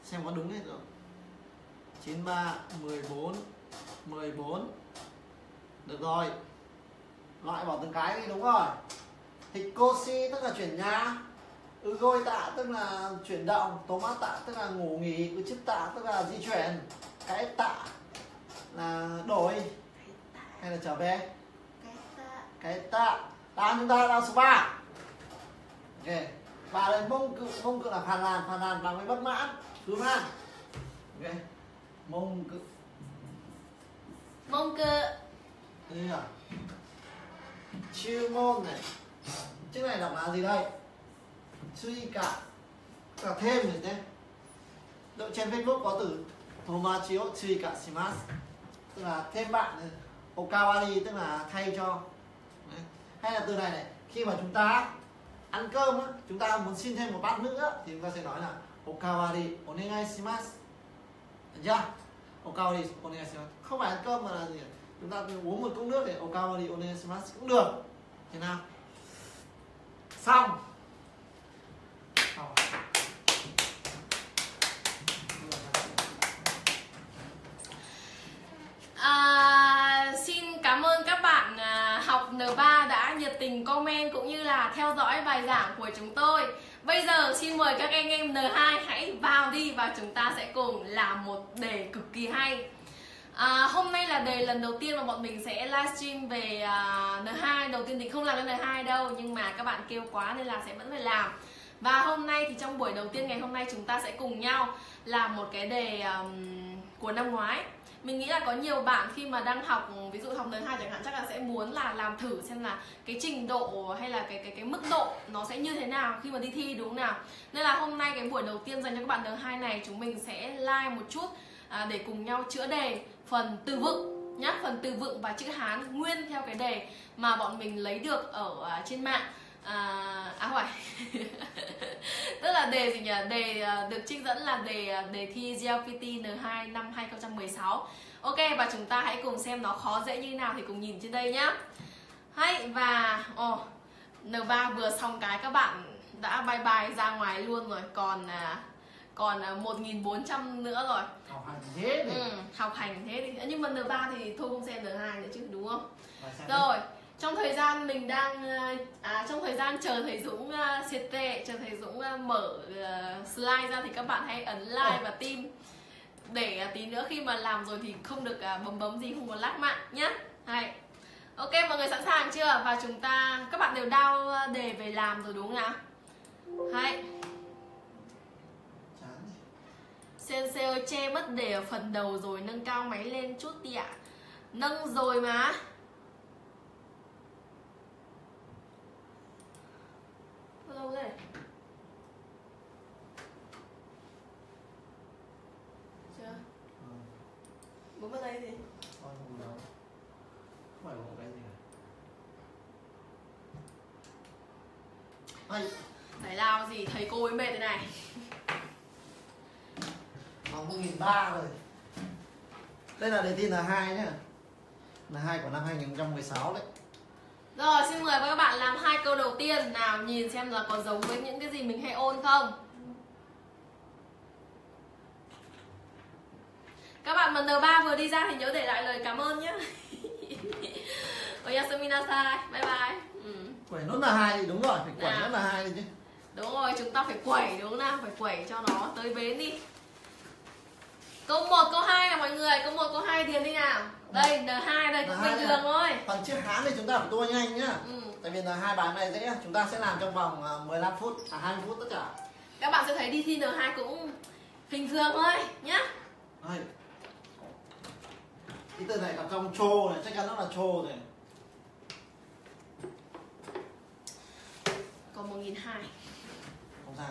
xem có đúng hết rồi. chín ba mười bốn mười bốn. Được rồi. Loại bỏ từng cái đi đúng rồi. Hikoshi tức là chuyển nhà. Ugoi tạ tức là chuyển động, Toma tạ tức là ngủ nghỉ, Uchip tạ tức là di chuyển, cái tạ là đổi hay là trở về. Cái tạ. Cái tạ. Đá chúng ta là số ba. Ok. Và đây mông cự, mông cự là phàn nàn, phàn nàn là mới bất mãn, đúng không? Ok. Mông cự. Mông cự. Đây à. Chư môn này. Chữ này đọc là gì đây? Suy cả. Tức là thêm rồi thế. Độ trên Facebook có từ Tomachi o tsuika shimasu. Tức là thêm bạn. Okawari tức là thay cho. Đấy. Hay là từ này này. Khi mà chúng ta ăn cơm á, chúng ta muốn xin thêm một bát nữa thì chúng ta sẽ nói là Okawari onegai shimasu. Được chưa? Okawari onegai shimasu. Không phải ăn cơm mà là gì? Chúng ta uống một cốc nước thì Okawari onegai shimasu cũng được. Thế nào? Xong. À, xin cảm ơn các bạn học N ba đã nhiệt tình comment cũng như là theo dõi bài giảng của chúng tôi. Bây giờ xin mời các anh em N hai hãy vào đi và chúng ta sẽ cùng làm một đề cực kỳ hay. À, hôm nay là đề lần đầu tiên mà bọn mình sẽ livestream về uh, N hai. Đầu tiên thì không làm đến N hai đâu, nhưng mà các bạn kêu quá nên là sẽ vẫn phải làm. Và hôm nay thì trong buổi đầu tiên ngày hôm nay chúng ta sẽ cùng nhau làm một cái đề um, của năm ngoái. Mình nghĩ là có nhiều bạn khi mà đang học, ví dụ học N hai chẳng hạn, chắc là sẽ muốn là làm thử xem là cái trình độ hay là cái cái cái mức độ nó sẽ như thế nào khi mà đi thi, đúng nào. Nên là hôm nay cái buổi đầu tiên dành cho các bạn N hai này, chúng mình sẽ like một chút à, để cùng nhau chữa đề phần từ vựng nhá, phần từ vựng và chữ Hán nguyên theo cái đề mà bọn mình lấy được ở trên mạng. À, à hoài tức là đề gì nhỉ? Đề được trích dẫn là đề đề thi giê lờ pê tê N hai năm hai không một sáu. Ok, và chúng ta hãy cùng xem nó khó dễ như thế nào thì cùng nhìn trên đây nhá. Hay và oh, N ba vừa xong cái các bạn đã bye bye ra ngoài luôn rồi. Còn à, còn à, một nghìn bốn trăm nữa rồi. Học hành thế thì. Ừ, học hành thế thì. Nhưng mà N ba thì thôi không xem N hai nữa chứ, đúng không? Rồi, trong thời gian mình đang à, trong thời gian chờ thầy Dũng uh, siết tệ, chờ thầy Dũng uh, mở uh, slide ra thì các bạn hãy ấn like và tim để uh, tí nữa khi mà làm rồi thì không được uh, bấm bấm gì, không có lag mạng nhá. Hay. Ok, mọi người sẵn sàng chưa? Và chúng ta, các bạn đều download đề về làm rồi đúng không nào? Hay. Sensei ơi, che mất đề ở phần đầu rồi, nâng cao máy lên chút đi ạ. Nâng rồi mà. Lâu rồi. Chưa? Ừ. Bố vào đây gì? Con không đâu. Không phải bố cái gì cả. Ây. Giải lao gì? Thầy cô ấy mệt thế này. Bằng một nghìn ba trăm rồi. Đây là đề thi N hai nhá. N hai của năm hai nghìn không trăm mười sáu đấy. Rồi, xin mời các bạn làm hai câu đầu tiên. Nào, nhìn xem là có giống với những cái gì mình hay ôn không. Các bạn mà N ba vừa đi ra thì nhớ để lại lời cảm ơn nhé. Oyasumi nasai, bye bye. Ừ. Quẩy nốt là hai thì đúng rồi, phải quẩy nốt là hai đi chứ. Đúng rồi, chúng ta phải quẩy đúng không nào, phải quẩy cho nó tới bến đi. Câu một, câu hai là mọi người, câu một, câu hai điền đi nào. Đây, N hai đây, cũng bình thường thôi. Phần chữ Hán thì chúng ta phải tua nhanh nhá. Ừ. Tại vì N hai bài này dễ, chúng ta sẽ làm trong vòng mười lăm phút, à hai mươi phút tất cả. Các bạn sẽ thấy đi thi N hai cũng bình thường thôi nhá. Đây. Cái từ này cả trong trô này, chắc chắn nó là trô rồi. Còn một nghìn hai trăm. Không sao.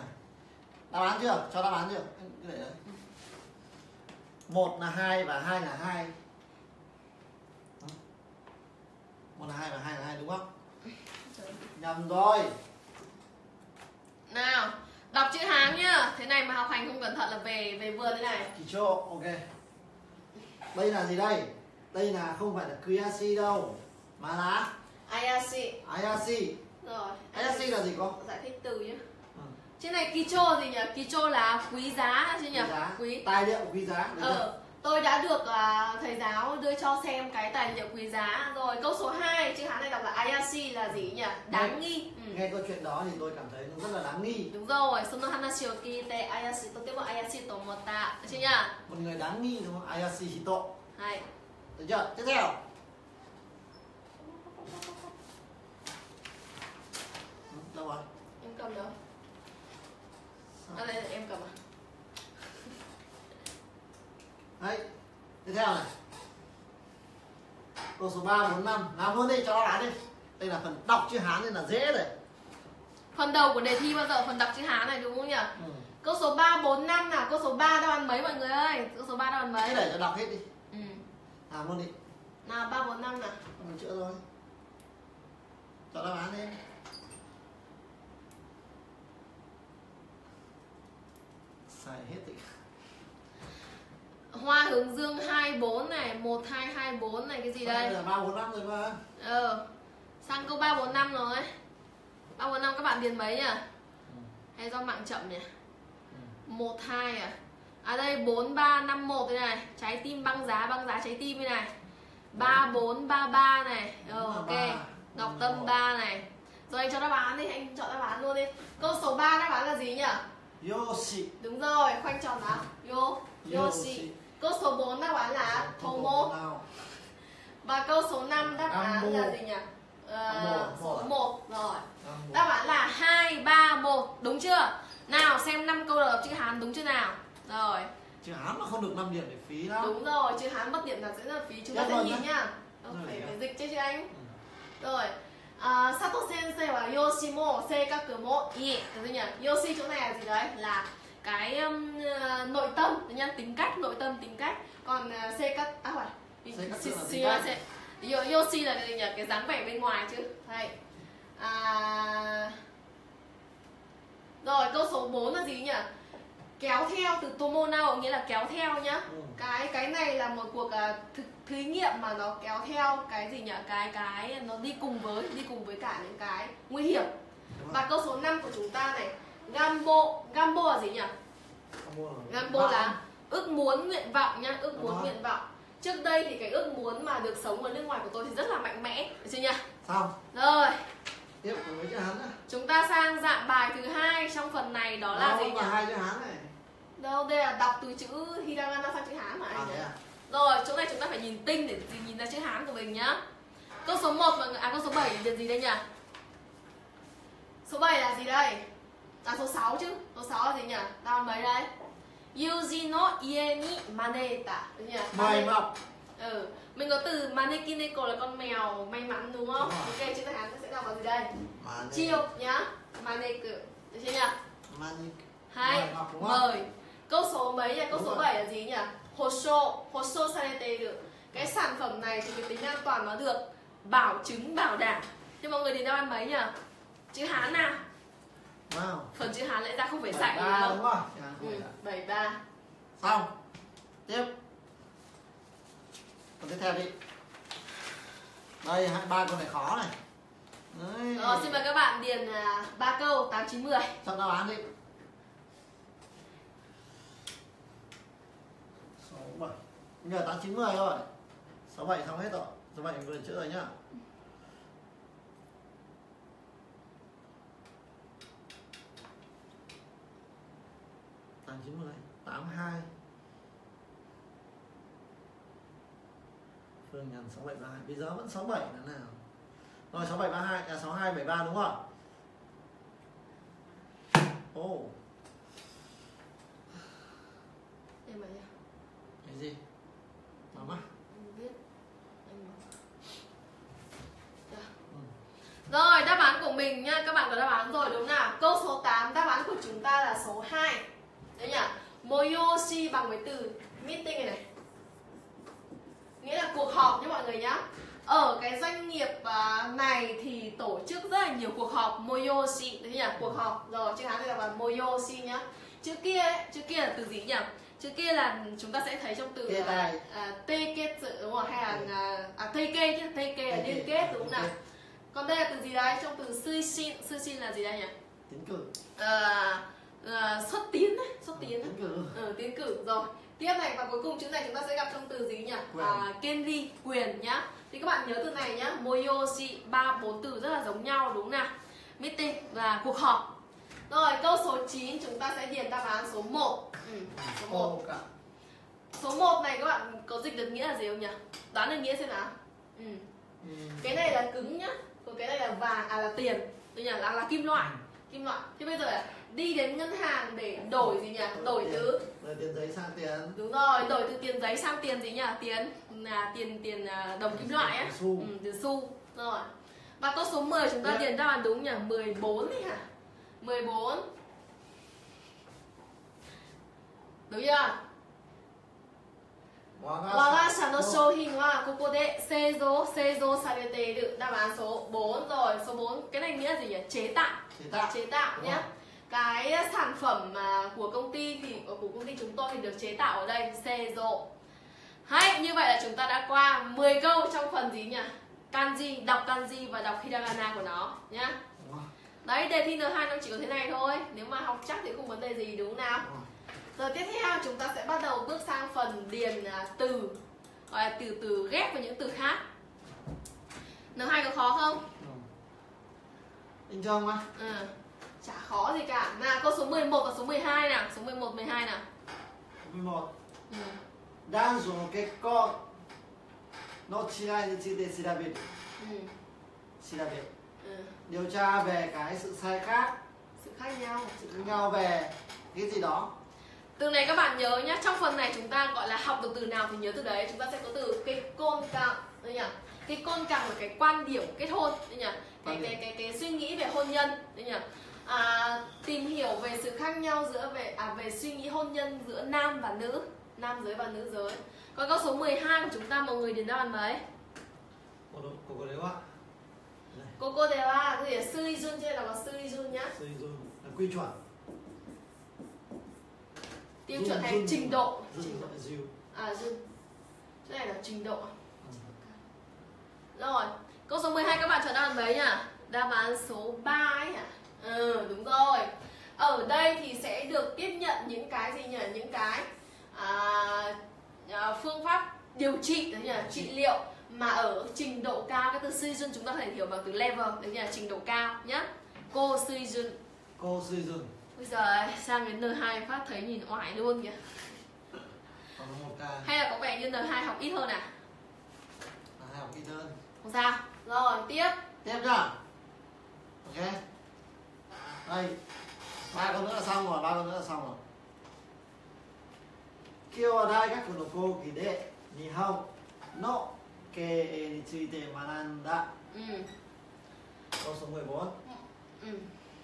Đáp án chưa? Cho đáp án chưa? Để đấy. một là hai và hai là hai. một là hai và hai là hai đúng không? Nhầm rồi. Nào, đọc chữ Hán nhá. Thế này mà học hành không cẩn thận là về về vườn thế này. Chỉ cho, ok. Đây là gì đây? Đây là không phải là Kiyashi đâu, mà là Ayashi. Ayashi. Rồi. Ayashi là gì con? Giải thích từ nhá. Trên này Kicho gì nhỉ? Kicho là quý giá chứ nhỉ? Quý giá. Quý. Tài liệu quý giá. Ờ, tôi đã được uh, thầy giáo đưa cho xem cái tài liệu quý giá. Rồi câu số hai, chữ Hán này đọc là Ayashi là gì nhỉ? Đáng nghe, nghi. Ừ. Nghe câu chuyện đó thì tôi cảm thấy nó rất là đáng nghi. Đúng rồi. Sono hanashi o kite Ayashi to temo Ayashi to mota chứ nhỉ? Một người đáng nghi đúng không? Ayashi hito. Hay. Được chưa? Tiếp theo. Đâu rồi? Em cầm đâu? À, đây, em cầm à? Đấy, tiếp theo này. Câu số ba, bốn, năm. Làm luôn đi, cho nó đá đi. Đây là phần đọc chữ Hán nên là dễ rồi. Phần đầu của đề thi bao giờ phần đọc chữ Hán này đúng không nhỉ? Ừ. Câu số ba, bốn, năm nào. Câu số ba đáp án mấy mọi người ơi? Câu số ba đáp án mấy? Thế để cho đọc hết đi. Ừ. Làm luôn đi. Nào, ba, bốn, năm nào. Một chữ rồi. Cho đáp án đi. Xài hết thì... Hoa hướng dương hai bốn này, một hai hai bốn này, cái gì đây? Đây là ba bốn năm rồi mà. Ờ. Sang câu ba bốn năm rồi. ba bốn năm các bạn điền mấy nhỉ? Ừ. Hay do mạng chậm nhỉ? Ừ. một hai à? À đây bốn ba năm một đây này, trái tim băng giá, băng giá trái tim đây này. ba bốn ba ba này. Ờ ok. Ngọc Tâm ba này. Rồi anh cho đáp án đi, anh chọn đáp án luôn đi. Câu số ba đáp án là gì nhỉ? Yoshi. Đúng rồi, khoanh tròn là Yo, Yoshi. Câu số bốn đáp án là Tomo. Và câu số năm đáp án là gì nhỉ? Uh, số một rồi. Đáp án là hai ba một, đúng chưa? Nào xem năm câu đọc chữ Hán đúng chưa nào? Rồi. Chữ Hán mà không được năm điểm để phí lắm. Đúng rồi, chữ Hán mất điểm là sẽ là phí, chúng ta sẽ nhìn nhá. Phải phải dịch chứ chứ anh. Rồi. Uh, Sato sensei là Yoshimo Seikakumo Ie. Cái gì nhỉ? Yoshi chỗ này là gì đấy? Là cái um, uh, nội tâm, nhá, tính cách, nội tâm, tính cách. Còn uh, Seikaku à phải. Yoshi là cái gì nhỉ? Cái dáng vẻ bên ngoài chứ. Hay. Uh... Rồi, câu số bốn là gì nhỉ? Kéo theo từ tomo nao nghĩa là kéo theo nhá. Ừ. Cái cái này là một cuộc uh, thực thí nghiệm mà nó kéo theo cái gì nhỉ? Cái cái nó đi cùng với đi cùng với cả những cái nguy hiểm. Và câu số năm của chúng ta này, Gambo. Gambo là gì nhỉ? Gambo là ước muốn, nguyện vọng nhá. Ước muốn, nguyện vọng. Trước đây thì cái ước muốn mà được sống ở nước ngoài của tôi thì rất là mạnh mẽ, được chưa nhỉ? Xong. Rồi. Tiếp với chữ Hán. Chúng ta sang dạng bài thứ hai trong phần này, đó là đâu, gì nhỉ? Hai chữ Hán này. Đâu, đây là đọc từ chữ Hiragana sang chữ Hán mà. À, thế à? Rồi, chỗ này chúng ta phải nhìn tinh để nhìn ra chữ Hán của mình nhá. Câu số một mà à câu số bảy là gì đây nhỉ? Số bảy là gì đây? À số sáu chứ. Số sáu là gì nhỉ? Đáp mấy đây? Yuji no ie ni maneta. Mày mọc. Ừ, mình có từ manekineko là con mèo may mắn đúng không? Đúng. Ok, chữ Hán sẽ đọc vào gì đây? Mane... Chiêu nhá. Maneku. Được chưa nhỉ? Mane. Hai. Mời. Câu số mấy nhỉ? Câu đúng số rồi. bảy là gì nhỉ? Hosho. Hosho sarete được. Cái sản phẩm này thì cái tính an toàn nó được bảo chứng, bảo đảm. Nhưng mọi người đến đáp án mấy nhỉ? Chữ Hán nào? Wow. Phần chữ Hán lẽ ra không phải sạch đúng không? Ừ, bảy ba. Xong. Tiếp. Còn tiếp theo đi. Đây, hai ba con này khó này. Đấy. Rồi, xin mời các bạn điền ba câu tám chín mười. Chọn đáp án đi. sáu bảy. Nhờ tám chín mười thôi. sáu bảy xong hết rồi. sáu bảy mình vừa chữa rồi nhá. tám chín mươi, tám hai. Phương nhắn sáu bảy ba hai. Bây giờ vẫn sáu bảy nữa nào. Rồi sáu bảy ba hai, à sáu hai bảy ba đúng không ạ? Ồ. Em ấy à? Cái gì? Mắm à? Em biết. Em mắm. Rồi, đáp án của mình nha, các bạn có đáp án rồi đúng nào? Câu số tám, đáp án của chúng ta là số hai. Đấy nhỉ? Moyoshi bằng với từ meeting này này. Nghĩa là cuộc họp nhé mọi người nhá. Ở cái doanh nghiệp này thì tổ chức rất là nhiều cuộc họp Moyoshi, đấy nhỉ? Cuộc họp. Rồi chữ Hán thì là Moyoshi nhá. Chữ kia ấy, chữ kia là từ gì nhỉ? Chữ kia là chúng ta sẽ thấy trong từ Teiketsu đúng không? Hay là à Teike chứ, Teike là liên kết đúng không nào? Còn đây là từ gì đấy? Trong từ Suishin, Suishin là gì đây nhỉ? Tiến cử. À Uh, xuất tiến đấy, xuất tiến ừ, tiến, cử. Ừ, tiến cử rồi. Tiếp này và cuối cùng chữ này chúng ta sẽ gặp trong từ gì nhỉ? À, Kenri, quyền nhá. Thì các bạn nhớ từ này nhá, Moyoshi, ba bốn từ rất là giống nhau đúng nào? Meeting là cuộc họp. Rồi câu số chín chúng ta sẽ điền đáp án số một. Ừ, số một. Số một này các bạn có dịch được nghĩa là gì không nhỉ? Đoán được nghĩa xem nào. Ừ. Ừ. Cái này là cứng nhá, còn cái này là vàng, à là tiền, tức là, là là kim loại, kim loại. Thế bây giờ là đi đến ngân hàng để đổi gì nhỉ? Đổi từ tiền giấy sang tiền. Đúng rồi, đổi từ tiền giấy sang tiền gì nhỉ? Tiền là tiền tiền đồng kim loại á. Ừ, từ xu. Rồi. Và câu số mười chúng ta điền đáp án đúng nhỉ? mười bốn đi hả? mười bốn. Đúng chưa? Wagashi no shouhin wa koko de seizō seizō sarete được đáp án số bốn rồi. Số bốn cái này nghĩa là gì nhỉ? Chế tạo. Chế tạo. Chế tạo nhé. Cái sản phẩm của công ty thì của công ty chúng tôi thì được chế tạo ở đây Seizo. Hay như vậy là chúng ta đã qua mười câu trong phần gì nhỉ? Kanji, đọc kanji và đọc hiragana của nó nhá. Đấy, đề thi en hai nó chỉ có thế này thôi, nếu mà học chắc thì không vấn đề gì đúng nào. Rồi tiếp theo chúng ta sẽ bắt đầu bước sang phần điền từ, gọi là từ từ ghép với những từ khác. en hai có khó không? Bình thường mà. Ừ. Chả khó gì cả. Nào, câu số mười một và số mười hai nào. Số mười một, mười hai nào. mười một. Ừ. Danzo no kekko no chirai ni tsuite shiraberu. Ừ. Shiraberu. Ừ. Điều tra về cái sự sai khác. Sự khác nhau. Sự khác nhau về cái gì đó. Từ này các bạn nhớ nhá, trong phần này chúng ta gọi là học được từ nào thì nhớ từ đấy. Chúng ta sẽ có từ kekkon ka. Đây nhỉ? Kekkon ka là cái quan điểm kết hôn. Đây nhỉ? Cái, cái, cái, cái suy nghĩ về hôn nhân. Đây nhỉ? À, tìm hiểu về sự khác nhau giữa về à, về suy nghĩ hôn nhân giữa nam và nữ, nam giới và nữ giới. Còn câu số mười hai của chúng ta mọi người đến đáp án mấy? Cô đấy quá. Cô cô đấy quá, cái gì là suizun chứ là có suizun nhá. Suizun là quy chuẩn. Tiêu chuẩn hay trình độ? Trình độ. À jun. Chỗ này là trình độ. Rồi, câu số mười hai các bạn chọn đáp án mấy nhỉ? Đáp án số ba ấy hả? Ừ, đúng rồi. Ở đây thì sẽ được tiếp nhận những cái gì nhỉ? Những cái à, phương pháp điều trị, đấy nhỉ? Trị liệu mà ở trình độ cao. Cái từ season chúng ta có thể hiểu bằng từ level, đấy nhỉ? Trình độ cao nhá. Cô season. Cô season. Bây giờ sang đến en hai phát thấy nhìn oải luôn kìa. Hay là có vẻ như en hai học ít hơn à? en hai học ít hơn. Không sao. Rồi, tiếp. Tiếp nhá. Ok. Đây, ba con nữa là xong rồi, ba con nữa là xong rồi. Kyo ở đây các con cô kỳ đệ Nihon no kei ni tsuite mananda. Câu số mười bốn.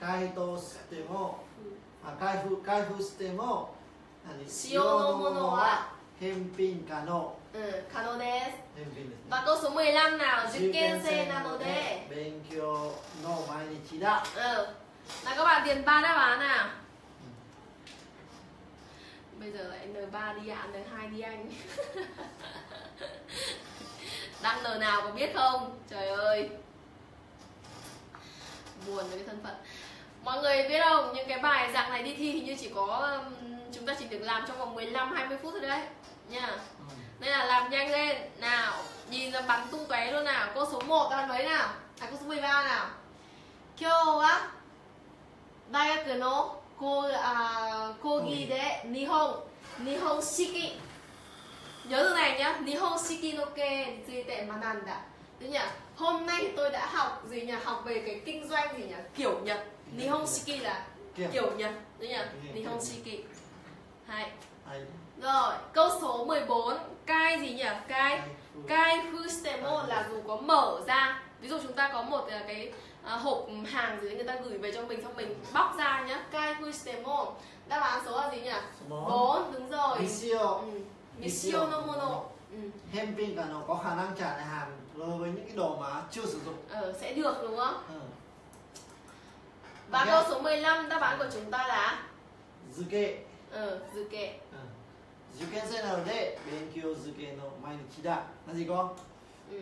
Kaito shitemo, kaifu kaifu shitemo, shio no mono wa henpin kano. Kano desu. Và câu số mười lăm nào, Juken se nado de benkyo no mainichi da. Nào các bạn điền ba đáp án nào. Ừ. Bây giờ lại en ba đi ạ, à, en hai đi anh. Đăng N nào có biết không? Trời ơi, buồn với cái thân phận. Mọi người biết không, những cái bài dạng này đi thi thì như chỉ có chúng ta chỉ được làm trong vòng mười lăm đến hai mươi phút thôi đấy nha. Ừ. Nên là làm nhanh lên nào, nhìn là bắn tung tóe luôn nào. Câu số một ta lấy nào, à câu số mười ba nào. Kyou wa Daigaku no Kogi de Nihon Nihon Shiki. Nhớ từ này nhá, Nihon Shiki no ke tsuite mananda. Đúng nhỉ? Hôm nay tôi đã học gì nhỉ? Học về cái kinh doanh gì nhỉ? Kiểu Nhật. Nihon Shiki là kiểu Nhật. Đúng nhỉ? Nihon Shiki. Hai. Rồi, câu số mười bốn, kai gì nhỉ? Kai kai fustemo là dù có mở ra. Ví dụ chúng ta có một cái À, hộp hàng dưới người ta gửi về cho mình, xong mình bóc ra nhá. Kai Fustemo. Đáp án số là gì nhỉ? bốn, đúng rồi. Missio. Missio no mono. Henpin cả nó có khả năng trả lại hàng đối với những cái đồ mà chưa sử dụng. Ờ, sẽ được đúng không? Ừ. Và okay. Câu số mười lăm đáp án của chúng ta là Zuke. Ờ, Zuke. Zuke sẽ nào đấy? Benkyo Zuke no mainichi da. Là gì con? Ừ.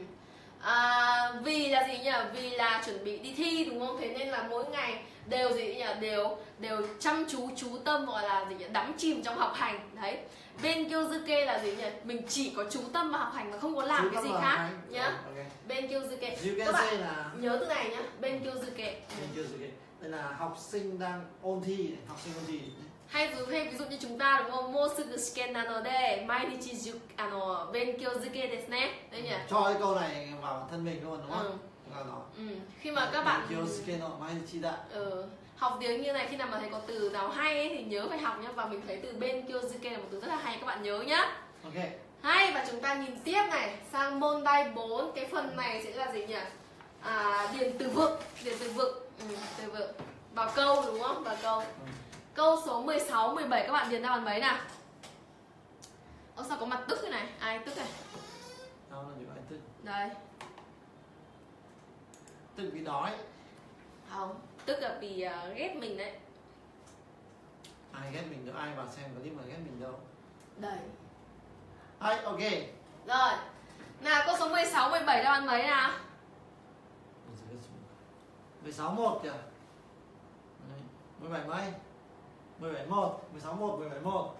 À, vì là gì nhỉ? Vì là chuẩn bị đi thi đúng không? Thế nên là mỗi ngày đều gì nhỉ? Đều đều chăm chú chú tâm, gọi là gì nhỉ? Đắm chìm trong học hành đấy. Bên Kyozuke là gì nhỉ? Mình chỉ có chú tâm vào học hành mà không có làm chú cái gì khác hành. Nhá. Okay. Bên Kyozuke. Các bạn là... nhớ từ này nhá. Bên Kyozuke. Bên Kyozuke. Đây là học sinh đang ôn thi này, học sinh ôn thi. Hay ví dụ như chúng ta đúng không? Mô sugu shiken nanode mainichi juku benkyou zuke desu ne. Đấy nhỉ? Cho cái câu này vào bản thân mình luôn đúng không? Ừ. Ừ. Khi mà các bạn ừ. học tiếng như này, khi nào mà thấy có từ nào hay ấy, thì nhớ phải học nhá. Và mình thấy từ benkyou zuke là một từ rất là hay, các bạn nhớ nhá. Ok. Hay, và chúng ta nhìn tiếp này, sang môn bài bốn, cái phần này sẽ là gì nhỉ? À, điền từ vựng, điền từ vựng. Ừ, từ vựng. Vào câu đúng không? Vào câu. Ừ. Câu số mười sáu, mười bảy các bạn điền ra bàn mấy nào? Ô sao có mặt tức thế này? Ai tức này? Đâu là nhiều ai tức? Đây. Tức vì đói. Không, tức là vì uh, ghét mình đấy. Ai ghét mình đâu, ai vào xem clip mà ghét mình đâu. Đây. Ai, ok. Rồi. Nào, câu số mười sáu, mười bảy ra bàn mấy nào? mười sáu, một kìa. mười bảy mấy? mười bảy một, mười sáu một, mười bảy một.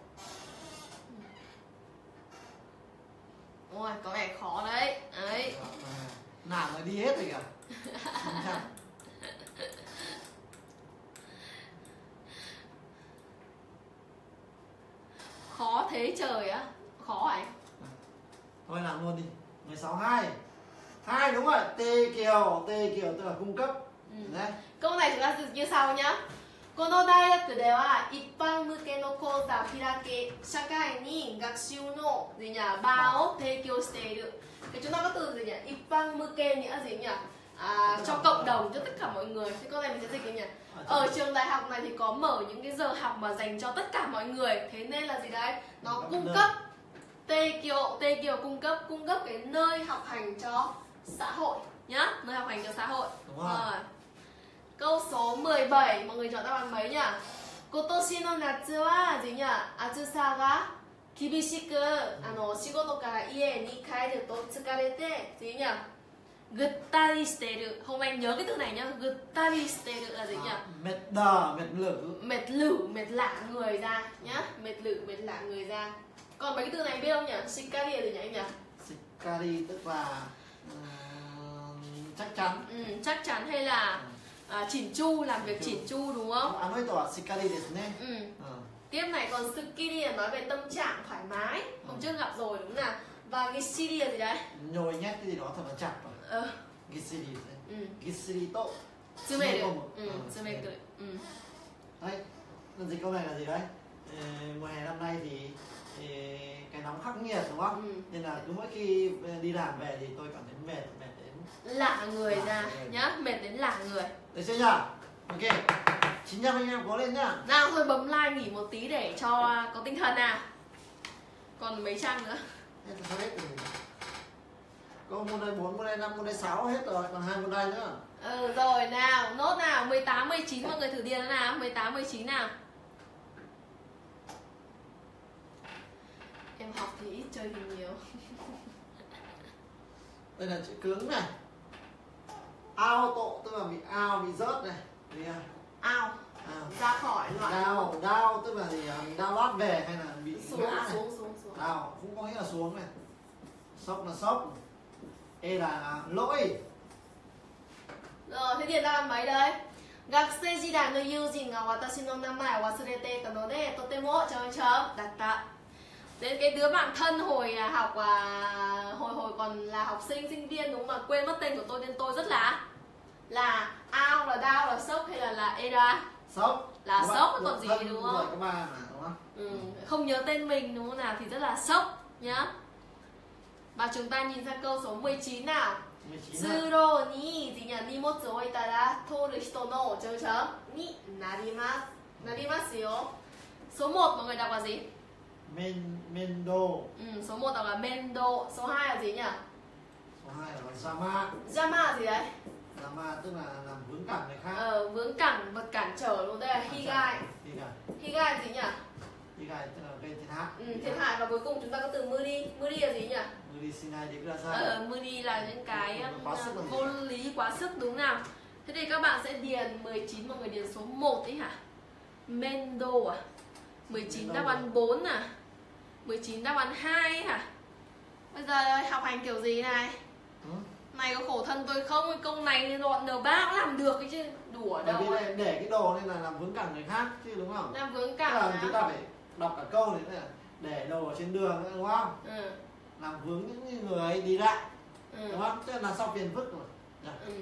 Ôi, có vẻ khó đấy. Đấy. Nào mà đi hết rồi kìa. Khó thế trời á, khó ấy. Thôi làm luôn đi. mười sáu hai. hai đúng rồi, T kiều, T kiều tức là cung cấp. Ừ. Đấy. Câu này chúng ta dịch như sau nhá. この大学では一般向けの講座を開け、社会に学習の場を提供している。Chúng ta có từ gì nhỉ? Ippang muke nghĩa gì nhỉ? À, cho cộng đồng, cho tất cả mọi người. Thế câu này mình sẽ dịch nhỉ? Ở trường đại học này thì có mở những cái giờ học mà dành cho tất cả mọi người. Thế nên là gì đấy? Nó cung cấp tê kiều, tê kiều cung cấp, cung cấp cái nơi học hành cho xã hội nhá, nơi học hành cho xã hội. Đúng rồi. À. Câu số mười bảy, mọi người chọn đáp án mấy nhỉ? Kotoshi no natsu wa gì nhỉ? Atsusa ga kibishiku, ano shigoto kara ie ni kaeru to tsukarete gì nhỉ? Guitaristeri, hôm anh nhớ cái từ này nhá. Guitaristeri là gì nhỉ? À, mệt đờ, mệt lử. Mệt lử, mệt lả người ra nhá. Mệt lử, mệt lả người ra. Còn mấy cái từ này biết không nhỉ? Sicari thì nhỉ anh nhỉ? Sicari tức là uh, chắc chắn. Ừ, chắc chắn hay là uh, chỉn chu, làm việc chỉn chu đúng không? À, nói tỏ sicari desu ne. Ừ. À. Tiếp này còn sicari là nói về tâm trạng thoải mái. Hôm à. trước gặp rồi đúng là. Và gissiri là gì đấy? Nhồi nhét cái gì đó thật là chặt rồi. Ờ. Gissiri đấy. Ừ. Gissiri to. Chưa mệt được. Ừ. Chưa mệt được. Ừ. Đấy. Lần dịch câu này là gì đấy? Mùa hè năm nay thì cái nóng khắc nghiệt đúng không? Ừ. Nên là cứ mỗi khi đi làm về thì tôi cảm thấy mệt, mệt đến lạ người lạ ra người nhá, mệt đến lạ người. Được chưa nhỉ? Ok. Chính nhá anh em cố lên nhá. Nào thôi bấm like nghỉ một tí để cho có tinh thần nào. Còn mấy trang nữa? Hết hết rồi. Có môn đây bốn, môn đây năm, môn đây sáu hết rồi, còn hai môn đây nữa. Ừ rồi nào, nốt nào, mười tám, mười chín mọi người thử điền nào, mười tám, mười chín nào. Em học thì ít chơi thì nhiều. Đây là chữ cứng này. Ao tộ tức là bị ao, bị rớt này. Vì ao à. Ra khỏi loại. Đau, đau tức là gì? Mình đau lót về hay là bị xuống, ngã này. Xuống, xuống, xuống. Đau cũng có nghĩa là xuống này. Sốc là sốc. E là lỗi. Rồi, thế điền ra làm mấy đấy? Gakusei-jirai no yūjin ga watashi no namae wasurete ita no de totemo chấm chấm datta. Đến cái đứa bạn thân hồi học hồi hồi còn là học sinh sinh viên đúng mà quên mất tên của tôi nên tôi rất là là ao là đau là sốc hay là là era sốc là đúng sốc còn gì đúng không? Đúng mà, đúng không? Ừ. Không nhớ tên mình đúng không nào thì rất là sốc nhá. Và chúng ta nhìn ra câu số mười chín nào. Zuro ni gì nhỉ? Nimotsu o itara toru hito no chấm chấm ni narimasu. Narimasu yo. Số một mọi người đọc là gì? Men, mendo. Ừ, số một là mendo. Số hai là gì nhỉ? Số hai là jama. Jama gì đấy? Jama tức là làm vướng cản người khác. Ờ, vướng cản, vật cản trở luôn. Đây là higai. Higai. Higai gì nhỉ? Higai tức là gây thiệt hại. Ừ, thiệt hại. Và cuối cùng chúng ta có từ muri. Muri là gì nhỉ? Muri sinai thì ra sao? Ờ, muri là những cái vô lý quá sức đúng nào? Thế thì các bạn sẽ điền mười chín mọi người điền số một đấy hả? Mendo à? mười chín đáp án bốn à? mười chín đáp án hai hả? Bây giờ ơi, học hành kiểu gì này? Ừ? Này có khổ thân tôi không? Cái câu này đoạn nờ ba cũng làm được cái chứ. Đùa đâu vì này, để cái đồ nên là làm vướng cản người khác chứ đúng không? Làm vướng cản là chúng ta phải đọc cả câu này là để đồ ở trên đường đúng không? Ừ. Làm vướng những người ấy đi lại. Ừ. Đúng không? Tức là sau phiền phức rồi. Ừ.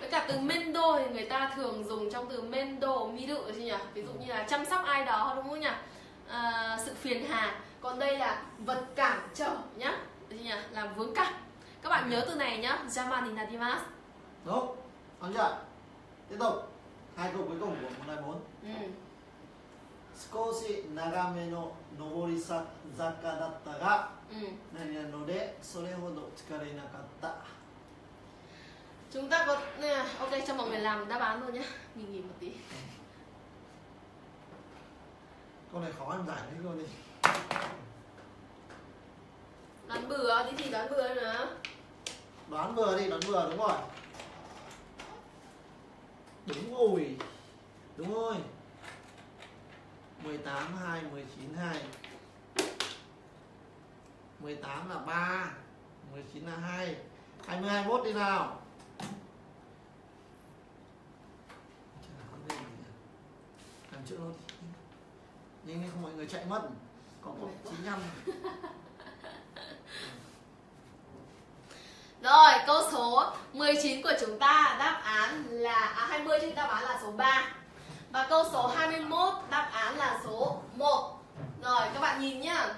Với cả từ mendo thì người ta thường dùng trong từ mendo miru chứ nhỉ? Ví dụ như là chăm sóc ai đó đúng không nhỉ? À, sự phiền hà. Còn đây là vật cản trở nhá, nhỉ? Làm vướng cản. Các bạn nhớ từ này nhá, jama ni narimasu. Đúng, đúng chưa? Tiếp tục. Hai câu cuối cùng của môn đề bốn. Ừ. Skoshi nagame no nobori zaka datta ga nari node sore hodo tsukare nakatta. Chúng ta có... Ok, cho mọi người làm đáp án luôn nhé. Nghỉ nghỉ một tí. Câu này khó em giải đấy luôn đi. Đoán bừa, thì thì đoán bừa nữa. Đoán bừa đi, đoán bừa đúng rồi. Đúng rồi. Đúng rồi. mười tám, hai, mười chín, hai. mười tám là ba, mười chín là hai. Hai mươi, hai mươi mốt đi nào. Làm chữ nó nhưng không mọi người chạy mất. Còn có chín mươi lăm. Rồi câu số mười chín của chúng ta đáp án là à, hai mươi chứ đáp án là số ba. Và câu số hai mươi mốt đáp án là số một. Rồi các bạn nhìn nhá.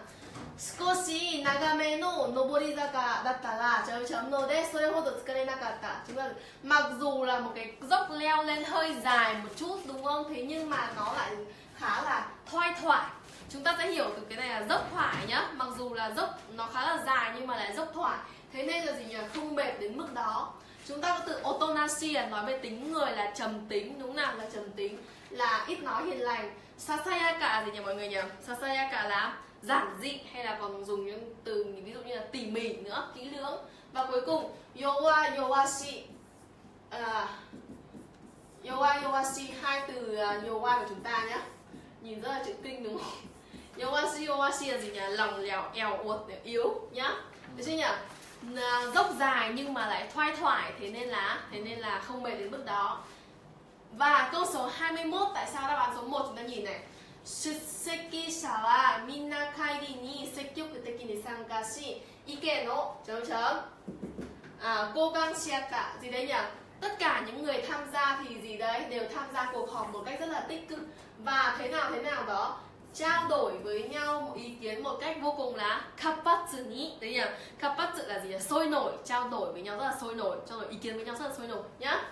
Skoshi nagame no noborizaka datta ga chấm chấm no de sore hodo tsukare nakatta. Chúng ta mặc dù là một cái dốc leo lên hơi dài một chút đúng không? Thế nhưng mà nó lại khá là thoai thoải. Chúng ta sẽ hiểu từ cái này là dốc thoải nhá. Mặc dù là dốc nó khá là dài nhưng mà lại dốc thoải. Thế nên là gì nhỉ? Không mệt đến mức đó. Chúng ta có từ otonashi là nói về tính người là trầm tính. Đúng nào là trầm tính. Là ít nói hiền lành. Sasayaka gì nhỉ mọi người nhỉ? Sasayaka là giản dị hay là còn dùng những từ ví dụ như là tỉ mỉ nữa, kỹ lưỡng. Và cuối cùng Yowa yowashi, uh, yowa yowashi, hai từ uh, yowa của chúng ta nhé. Nhìn rất là chữ kinh đúng không? Yowashi yowashi là gì nhỉ? Lòng lèo, eo uột, yếu nhá. Được chưa nhỉ? Dốc dài nhưng mà lại thoai thoải, thế nên là thế nên là không mệt đến mức đó. Và câu số hai mươi mốt, tại sao đáp án số một chúng ta nhìn này? Shusseki sha wa minna kairi ni sekkyoku teki ni sankashi ike no chấm chấm à, kogan shiata gì đấy nhỉ? Tất cả những người tham gia thì gì đấy đều tham gia cuộc họp một cách rất là tích cực và thế nào thế nào đó, trao đổi với nhau một ý kiến một cách vô cùng là kappatsu ni đấy nhỉ? Kappatsu là gì nhỉ? Sôi nổi, trao đổi với nhau rất là sôi nổi, trao đổi ý kiến với nhau rất là sôi nổi nhá.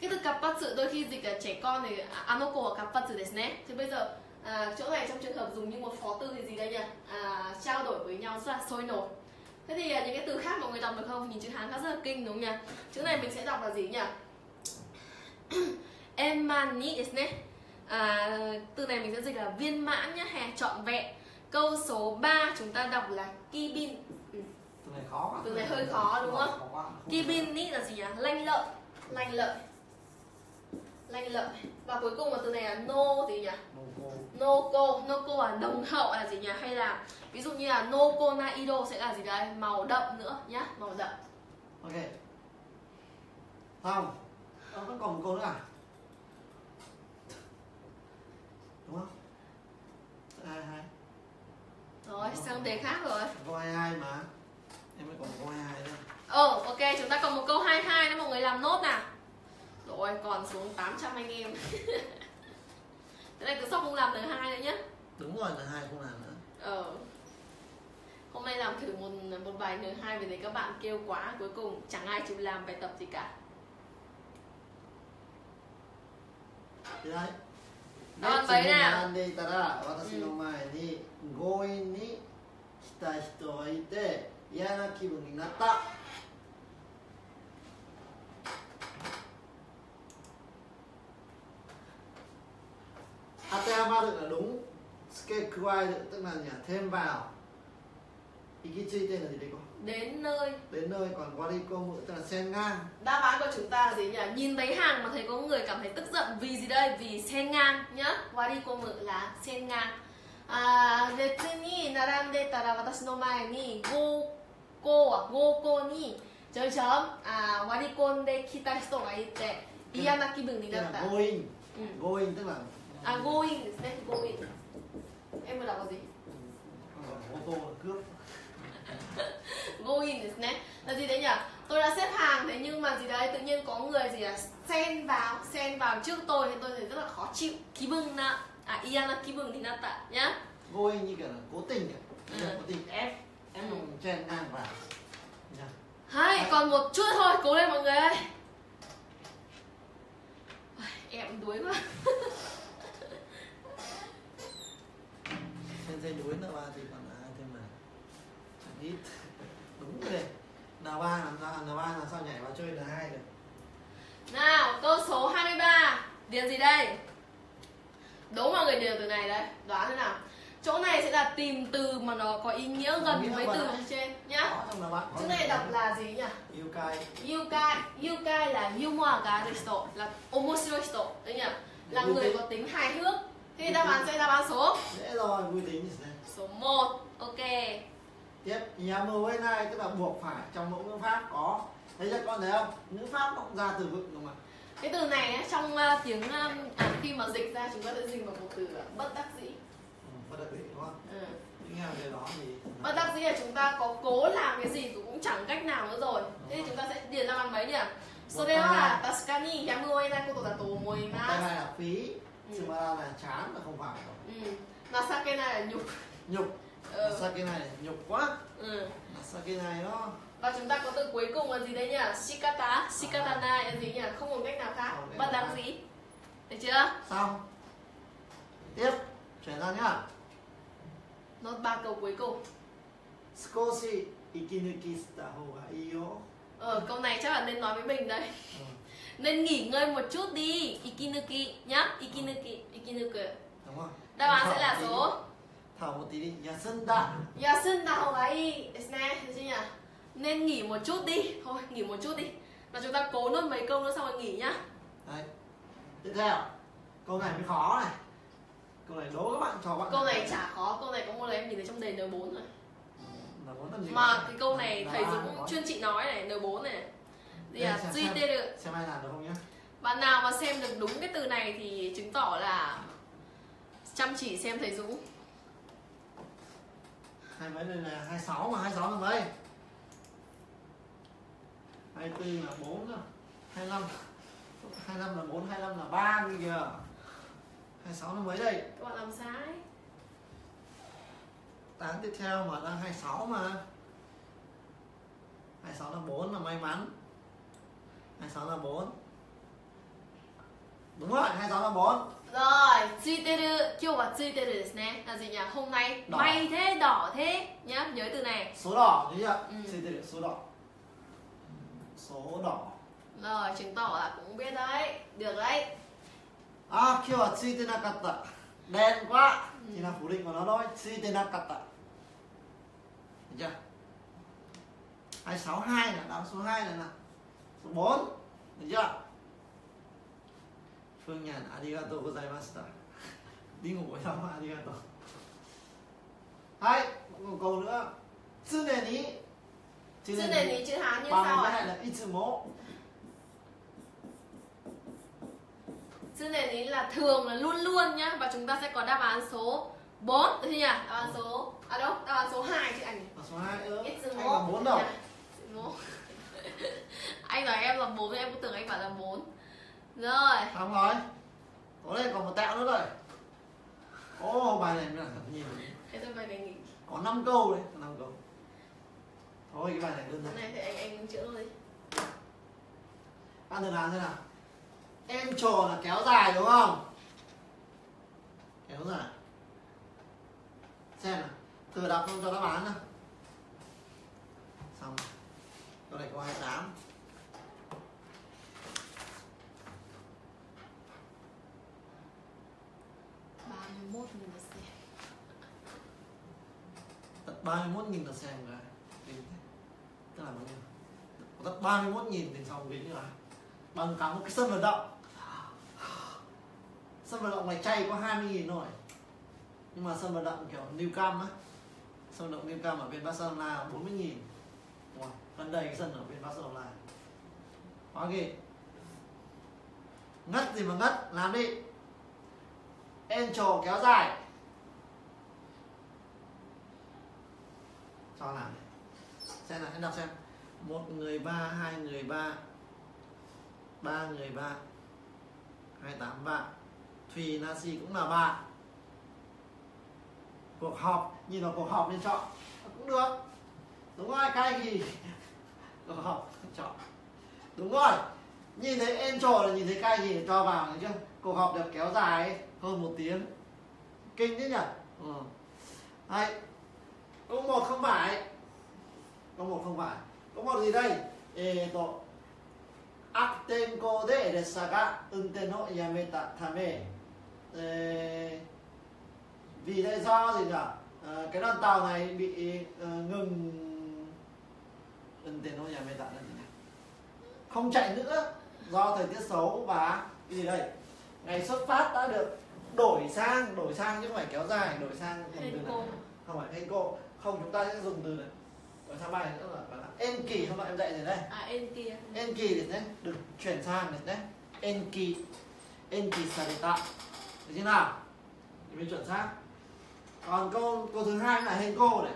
Cái từ kappatsu đôi khi dịch là trẻ con thì anoko hoặc kappatsu desne. Thì bây giờ à, chỗ này trong trường hợp dùng như một phó từ thì gì đây nhỉ? À, trao đổi với nhau rất là sôi nổi. Thế thì những cái từ khác mọi người đọc được không? Nhìn chữ Hán khá rất là kinh đúng không nhỉ? Chữ này mình sẽ đọc là gì nhỉ? Emani desne. À, từ này mình sẽ dịch là viên mãn nhá, hè trọn vẹn. Câu số ba chúng ta đọc là kibin. Ừ. Từ này khó quá. Từ này hơi khó đúng không? Khó quá, không kibin ni là gì nhỉ? Lanh lợi, lanh lợi. Lanh lợi. Và cuối cùng là từ này là no gì nhỉ? Noko. Noko là nồng hậu là gì nhỉ? Hay là ví dụ như là noko naido sẽ là gì đấy? Màu đậm nữa nhá, màu đậm. Ok. Xong. Nó vẫn còn một câu nữa à? Đúng không? hai hai. Rồi, sang đề khác rồi. Câu hai hai mà. Em mới còn một câu hai hai nữa. Ờ, oh, ok, chúng ta còn một câu hai hai nữa, mọi người làm nốt nào. Rồi còn xuống tám trăm anh em. Thế này cứ sóc không làm lần hai nữa nhá. Đúng rồi, lần hai không làm nữa. Ờ. Hôm nay làm thử một một bài lần hai về đấy các bạn kêu quá, cuối cùng chẳng ai chịu làm bài tập gì cả. Thế đấy. Đoạn mấy nào? Ateyama được là đúng, Skekuai được tức là nhả thêm vào. Ikichi tên là gì đấy con? Đến nơi. Đến nơi, còn Wariko tức là xen ngang. Đáp án của chúng ta là gì nhỉ? Nhìn thấy hàng mà thấy có người cảm thấy tức giận vì gì đây? Vì xen ngang nhá. Wariko là xen ngang. À, Retsuni narande tara watashi no mae ni goko goko ni chấm chấm à Wariko de kita hito ga ite iya na kibun ni natta. Going. Going tức là à, going, đấy, going. Em vừa đọc là gì? Ô tô là cướp. Going là gì đấy nhỉ? Tôi đã xếp hàng thế nhưng mà gì đấy tự nhiên có người gì là xen vào, xen vào trước tôi thì tôi thấy rất là khó chịu. Kí bừng nạ, à Iana kí bừng thì nạ tạ nhá. Going như kiểu là cố tình nhỉ? Cố tình ép, em dùng chen ngang vào. Hay, còn một chút thôi, cố lên mọi người ơi. Em đuối quá. Dây đuối nữa ba thì còn ai thêm mà chẳng ít đúng rồi. Nào ba làm sao, nào ba làm sao nhảy vào chơi là hai được. Nào câu số hai mươi ba điền gì đây? Đố mọi người điền từ này đấy, đoán thế nào? Chỗ này sẽ là tìm từ mà nó có ý nghĩa gần với từ trên nhá. Chỗ này đọc là gì nhỉ? Yukai. Yukai, yukai là humor ga hito, là omoshiroi hito đấy nhỉ, là người có tính hài hước. Thì đáp án sẽ đáp án số dễ rồi, vui tính số một. Ok, tiếp với này tức là buộc phải trong mẫu ngữ pháp có. Thấy các con thấy không, ngữ pháp cũng ra từ vựng đúng không ạ? Cái từ này trong uh, tiếng uh, à, khi mà dịch ra chúng ta sẽ dịch vào một từ bất đắc dĩ. Ừ, bất đắc dĩ đúng không? Ừ. Nghe đó thì bất đắc dĩ là chúng ta có cố làm cái gì cũng chẳng cách nào nữa rồi. Đúng thế rồi. Thì chúng ta sẽ điền ra bằng mấy nhỉ? Số đây là tascani yamoi na koto dato oimasu là phí. Ừ. Sumara là chán là không phải rồi. Ừ. Masake này là nhục. Nhục. Ừ. Masake này là nhục quá. Ừ. Masake này đó. Và chúng ta có từ cuối cùng là gì đấy nhỉ? Shikata. Shikata này là gì nhỉ? Không có cách nào khác. Bất đắc dĩ. Được chưa? Xong. Tiếp. Chuyển ra nhá. Nốt ba câu cuối cùng. Skoshi ikinuki shita hou ga ii yo. Ờ, câu này chắc là nên nói với mình đây. Ừ. Nên nghỉ ngơi một chút đi. Ikinuki nhá. Ikinuki, ikinuki. Đúng rồi. Đáp án sẽ là số thảo một tí đi. Yasunda. Yasunda hou ga ii desu ne. Được chưa nhỉ? nên nghỉ một chút đi. Thôi nghỉ một chút đi. Và chúng ta cố nốt mấy câu nữa xong rồi nghỉ nhá. Đấy. Tiếp theo câu này mới khó này. Câu này đố các bạn trò bạn. Câu này chả khó, câu này có một lần em nhìn thấy trong đề en bốn rồi. N bốn mà này? Cái câu này thầy Dũng chuyên chị nói này, en bốn này. Gì à? Duy tê được. Xem ai làm được không nhá. Bạn nào mà xem được đúng cái từ này thì chứng tỏ là chăm chỉ xem thầy Dũng. Hai mấy đây là hai sáu mà hai sáu là mấy? hai tư là bốn nữa. hai lăm. hai lăm là bốn, hai lăm là ba như kìa. hai sáu là mấy đây? Các bạn làm sai. tám tiếp theo mà đang hai sáu mà. hai sáu là bốn là may mắn. hai sáu là bốn. Đúng rồi, hai sáu là bốn. Rồi, tsuiteru, kyou wa tsuiteru desu ne. Là gì nhỉ? Hôm nay đỏ. May thế, đỏ thế nhá, nhớ từ này. Số đỏ, nhớ chưa? Ừ. Tsuiteru, số đỏ. Số đỏ. Rồi, chứng tỏ là cũng biết đấy. Được đấy. À, kyou wa tsuite nakatta. Đen quá. Ừ. Chỉ là phủ định của nó thôi, tsuite nakatta. Được chưa? hai sáu hai là đám số hai này nè. Số bốn. Được chưa? Phương Nhàn, arigatou gozaimashita. Đi ngủ với xong, arigatou. Hay, một câu nữa. Tsune ni. Tsune ni chữ Hán như sao ạ? Là itsumo. Tsune ni là thường, là luôn luôn nhá. Và chúng ta sẽ có đáp án số bốn. Thế nhỉ? Đáp án số... À đâu, đáp án số hai chứ anh. Đáp án số hai ớ. Itsumo. Anh là bốn đâu? Itsumo. Anh nói em là bốn, em cũng tưởng anh bảo là bốn. Rồi. Xong rồi. Tối nay còn một tẹo nữa rồi. Ô, bài này mới là thật nhiều. Thế thôi bài này nghỉ. Có năm câu đấy, có năm câu. Thôi cái bài này đơn giản. Cái này thì anh anh chữa thôi. Bạn thử làm thế nào. Em trồ là kéo dài đúng không? Kéo dài. Xem nào. Thử đọc không cho đáp án nào. Xong. Câu này có hai tám. ba mươi mốt nghìn là xem rồi. Tức là bao nhiêu? Có tất ba mươi mốt nghìn đến xong đến nữa. Bằng cả một cái sân vận động. Sân vận động này chay có hai mươi nghìn rồi. Nhưng mà sân vận động kiểu New Camp á. Sân vận động New Camp ở bên Barcelona là bốn mươi nghìn. Wow, gần đây cái sân ở bên Barcelona. Quá ghê. Ngất gì mà ngất, làm đi. Encho kéo dài. Cho làm xem nào, em đọc xem. Một người ba, hai người ba, ba người ba, hai tám ba. Thùy Nasi cũng là ba. Cuộc họp, nhìn vào cuộc họp nên chọn cũng được. Đúng rồi, cái gì cuộc họp chọn đúng rồi. Nhìn thấy Encho là nhìn thấy cái gì cho vào đấy chứ. Cuộc họp được kéo dài ấy, hơn một tiếng. Kinh thế nhỉ. Ừ. Đấy. Câu một không phải. Câu một không phải. Câu một gì đây? Eto Atenko de Eresaka Unten no Yameta Tame. Vì tại sao gì nhỉ? À, cái đoàn tàu này bị uh, ngừng. Unten no Yameta là gì nhỉ? Không chạy nữa do thời tiết xấu và cái gì đây? Ngày xuất phát đã được đổi sang, đổi sang chứ không phải kéo dài, đổi sang dùng từ này. Không phải Enko, không chúng ta sẽ dùng từ này. Đổi sang bài nữa là Enki, không phải em dạy rồi đây. À Enki. Enki thì đấy, được chuyển sang này đấy. Enki. Enki sareta. Được chưa nào? Thì mới chuẩn xác. Còn câu câu thứ hai là Enko này.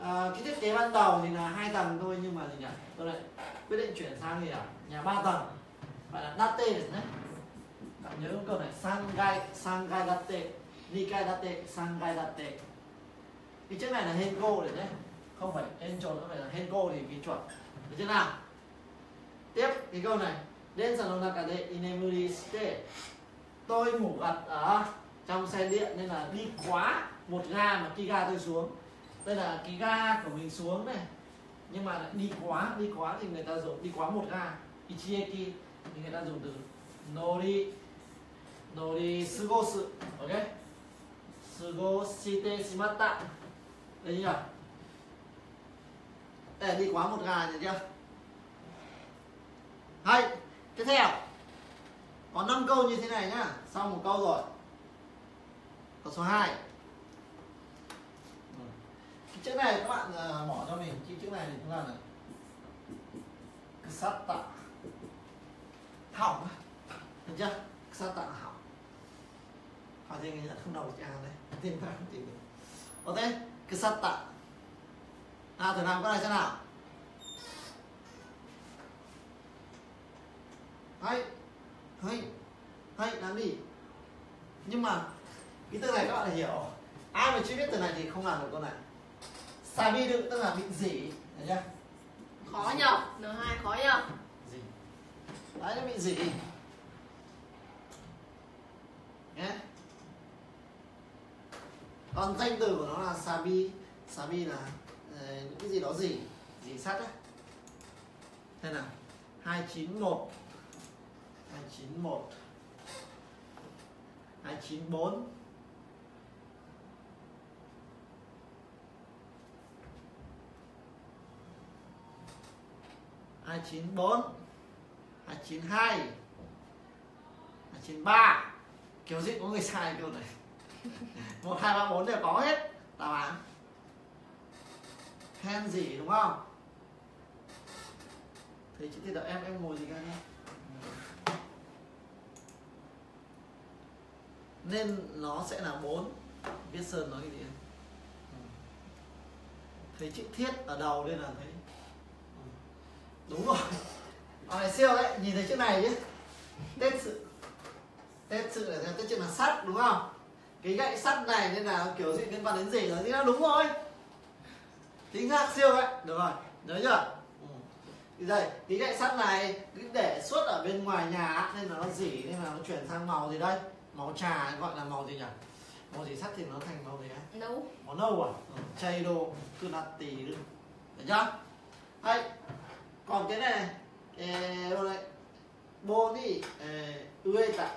À, cái thiết kế ban đầu thì là hai tầng thôi nhưng mà gì nhỉ? Tôi lại quyết định chuyển sang gì à? Nhà ba tầng. Phải là Nate đấy. Bạn nhớ câu này, sangai, sangai datte, nikai datte, sangai datte. Cái chữ này là Enko đấy, không phải Encho nữa, phải là Enko thì cái chuẩn. Được chưa nào? Tiếp cái câu này, densa no naka de inemuri shite. Tôi ngủ gật ở trong xe điện nên là đi quá một ga mà cái ga tôi xuống. Đây là cái ga của mình xuống này. Nhưng mà lại đi quá, đi quá thì người ta dùng đi quá một ga, ichieki thì người ta dùng từ nori. Nori sugosu, ok? Sugoshite shimatta. Đấy nhỉ? để đi quá một gà, được chưa? Hay. Tiếp theo có năm câu như thế này nhá, xong một câu rồi. Câu số hai. Cái chữ này các bạn bỏ cho mình, cái chữ này thì chúng ta là Ksata hỏng, được chưa? Ksata hỏng. Hỏi thêm người nhận không đầu cái A đấy, tên phải không tìm được. Ok, Ksata. À, thử làm cái này xem nào. Hay, hay, hay, làm đi. Nhưng mà cái từ này các bạn phải hiểu. Ai mà chưa biết từ này thì không làm được câu này. Xà bi đựng tức là bị dỉ, được chưa? Khó nhờ, en hai khó nhờ. Dỉ. Đấy, nó bị dỉ. Nhé. Còn danh từ của nó là xà bi. Xà bi là eh, những cái gì đó dỉ, dỉ sắt á. Thế nào? hai chín một. hai chín một, hai chín bốn, hai chín bốn, hai chín hai, hai chín ba. Kiểu gì có người sai kiểu này. một, hai, ba, bốn đều có hết. Đáp án hen gì đúng không? Thế chứ thì đợi em em ngồi gì cả nhé. Nên nó sẽ là bốn. Biết Sơn nói cái gì em? Ừ. Thấy chữ thiết ở đầu đây là thấy. Ừ. Đúng rồi. Ở này siêu đấy, nhìn thấy chữ này chứ. Tết sự. Tết sự là tết chữ là sắt đúng không? Cái gậy sắt này nên là kiểu gì liên quan đến gì rồi, thì nó đúng rồi. Chính xác siêu đấy. Được rồi, nhớ chưa? Thì đây, cái gậy sắt này cứ để suốt ở bên ngoài nhà nên là nó dỉ, nên là nó chuyển sang màu gì đây? Màu trà, gọi là màu gì nhỉ? Màu gì sắt thì nó thành màu gì ấy? Nâu. Màu nâu à? Ừ. Chay đô, cứ nạt tì được. Được chưa? Đây. Còn cái này này, đâu đây? Bô ni ueta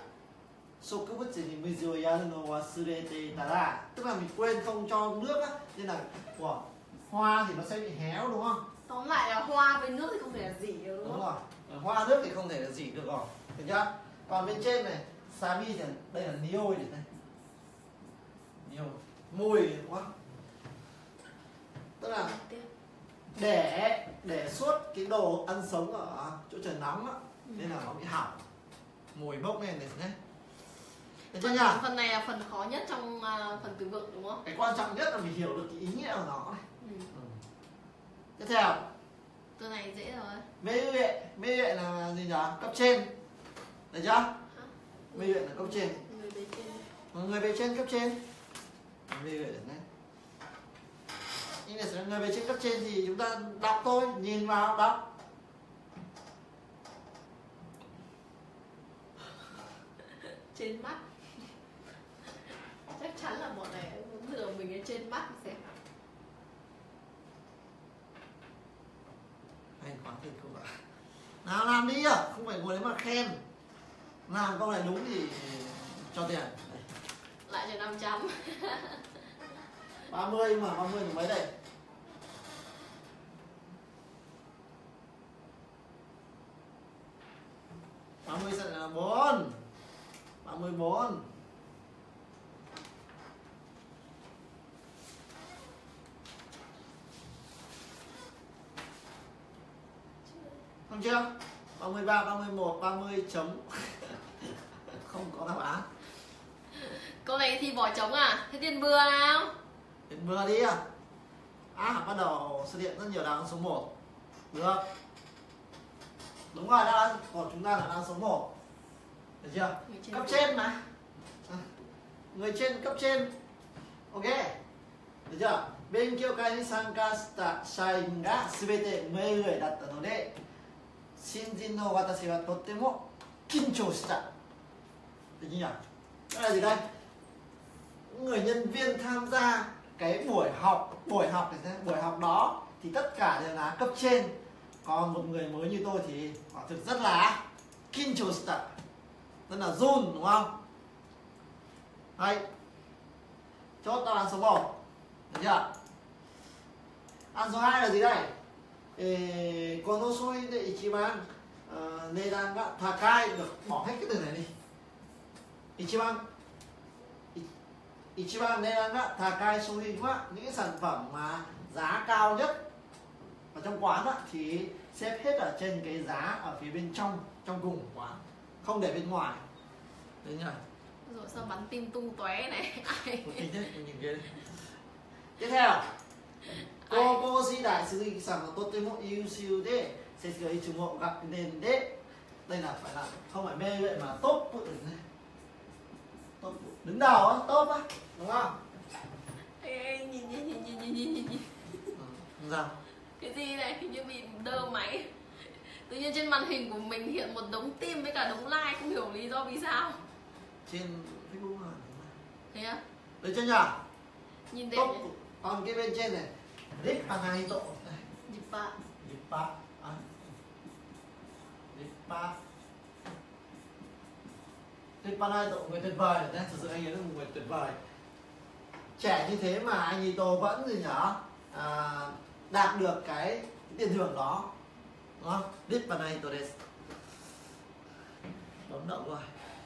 sokubutsu ni mizu yaru no wasurete tara. Tức là mình quên không cho nước á, nên là của hoa thì nó sẽ bị héo đúng không? Tóm lại là hoa với nước thì không thể là gì được đúng không? Đúng rồi. Hoa nước thì không thể là gì được rồi. Được chưa? Còn bên trên này Sabi thì đây là niôi này, niôi mùi quá, tức là để để suốt cái đồ ăn sống ở chỗ trời nóng á, nên là nó bị hỏng, mùi bốc lên này nhé. Được chưa nhỉ? Phần này là phần khó nhất trong phần từ vựng đúng không? Cái quan trọng nhất là mình hiểu được cái ý nghĩa của nó này. Ừ. Ừ. Tiếp theo. Từ này dễ rồi. Mê huệ, mê huệ là gì nhỉ? Cấp trên, được chưa? Mê huyện là cấp trên. Người bề trên. Người bề trên cấp trên. Mê huyện là này. Nhưng là người bề trên cấp trên thì chúng ta đọc thôi, nhìn vào đọc. Trên mắt. Chắc chắn là bọn này muốn lừa mình ở trên mắt xem. Hay quá thật cô ạ. Nào làm đi à, không phải ngồi đấy mà khen. Làm câu này đúng thì cho tiền. Đây. Lại cho năm trăm. ba mươi mà, ba mươi thì mấy đây? ba mươi sẽ là bốn. ba mươi bốn. Không chưa? ba mươi ba, ba mươi mốt, ba mươi chấm. Không có đáp án. Câu này thì bỏ trống à? Thế tiền bừa nào? Tiền bừa đi à? À, bắt đầu xuất hiện rất nhiều đáp án số một. Được. Đúng rồi, đáp án của chúng ta là đáp án số một. Được chưa? Trên cấp trên mà. À, người trên cấp trên. Ok. Được chưa? Bên kia cái ni sanka shita shain ga subete mười người đặt ở đó đấy. Shinjin no watashi wa totemo kinchou shita. Được chưa nhỉ? Đó là gì đây? Người nhân viên tham gia cái buổi học, buổi học này, buổi học đó thì tất cả đều là cấp trên. Còn một người mới như tôi thì họ thực rất là kinchou shita, rất là run đúng không? Đấy. Chốt đáp án số một. Được chưa? Đáp án số hai là gì đây? えー、この商品で一番値段が高いの、もう入ってないね。一番一番値段が高い商品はnhững sản phẩm mà giá cao nhất ở trong quán đó, thì xếp hết ở trên cái giá ở phía bên trong trong cùng quán, không để bên ngoài. Đấy nhỉ. Rồi sao bắn tim tung tóe này. Tiếp theo, cô cô sĩ đại sứ dịch sản tốt tới một yêu siêu đế sẽ gửi chủ hộ gặp nền đế. Đây là phải là không phải mê vậy mà tốt bụi này. Tốt bụi. Đứng đầu á, tốt á, đúng không? Ê, nhìn nhìn nhìn nhìn nhìn nhìn nhìn nhìn. Ừ, sao? Cái gì này, hình như bị đơ máy. Tự nhiên trên màn hình của mình hiện một đống tim với cả đống like, không hiểu lý do vì sao. Trên Facebook hả? Thế á? Đấy chưa nhỉ? Nhìn đẹp nhỉ? Còn cái bên trên này đích bằng hai tổ này. Dịp bạc. Dịp bạc. Dịp bạc. Tuyệt vời, người tuyệt vời, thật sự anh ấy là một người tuyệt vời. Trẻ như thế mà anh ấy Tô vẫn gì nhở à, đạt được cái, cái tiền thưởng đó, đúng không? Đích vào này tôi đóng động rồi.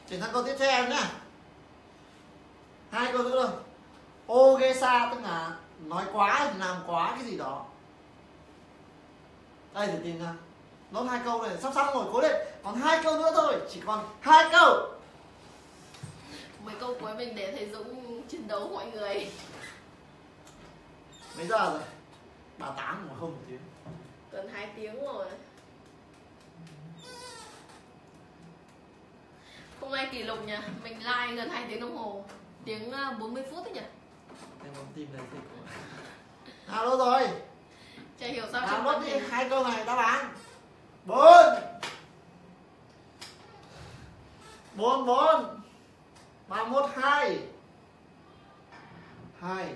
Chuyển sang câu tiếp theo em nhá. Hai câu nữa rồi. Ogesa tức là nói quá, làm quá cái gì đó. Đây thử tìm ra. Nó hai câu này sắp sắp rồi, cố lên. Còn hai câu nữa thôi, chỉ còn hai câu. Mấy câu cuối mình để thầy Dũng chiến đấu mọi người. Mấy giờ rồi? Bà tám mà không một tiếng. Còn hai tiếng rồi. Hôm nay kỷ lục nhỉ? Mình like gần hai tiếng đồng hồ. Tiếng bốn mươi phút đấy nhỉ? Em bấm tim này thì à, đâu rồi? Chả hiểu sao đá mất đi thì... hai câu này đáp án bốn bốn bốn ba một hai hai.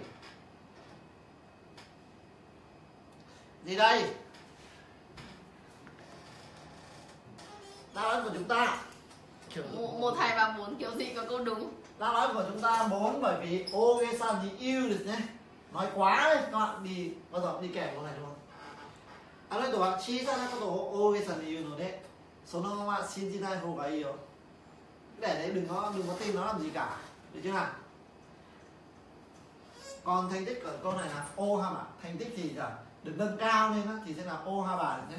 Gì đây? Đáp án của chúng ta một hai ba bốn, kiểu gì có câu đúng. Đáp án của chúng ta bốn, bởi vì Ogesan thì yêu được nhé, nói quá đấy các bạn, đi bao giờ đi kèm con này luôn. あの人は小さなことを大げさに言うので、そのまま信じない方がいいよ。Để đấy đừng có đừng có tin nó làm gì cả, được chưa hả? Còn thành tích của câu này là ô ha bà, thành tích thì là được nâng cao lên thì sẽ là ô ha bà nhé.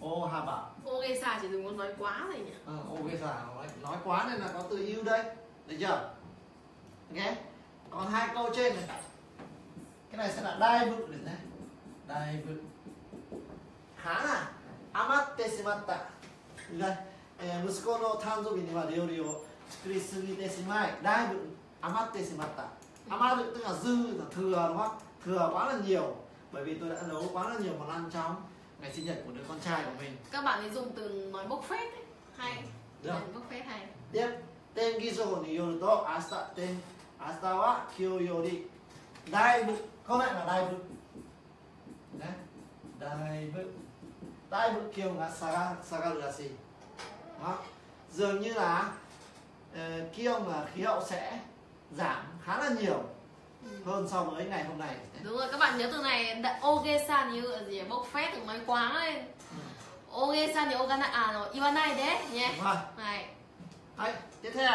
Ô ha bà. Ô ghê xà chỉ đừng có nói quá này nhỉ? Ờ, ô ghê xà nói nói quá nên là có từ yêu đây, được chưa? Ok. Còn hai câu trên này, cái này sẽ là đai vựng được này. Đai vựng. Khá là amatte shimatta. Như đây. 息子の誕生日には料理を作りすぎてしまい、だいぶ余ってしまった。余る tức là dư, là thừa đúng không? Thừa quá là nhiều, bởi vì tôi đã nấu quá là nhiều món ăn trong ngày sinh nhật của đứa con trai của mình. Các bạn ấy dùng từ nói bốc phét ấy, hay. Được. Bốc phét hay. Tiếp, tenkizo ni yoru to asta ten asta wa kyou yori daibu, không lại là daibu. Đấy. Daibu. Daibu kyou ga saga sagaru rashi. Đó. Dường như là uh, kiêu mà khí hậu sẽ giảm khá là nhiều hơn so với ngày hôm nay. Đúng rồi, các bạn nhớ từ này Ogesan như là gì, bốc phét cũng nói quá lên. Ogesan như Ogana à rồi, Iwanai đấy nhé. Đúng rồi. Này. Đấy, tiếp theo.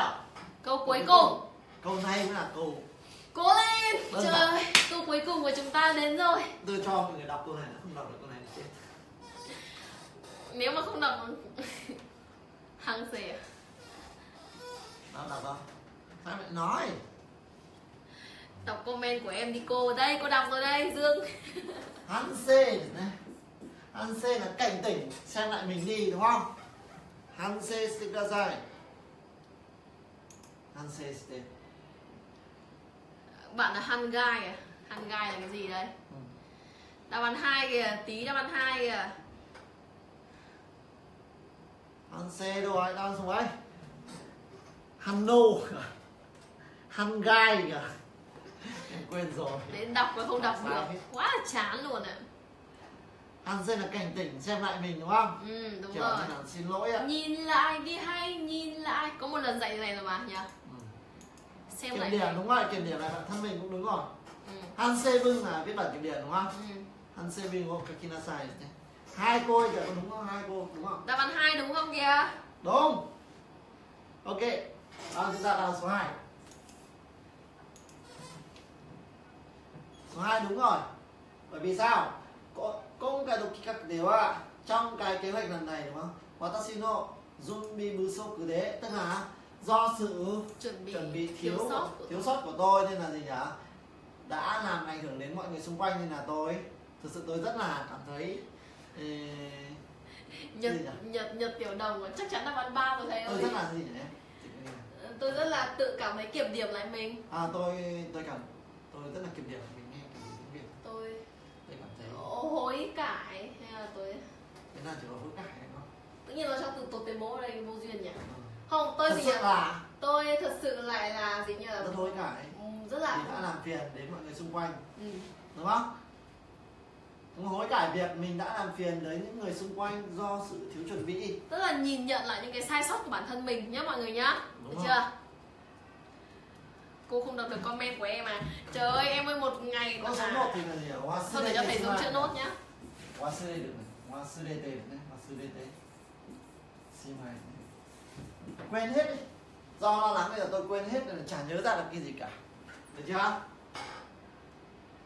Câu cuối cùng. Câu này cũng là câu. Cố lên. Đơn trời ơi, câu cuối cùng của chúng ta đến rồi. Tôi cho mọi người đọc câu này, không đọc được câu này thì chết. Nếu mà không đọc Hăng xì à? Đó, đọc không? Sao lại nói? Đọc comment của em đi cô. Đây, cô đọc rồi đây, Dương. Hăng xì này. Hăng xì là cảnh tỉnh, xem lại mình đi, đúng không? Hăng xì stick ra dài. Hăng xì stick. Bạn là hăng gai à? Hăng gai là cái gì đây? Ừ. Đáp án hai kìa, tí đáp án hai kìa. Hàn xe đâu rồi, đang xuống ấy. Hàn nô cả. Hàn gai cả. Em quên rồi. Đến đọc mà không đọc được. Quá là chán luôn ạ. Hàn xe là cảnh tỉnh xem lại mình đúng không? Ừ, đúng kiểu rồi. Xin lỗi ạ. Nhìn lại đi hay, nhìn lại. Có một lần dạy này rồi mà nhỉ? Ừ. Xem kiểm lại. Kiểm điểm, đúng rồi, kiểm điểm lại bản thân mình cũng đúng rồi. Ừ. Hàn xe bưng là viết bản kiểm điểm đúng không? Ừ. Hắn Sevin của Kakinasai này. Hai cô ấy dạ, đúng không? Hai cô đúng không? Đáp án hai đúng không kìa? Đúng. Ok. Đó, chúng ta là số hai. Số hai đúng rồi. Bởi vì sao? Có công cái độc các đều ạ. Trong cái kế hoạch lần này đúng không? Watashi no Zumbi Busoku de, tức là do sự chuẩn bị, chuẩn bị thiếu thiếu sót, thiếu sót của tôi nên là gì nhỉ? Đã làm ảnh hưởng đến mọi người xung quanh nên là tôi thực sự tôi rất là cảm thấy ê... Nhật, Nhật, Nhật Tiểu Đồng chắc chắn đáp án ba rồi thầy ơi. Tôi rất là gì nhỉ em? Tôi rất là tự cảm thấy kiểm điểm lại mình. À tôi tôi cảm tôi rất là kiểm điểm mình nghe cái việc. Tôi tôi cảm thấy hối cải hay là tôi thế nào chỉ có hối cải thôi. Tự nhiên nó trong từ tột tế bố ở đây vô duyên nhỉ? Ừ. Không, tôi thật gì nhỉ? Là... Tôi thật sự lại là gì nhỉ? Tôi hối cải. Rất là mình đã làm phiền đến mọi người xung quanh. Ừ. Đúng không? Hối cải việc mình đã làm phiền đến những người xung quanh do sự thiếu chuẩn bị. Tức là nhìn nhận lại những cái sai sót của bản thân mình nhá mọi người nhá. Đúng được không? Chưa? Cô không đọc được comment của em à? Trời ơi em ơi một ngày có số một thì là gì? Thôi để cho thầy dùng chữ nốt nhá. Wasure được này, wasure te này, wasure te. Shimai. Quên hết đi. Do lo lắng bây giờ tôi quên hết nên là chả nhớ ra được cái gì cả. Được chưa?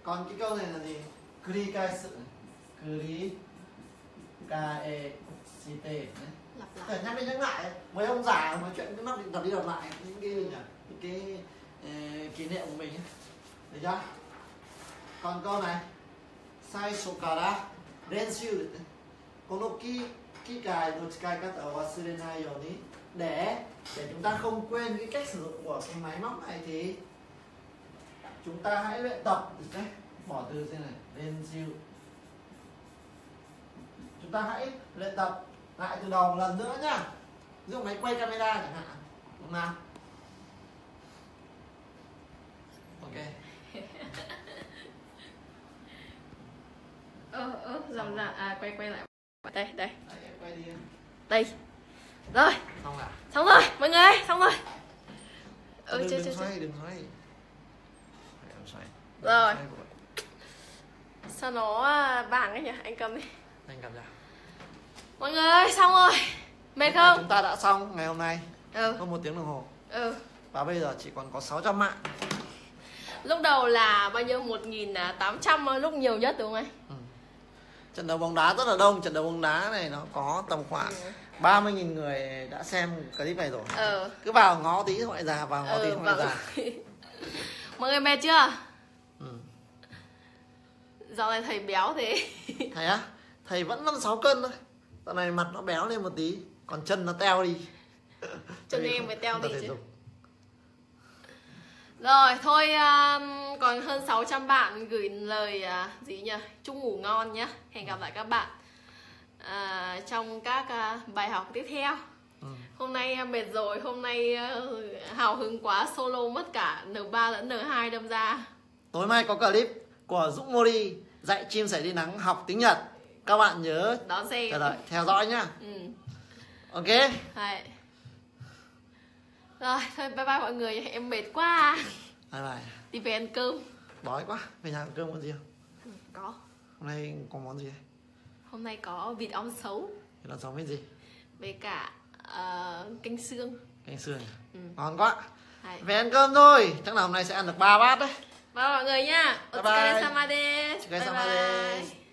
Còn cái câu này là gì? Kurikaesu. Kurikaeshite. Phải nhắc đi nhắc lại. Mấy ông già nói chuyện cứ lặp đi lặp đi lặp lại những cái nhỉ? Những cái kỷ niệm của mình. Được chưa? Còn câu này. Saisho kara renshu. Kono kikai no tsukaikata o wasurenai you ni. Để để chúng ta không quên cái cách sử dụng của cái máy móc này thì chúng ta hãy luyện tập được đấy. Bỏ từ thế này lên siêu. Chúng ta hãy luyện tập lại từ đầu một lần nữa nhá. Ví dụ máy quay camera chẳng hạn. Đúng không? Ok. Ơ ơ dòng ra à quay quay lại. Đây đây. Đấy, em quay đi. Đây. Rồi. Xong rồi. Xong rồi, mọi người ơi, xong rồi. Ừ đừng, chơi, đừng chơi, xoay, chơi. Đừng xoay. Xoay. Rồi. Xoay của... Sao nó bảng ấy nhỉ? Anh cầm đi. Anh cầm ra. Mọi người ơi, xong rồi. Mệt không? Chúng ta đã xong ngày hôm nay. Ừ. Hơn một tiếng đồng hồ. Ừ. Và bây giờ chỉ còn có sáu trăm mạng. Lúc đầu là bao nhiêu? một nghìn tám trăm lúc nhiều nhất đúng không anh? Ừ. Trận đấu bóng đá rất là đông. Trận đấu bóng đá này nó có tầm khoảng ba mươi nghìn người đã xem clip này rồi. Ừ. Cứ vào ngó tí gọi già, vào ngó ừ, tí gọi già. Mọi người mệt chưa? Ừ. Dạo này thầy béo thế. Thầy á? Thầy vẫn vẫn sáu cân thôi. Dạo này mặt nó béo lên một tí, còn chân nó teo đi. Chân em mới teo đi chứ. Dùng. Rồi thôi um, còn hơn sáu trăm bạn gửi lời uh, gì nhỉ? Chúc ngủ ngon nhá. Hẹn gặp lại các bạn uh, trong các uh, bài học tiếp theo. Ừ. Hôm nay mệt rồi, hôm nay uh, hào hứng quá solo mất cả N ba lẫn N hai đâm ra. Tối mai có clip của Dũng Mori dạy chim sẻ đi nắng học tiếng Nhật. Các bạn nhớ đón xem. Chờ đợi, theo dõi nhá. Ừ. Ok. Đấy. Rồi, thôi bye bye mọi người, em mệt quá. Bye bye. Đi về ăn cơm. Đói quá, về nhà ăn cơm món gì không? Ừ, có. Hôm nay có món gì đây? Hôm nay có vịt ong sấu. Vịt ong sấu với gì? Với cả uh, canh xương. Canh xương. Ừ. Ngon quá. Đấy. Về ăn cơm thôi, chắc là hôm nay sẽ ăn được ba bát đấy. Bye mọi người nha. Bye bye. Bye bye.